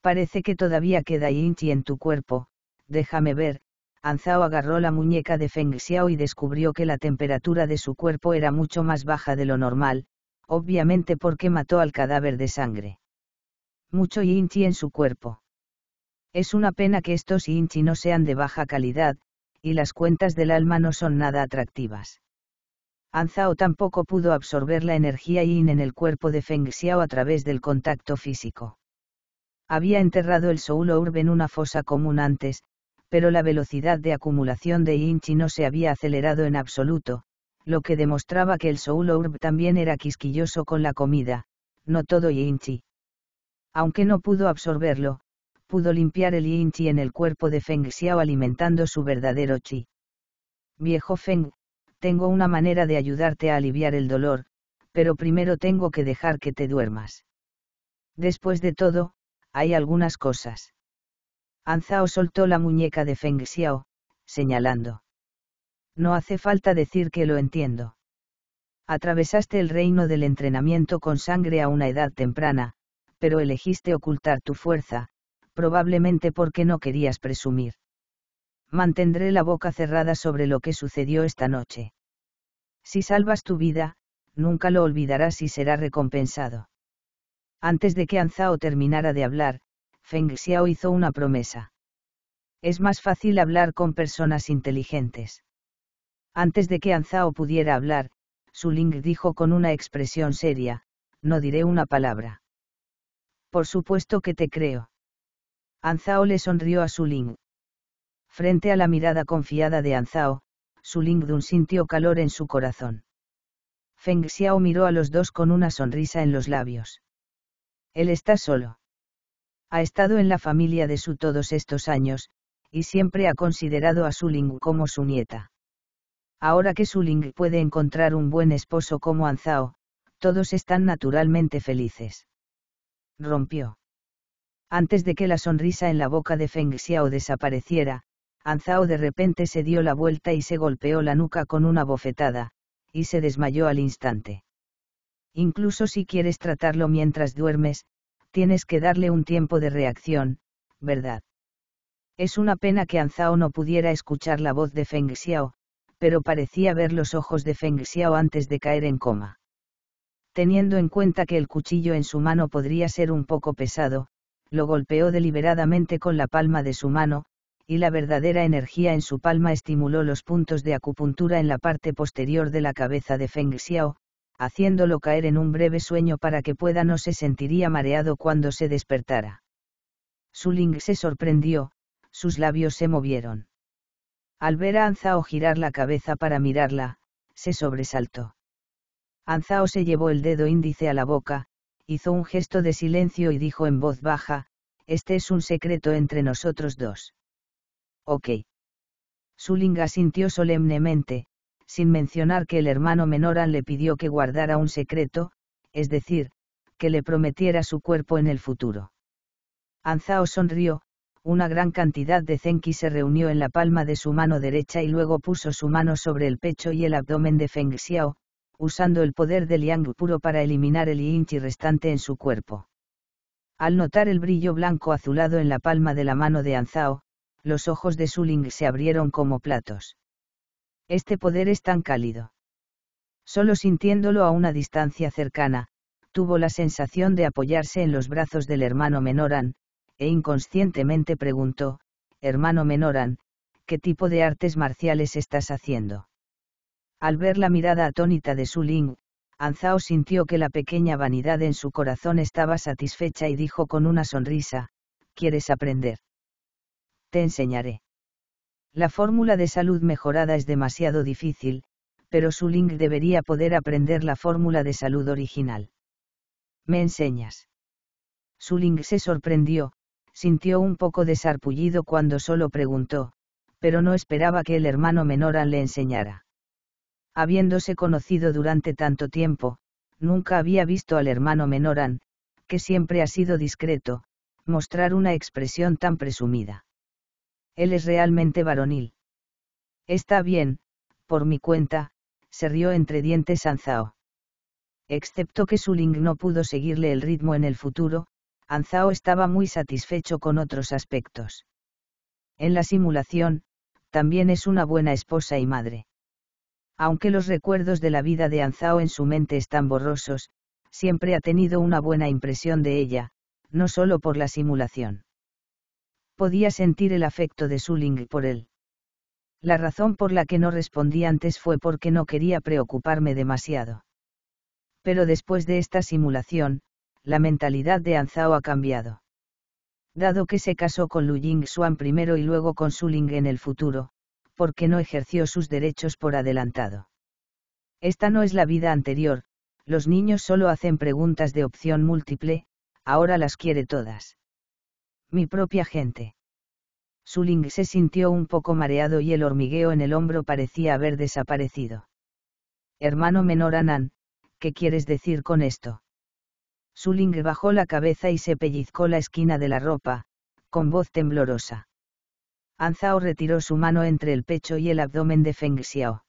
Parece que todavía queda yin chi en tu cuerpo, déjame ver. Anzao agarró la muñeca de Feng Xiao y descubrió que la temperatura de su cuerpo era mucho más baja de lo normal, obviamente porque mató al cadáver de sangre. Mucho yin chi en su cuerpo. Es una pena que estos yin chi no sean de baja calidad, y las cuentas del alma no son nada atractivas. Anzao tampoco pudo absorber la energía yin en el cuerpo de Feng Xiao a través del contacto físico. Había enterrado el Soul Orb en una fosa común antes, pero la velocidad de acumulación de yin chi no se había acelerado en absoluto, lo que demostraba que el Soul Orb también era quisquilloso con la comida, no todo yin chi. Aunque no pudo absorberlo, pudo limpiar el yin chi en el cuerpo de Feng Xiao alimentando su verdadero chi. Viejo Feng, tengo una manera de ayudarte a aliviar el dolor, pero primero tengo que dejar que te duermas. Después de todo, hay algunas cosas. Anzao soltó la muñeca de Feng Xiao, señalando. No hace falta decir que lo entiendo. Atravesaste el reino del entrenamiento con sangre a una edad temprana, pero elegiste ocultar tu fuerza, probablemente porque no querías presumir. Mantendré la boca cerrada sobre lo que sucedió esta noche. Si salvas tu vida, nunca lo olvidarás y será recompensado. Antes de que Anzao terminara de hablar, Feng Xiao hizo una promesa. Es más fácil hablar con personas inteligentes. Antes de que Anzao pudiera hablar, Suling dijo con una expresión seria, «No diré una palabra». «Por supuesto que te creo». Anzao le sonrió a Suling. Frente a la mirada confiada de Anzao, Suling Dun sintió calor en su corazón. Feng Xiao miró a los dos con una sonrisa en los labios. Él está solo. Ha estado en la familia de Su todos estos años, y siempre ha considerado a Suling como su nieta. Ahora que Suling puede encontrar un buen esposo como Anzao, todos están naturalmente felices. Rompió. Antes de que la sonrisa en la boca de Feng Xiao desapareciera, Anzao de repente se dio la vuelta y se golpeó la nuca con una bofetada, y se desmayó al instante. Incluso si quieres tratarlo mientras duermes, tienes que darle un tiempo de reacción, ¿verdad? Es una pena que Anzao no pudiera escuchar la voz de Feng Xiao, pero parecía ver los ojos de Feng Xiao antes de caer en coma. Teniendo en cuenta que el cuchillo en su mano podría ser un poco pesado, lo golpeó deliberadamente con la palma de su mano, y la verdadera energía en su palma estimuló los puntos de acupuntura en la parte posterior de la cabeza de Feng Xiao, haciéndolo caer en un breve sueño para que pueda no se sentiría mareado cuando se despertara. Suling se sorprendió, sus labios se movieron. Al ver a Anzao girar la cabeza para mirarla, se sobresaltó. Anzao se llevó el dedo índice a la boca, hizo un gesto de silencio y dijo en voz baja, «Este es un secreto entre nosotros dos». «Ok». Suling asintió solemnemente, sin mencionar que el hermano menor An le pidió que guardara un secreto, es decir, que le prometiera su cuerpo en el futuro. Anzao sonrió, una gran cantidad de Zenki se reunió en la palma de su mano derecha y luego puso su mano sobre el pecho y el abdomen de Feng Xiao, usando el poder del Yang puro para eliminar el Yin Chi restante en su cuerpo. Al notar el brillo blanco azulado en la palma de la mano de Anzao, los ojos de Suling se abrieron como platos. Este poder es tan cálido. Solo sintiéndolo a una distancia cercana, tuvo la sensación de apoyarse en los brazos del hermano menor An, e inconscientemente preguntó, «Hermano menor An, ¿qué tipo de artes marciales estás haciendo?». Al ver la mirada atónita de Suling, Anzao sintió que la pequeña vanidad en su corazón estaba satisfecha y dijo con una sonrisa, «¿Quieres aprender? Te enseñaré». La fórmula de salud mejorada es demasiado difícil, pero Suling debería poder aprender la fórmula de salud original. «¿Me enseñas?». Suling se sorprendió, sintió un poco de sarpullido cuando solo preguntó, pero no esperaba que el hermano menor An le enseñara. Habiéndose conocido durante tanto tiempo, nunca había visto al hermano menor An, que siempre ha sido discreto, mostrar una expresión tan presumida. Él es realmente varonil. Está bien, por mi cuenta, se rió entre dientes Anzao. Excepto que Suling no pudo seguirle el ritmo en el futuro, Anzao estaba muy satisfecho con otros aspectos. En la simulación, también es una buena esposa y madre. Aunque los recuerdos de la vida de Anzao en su mente están borrosos, siempre ha tenido una buena impresión de ella, no solo por la simulación. Podía sentir el afecto de Suling por él. La razón por la que no respondí antes fue porque no quería preocuparme demasiado. Pero después de esta simulación, la mentalidad de Anzao ha cambiado. Dado que se casó con Lu Jingxuan primero y luego con Suling en el futuro, ¿por qué no ejerció sus derechos por adelantado? Esta no es la vida anterior, los niños solo hacen preguntas de opción múltiple, ahora las quiere todas. Mi propia gente. Suling se sintió un poco mareado y el hormigueo en el hombro parecía haber desaparecido. Hermano menor An, ¿qué quieres decir con esto? Suling bajó la cabeza y se pellizcó la esquina de la ropa, con voz temblorosa. Anzao retiró su mano entre el pecho y el abdomen de Feng Xiao.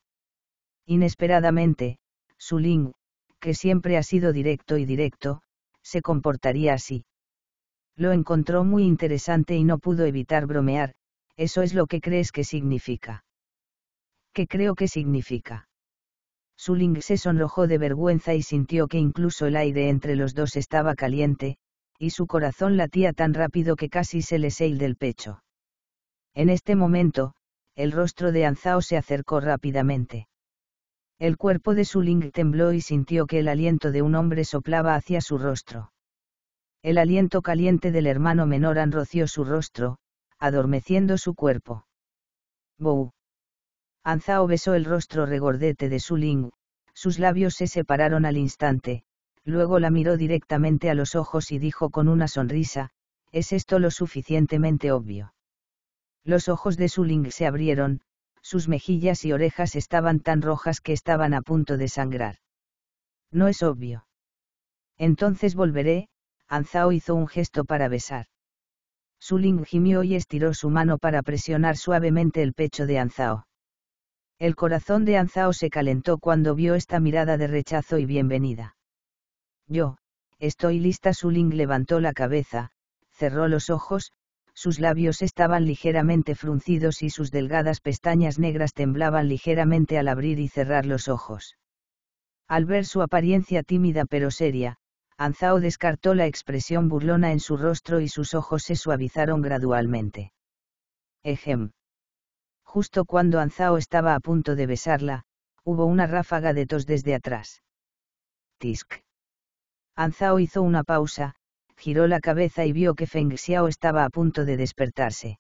Inesperadamente, Suling, que siempre ha sido directo y directo, se comportaría así. Lo encontró muy interesante y no pudo evitar bromear, ¿eso es lo que crees que significa? ¿Qué creo que significa? Suling se sonrojó de vergüenza y sintió que incluso el aire entre los dos estaba caliente, y su corazón latía tan rápido que casi se le salió del pecho. En este momento, el rostro de Anzao se acercó rápidamente. El cuerpo de Suling tembló y sintió que el aliento de un hombre soplaba hacia su rostro. El aliento caliente del hermano menor An roció su rostro, adormeciendo su cuerpo. Bou. Anzao besó el rostro regordete de Suling, sus labios se separaron al instante, luego la miró directamente a los ojos y dijo con una sonrisa, ¿es esto lo suficientemente obvio? Los ojos de Suling se abrieron, sus mejillas y orejas estaban tan rojas que estaban a punto de sangrar. No es obvio. Entonces volveré. Anzao hizo un gesto para besar. Suling gimió y estiró su mano para presionar suavemente el pecho de Anzao. El corazón de Anzao se calentó cuando vio esta mirada de rechazo y bienvenida. Yo, estoy lista. Suling levantó la cabeza, cerró los ojos, sus labios estaban ligeramente fruncidos y sus delgadas pestañas negras temblaban ligeramente al abrir y cerrar los ojos. Al ver su apariencia tímida pero seria, Anzao descartó la expresión burlona en su rostro y sus ojos se suavizaron gradualmente. Ejem. Justo cuando Anzao estaba a punto de besarla, hubo una ráfaga de tos desde atrás. Tisk. Anzao hizo una pausa, giró la cabeza y vio que Feng Xiao estaba a punto de despertarse.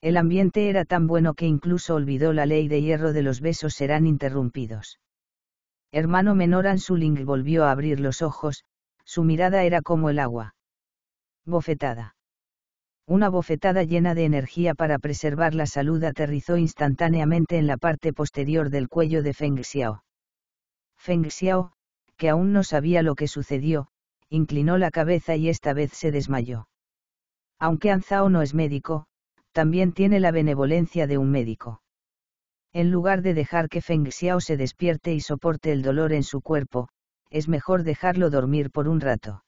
El ambiente era tan bueno que incluso olvidó la ley de hierro de los besos serán interrumpidos. Hermano menor An Suling volvió a abrir los ojos. Su mirada era como el agua. Bofetada. Una bofetada llena de energía para preservar la salud aterrizó instantáneamente en la parte posterior del cuello de Feng Xiao. Feng Xiao, que aún no sabía lo que sucedió, inclinó la cabeza y esta vez se desmayó. Aunque Anzao no es médico, también tiene la benevolencia de un médico. En lugar de dejar que Feng Xiao se despierte y soporte el dolor en su cuerpo, es mejor dejarlo dormir por un rato.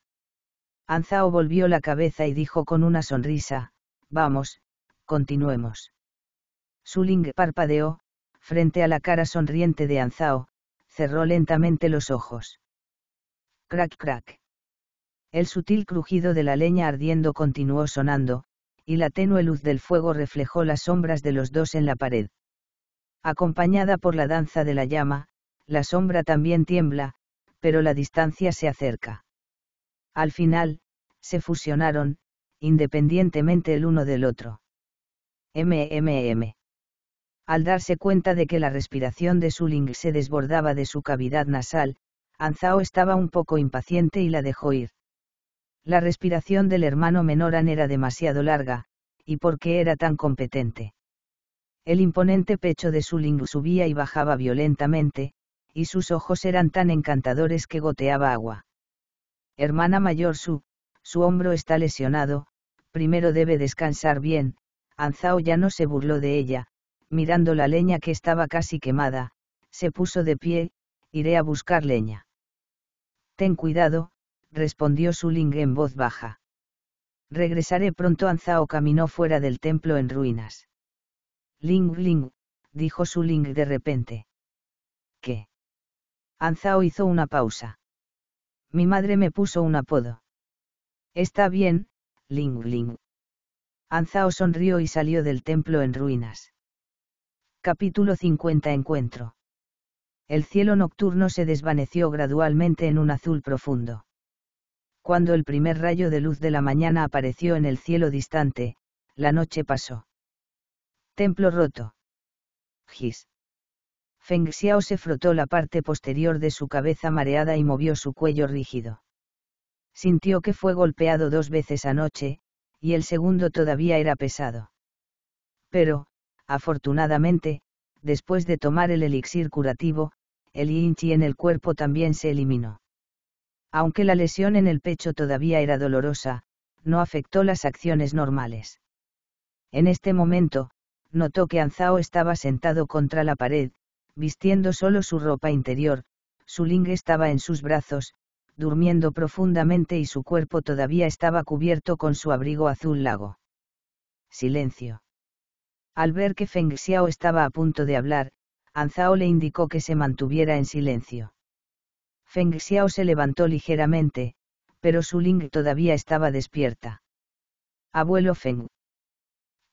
Anzao volvió la cabeza y dijo con una sonrisa, «Vamos, continuemos». Suling parpadeó, frente a la cara sonriente de Anzao, cerró lentamente los ojos. Crac crac. El sutil crujido de la leña ardiendo continuó sonando, y la tenue luz del fuego reflejó las sombras de los dos en la pared. Acompañada por la danza de la llama, la sombra también tiembla, pero la distancia se acerca. Al final, se fusionaron, independientemente el uno del otro. Al darse cuenta de que la respiración de Suling se desbordaba de su cavidad nasal, Anzao estaba un poco impaciente y la dejó ir. La respiración del hermano menor An era demasiado larga, y porque era tan competente. El imponente pecho de Suling subía y bajaba violentamente, y sus ojos eran tan encantadores que goteaba agua. Hermana mayor su hombro está lesionado, primero debe descansar bien. Anzao ya no se burló de ella, mirando la leña que estaba casi quemada, se puso de pie, iré a buscar leña. Ten cuidado, respondió Suling en voz baja. Regresaré pronto. Anzao caminó fuera del templo en ruinas. Ling, dijo Suling de repente. ¿Qué? Anzao hizo una pausa. Mi madre me puso un apodo. Está bien, Ling. Anzao sonrió y salió del templo en ruinas. Capítulo 50. Encuentro. El cielo nocturno se desvaneció gradualmente en un azul profundo. Cuando el primer rayo de luz de la mañana apareció en el cielo distante, la noche pasó. Templo roto. Gis. Feng Xiao se frotó la parte posterior de su cabeza mareada y movió su cuello rígido. Sintió que fue golpeado 2 veces anoche, y el segundo todavía era pesado. Pero, afortunadamente, después de tomar el elixir curativo, el yin chi en el cuerpo también se eliminó. Aunque la lesión en el pecho todavía era dolorosa, no afectó las acciones normales. En este momento, notó que Anzao estaba sentado contra la pared, vistiendo solo su ropa interior, Suling estaba en sus brazos, durmiendo profundamente y su cuerpo todavía estaba cubierto con su abrigo azul lago. Silencio. Al ver que Feng Xiao estaba a punto de hablar, Anzao le indicó que se mantuviera en silencio. Feng Xiao se levantó ligeramente, pero Suling todavía estaba despierta. Abuelo Feng.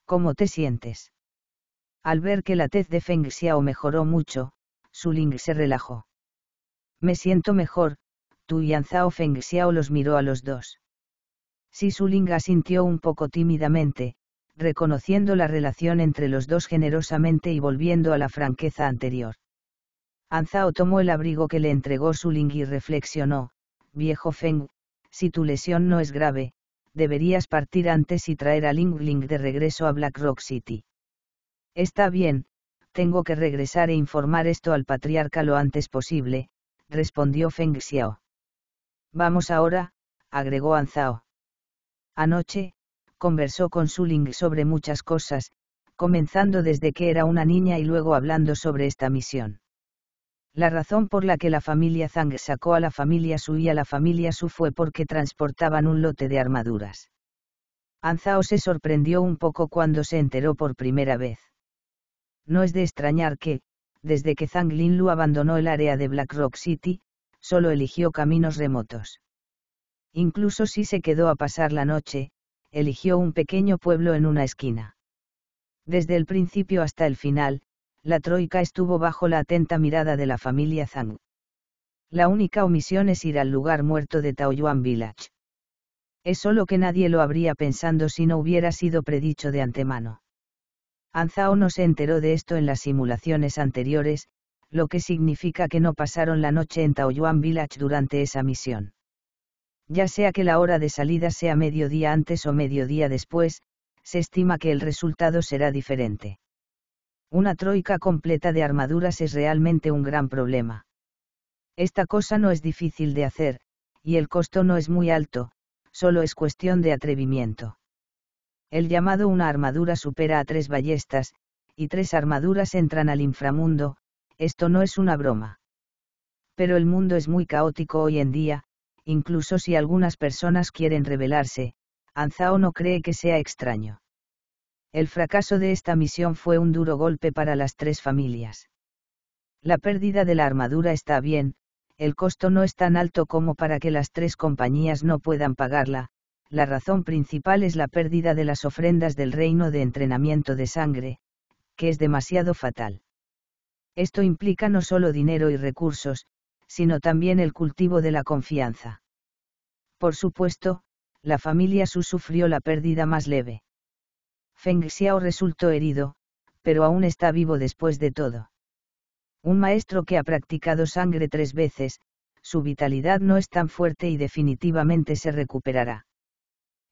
¿Cómo te sientes? Al ver que la tez de Feng Xiao mejoró mucho, Suling se relajó. «Me siento mejor», Tu y Anzao Feng Xiao los miró a los dos. Si Suling asintió un poco tímidamente, reconociendo la relación entre los dos generosamente y volviendo a la franqueza anterior. Anzao tomó el abrigo que le entregó Suling y reflexionó: «Viejo Feng, si tu lesión no es grave, deberías partir antes y traer a Ling Ling de regreso a Black Rock City». «Está bien, tengo que regresar e informar esto al patriarca lo antes posible», respondió Feng Xiao. «Vamos ahora», agregó Anzao. Anoche, conversó con Suling sobre muchas cosas, comenzando desde que era una niña y luego hablando sobre esta misión. La razón por la que la familia Zhang sacó a la familia Su y a la familia Su fue porque transportaban un lote de armaduras. Anzao se sorprendió un poco cuando se enteró por primera vez. No es de extrañar que, desde que Zhang Linlu abandonó el área de Black Rock City, solo eligió caminos remotos. Incluso si se quedó a pasar la noche, eligió un pequeño pueblo en una esquina. Desde el principio hasta el final, la troika estuvo bajo la atenta mirada de la familia Zhang. La única omisión es ir al lugar muerto de Taoyuan Village. Es solo que nadie lo habría pensado si no hubiera sido predicho de antemano. Anzao no se enteró de esto en las simulaciones anteriores, lo que significa que no pasaron la noche en Taoyuan Village durante esa misión. Ya sea que la hora de salida sea mediodía antes o mediodía después, se estima que el resultado será diferente. Una troika completa de armaduras es realmente un gran problema. Esta cosa no es difícil de hacer, y el costo no es muy alto, solo es cuestión de atrevimiento. El llamado una armadura supera a 3 ballestas, y 3 armaduras entran al inframundo, esto no es una broma. Pero el mundo es muy caótico hoy en día, incluso si algunas personas quieren rebelarse, Anzao no cree que sea extraño. El fracaso de esta misión fue un duro golpe para las 3 familias. La pérdida de la armadura está bien, el costo no es tan alto como para que las 3 compañías no puedan pagarla, la razón principal es la pérdida de las ofrendas del reino de entrenamiento de sangre, que es demasiado fatal. Esto implica no solo dinero y recursos, sino también el cultivo de la confianza. Por supuesto, la familia Su sufrió la pérdida más leve. Feng Xiao resultó herido, pero aún está vivo después de todo. Un maestro que ha practicado sangre 3 veces, su vitalidad no es tan fuerte y definitivamente se recuperará.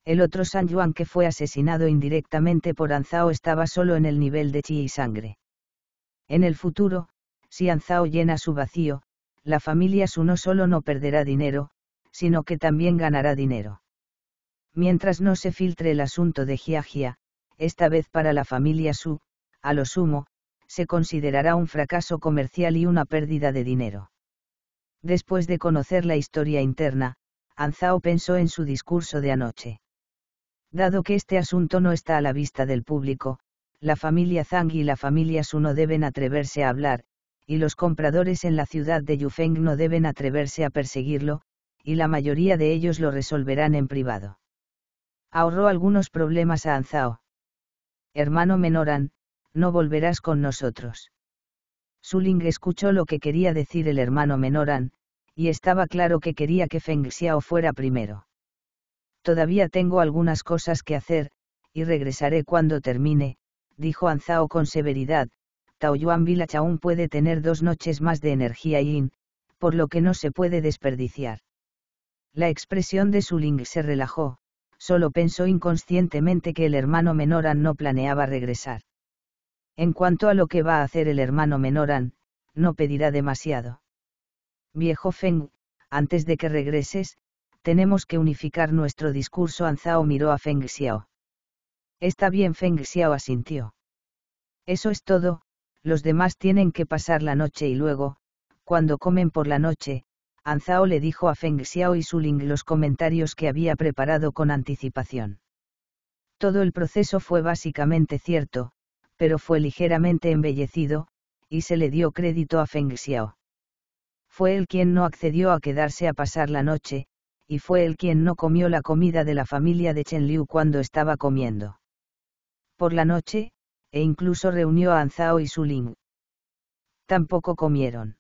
El otro San Yuan que fue asesinado indirectamente por Anzao estaba solo en el nivel de chi y sangre. En el futuro, si Anzao llena su vacío, la familia Su no solo no perderá dinero, sino que también ganará dinero. Mientras no se filtre el asunto de Jiajia, esta vez para la familia Su, a lo sumo, se considerará un fracaso comercial y una pérdida de dinero. Después de conocer la historia interna, Anzao pensó en su discurso de anoche. Dado que este asunto no está a la vista del público, la familia Zhang y la familia Su no deben atreverse a hablar, y los compradores en la ciudad de Yufeng no deben atreverse a perseguirlo, y la mayoría de ellos lo resolverán en privado. Ahorró algunos problemas a Anzao. «Hermano Menoran, no volverás con nosotros». Suling escuchó lo que quería decir el hermano Menoran, y estaba claro que quería que Feng Xiao fuera primero. «Todavía tengo algunas cosas que hacer, y regresaré cuando termine», dijo Anzao con severidad. Taoyuan Village aún puede tener 2 noches más de energía yin, por lo que no se puede desperdiciar. La expresión de Suling se relajó, solo pensó inconscientemente que el hermano Menoran no planeaba regresar. En cuanto a lo que va a hacer el hermano Menoran, no pedirá demasiado. «Viejo Feng, antes de que regreses, tenemos que unificar nuestro discurso». Anzao miró a Feng Xiao. «Está bien», Feng Xiao asintió. «Eso es todo. Los demás tienen que pasar la noche y luego, cuando comen por la noche», Anzao le dijo a Feng Xiao y Suling los comentarios que había preparado con anticipación. Todo el proceso fue básicamente cierto, pero fue ligeramente embellecido, y se le dio crédito a Feng Xiao. Fue él quien no accedió a quedarse a pasar la noche, y fue él quien no comió la comida de la familia de Chen Liu cuando estaba comiendo. Por la noche, e incluso reunió a Anzao y Suling. Tampoco comieron.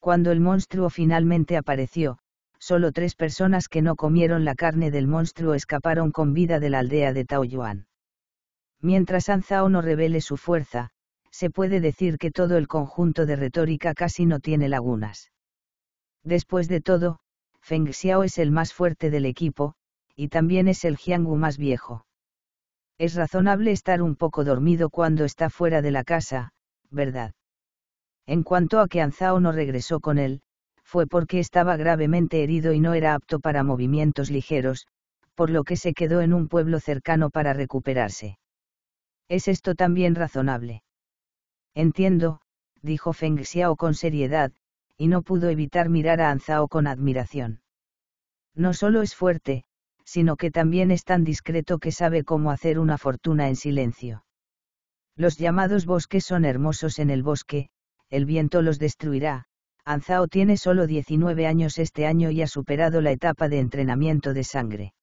Cuando el monstruo finalmente apareció, solo 3 personas que no comieron la carne del monstruo escaparon con vida de la aldea de Taoyuan. Mientras Anzao no revele su fuerza, se puede decir que todo el conjunto de retórica casi no tiene lagunas. Después de todo, Feng Xiao es el más fuerte del equipo, y también es el Jianghu más viejo. Es razonable estar un poco dormido cuando está fuera de la casa, ¿verdad? En cuanto a que Anzao no regresó con él, fue porque estaba gravemente herido y no era apto para movimientos ligeros, por lo que se quedó en un pueblo cercano para recuperarse. ¿Es esto también razonable? Entiendo, dijo Feng Xiao con seriedad, y no pudo evitar mirar a Anzao con admiración. No solo es fuerte, sino que también es tan discreto que sabe cómo hacer una fortuna en silencio. Los llamados bosques son hermosos en el bosque, el viento los destruirá. Anzao tiene solo 19 años este año y ha superado la etapa de entrenamiento de sangre.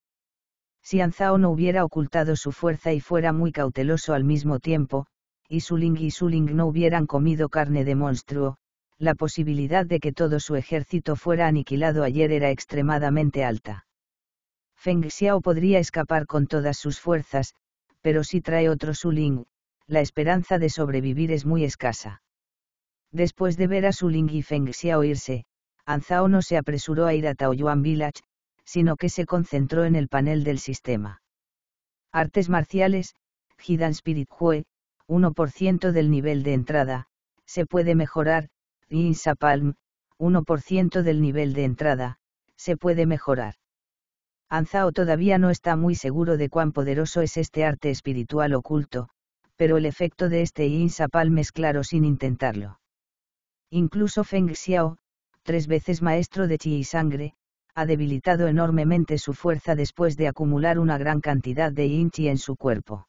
Si Anzao no hubiera ocultado su fuerza y fuera muy cauteloso al mismo tiempo, y Suling no hubieran comido carne de monstruo, la posibilidad de que todo su ejército fuera aniquilado ayer era extremadamente alta. Feng Xiao podría escapar con todas sus fuerzas, pero si trae otro Suling, la esperanza de sobrevivir es muy escasa. Después de ver a Suling y Feng Xiao irse, Anzao no se apresuró a ir a Taoyuan Village, sino que se concentró en el panel del sistema. Artes marciales, Hidden Spirit Kung Fu, 1% del nivel de entrada, se puede mejorar. Yin Sa Palm, 1% del nivel de entrada, se puede mejorar. Anzao todavía no está muy seguro de cuán poderoso es este arte espiritual oculto, pero el efecto de este Yin Sa Palm es claro sin intentarlo. Incluso Feng Xiao, 3 veces maestro de chi y sangre, ha debilitado enormemente su fuerza después de acumular una gran cantidad de yin chi en su cuerpo.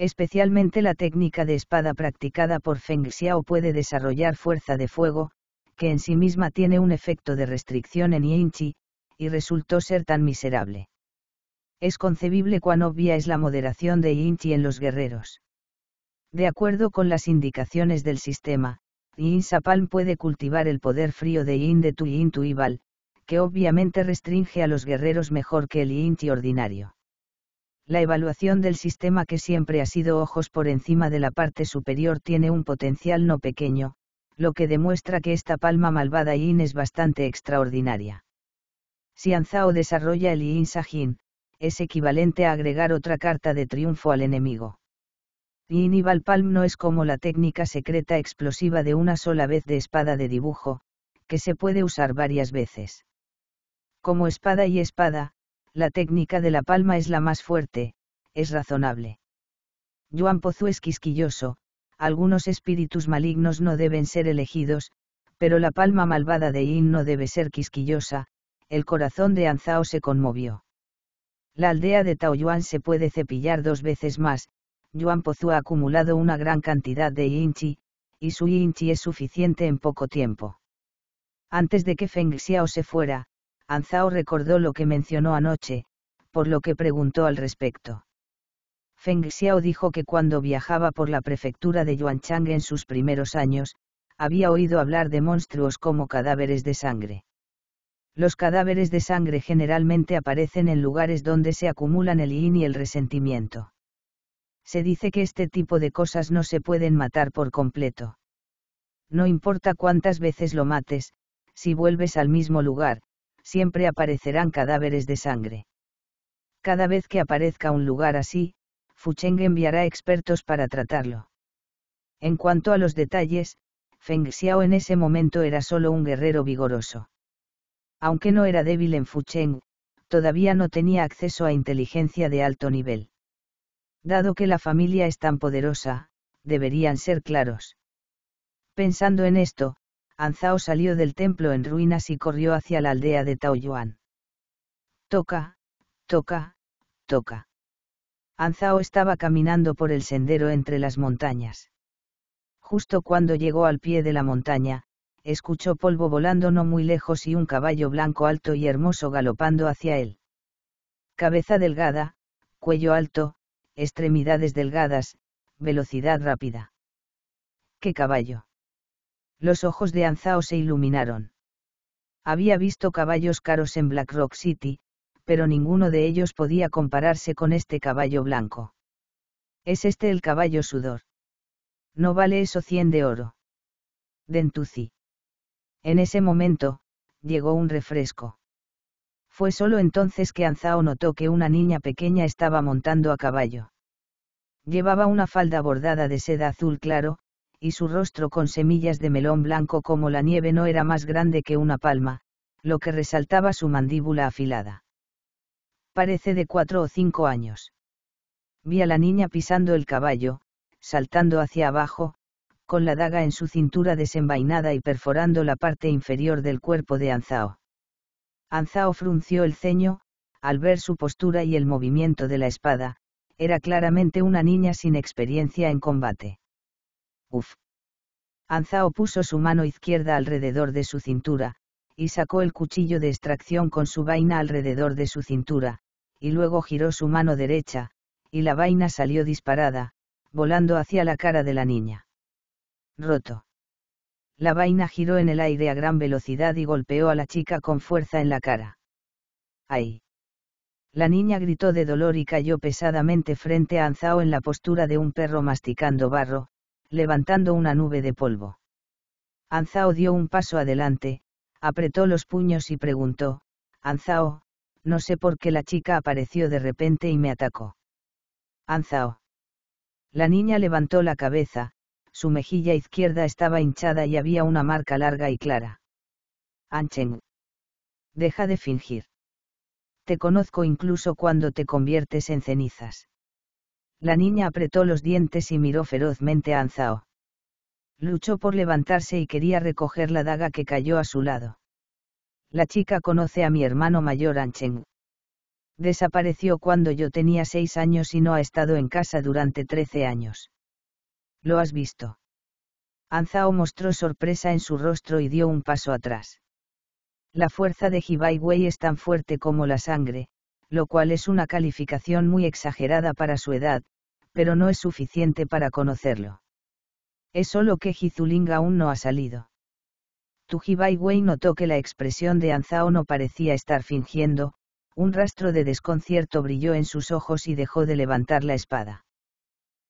Especialmente la técnica de espada practicada por Feng Xiao puede desarrollar fuerza de fuego, que en sí misma tiene un efecto de restricción en yin chi, y resultó ser tan miserable. Es concebible cuán obvia es la moderación de yin chi en los guerreros. De acuerdo con las indicaciones del sistema, Yin Sa Palm puede cultivar el poder frío de Yin de Tu Yin Tu Ibal, que obviamente restringe a los guerreros mejor que el Yin Chi ordinario. La evaluación del sistema, que siempre ha sido ojos por encima de la parte superior, tiene un potencial no pequeño, lo que demuestra que esta palma malvada Yin es bastante extraordinaria. Si Anzao desarrolla el Yin Sa Jin, es equivalente a agregar otra carta de triunfo al enemigo. Yin Ibal Palm no es como la técnica secreta explosiva de una sola vez de espada de dibujo, que se puede usar varias veces. Como espada y espada, la técnica de la palma es la más fuerte, es razonable. Yuan Pozu es quisquilloso, algunos espíritus malignos no deben ser elegidos, pero la palma malvada de Yin no debe ser quisquillosa. El corazón de Anzao se conmovió. La aldea de Taoyuan se puede cepillar 2 veces más. Yuan Pozu ha acumulado una gran cantidad de yin chi, y su yin chi es suficiente en poco tiempo. Antes de que Feng Xiao se fuera, Anzao recordó lo que mencionó anoche, por lo que preguntó al respecto. Feng Xiao dijo que cuando viajaba por la prefectura de Yuanchang en sus primeros años, había oído hablar de monstruos como cadáveres de sangre. Los cadáveres de sangre generalmente aparecen en lugares donde se acumulan el yin y el resentimiento. Se dice que este tipo de cosas no se pueden matar por completo. No importa cuántas veces lo mates, si vuelves al mismo lugar, siempre aparecerán cadáveres de sangre. Cada vez que aparezca un lugar así, Fucheng enviará expertos para tratarlo. En cuanto a los detalles, Feng Xiao en ese momento era solo un guerrero vigoroso. Aunque no era débil en Fucheng, todavía no tenía acceso a inteligencia de alto nivel. Dado que la familia es tan poderosa, deberían ser claros. Pensando en esto, Anzao salió del templo en ruinas y corrió hacia la aldea de Taoyuan. Toca, toca, toca. Anzao estaba caminando por el sendero entre las montañas. Justo cuando llegó al pie de la montaña, escuchó polvo volando no muy lejos y un caballo blanco alto y hermoso galopando hacia él. Cabeza delgada, cuello alto, extremidades delgadas, velocidad rápida. ¡Qué caballo! Los ojos de Anzao se iluminaron. Había visto caballos caros en Black Rock City, pero ninguno de ellos podía compararse con este caballo blanco. ¿Es este el caballo sudor? No vale eso 100 de oro. Dentuzi. En ese momento, llegó un refresco. Fue solo entonces que Anzao notó que una niña pequeña estaba montando a caballo. Llevaba una falda bordada de seda azul claro, y su rostro con semillas de melón blanco como la nieve no era más grande que una palma, lo que resaltaba su mandíbula afilada. Parece de 4 o 5 años. Vi a la niña pisando el caballo, saltando hacia abajo, con la daga en su cintura desenvainada y perforando la parte inferior del cuerpo de Anzao. Anzao frunció el ceño, al ver su postura y el movimiento de la espada, era claramente una niña sin experiencia en combate. Uf. Anzao puso su mano izquierda alrededor de su cintura, y sacó el cuchillo de extracción con su vaina alrededor de su cintura, y luego giró su mano derecha, y la vaina salió disparada, volando hacia la cara de la niña. Roto. La vaina giró en el aire a gran velocidad y golpeó a la chica con fuerza en la cara. ¡Ay! La niña gritó de dolor y cayó pesadamente frente a Anzao en la postura de un perro masticando barro, levantando una nube de polvo. Anzao dio un paso adelante, apretó los puños y preguntó, «Anzao, no sé por qué la chica apareció de repente y me atacó». «Anzao». La niña levantó la cabeza, su mejilla izquierda estaba hinchada y había una marca larga y clara. «Ancheng. Deja de fingir. Te conozco incluso cuando te conviertes en cenizas». La niña apretó los dientes y miró ferozmente a Anzao. Luchó por levantarse y quería recoger la daga que cayó a su lado. La chica conoce a mi hermano mayor Ancheng. Desapareció cuando yo tenía 6 años y no ha estado en casa durante 13 años. ¿Lo has visto? Anzao mostró sorpresa en su rostro y dio un paso atrás. La fuerza de Ji Baiwei es tan fuerte como la sangre, lo cual es una calificación muy exagerada para su edad, pero no es suficiente para conocerlo. Es solo que Ji Zuling aún no ha salido. Tu Ji Baiwei notó que la expresión de Anzao no parecía estar fingiendo, un rastro de desconcierto brilló en sus ojos y dejó de levantar la espada.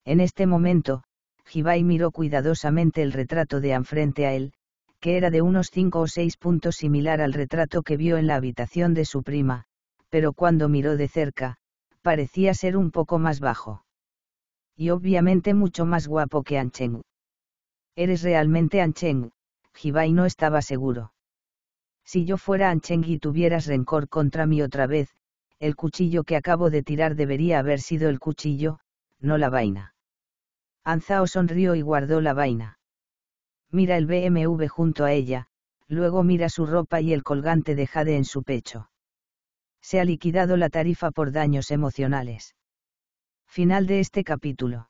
En este momento, Ji Bai miró cuidadosamente el retrato de An frente a él, que era de unos 5 o 6 puntos similar al retrato que vio en la habitación de su prima, pero cuando miró de cerca, parecía ser un poco más bajo. Y obviamente mucho más guapo que Ancheng. ¿Eres realmente Ancheng? Ji Bai no estaba seguro. Si yo fuera Ancheng y tuvieras rencor contra mí otra vez, el cuchillo que acabo de tirar debería haber sido el cuchillo, no la vaina. Anzao sonrió y guardó la vaina. Mira el BMW junto a ella, luego mira su ropa y el colgante de jade en su pecho. Se ha liquidado la tarifa por daños emocionales. Final de este capítulo.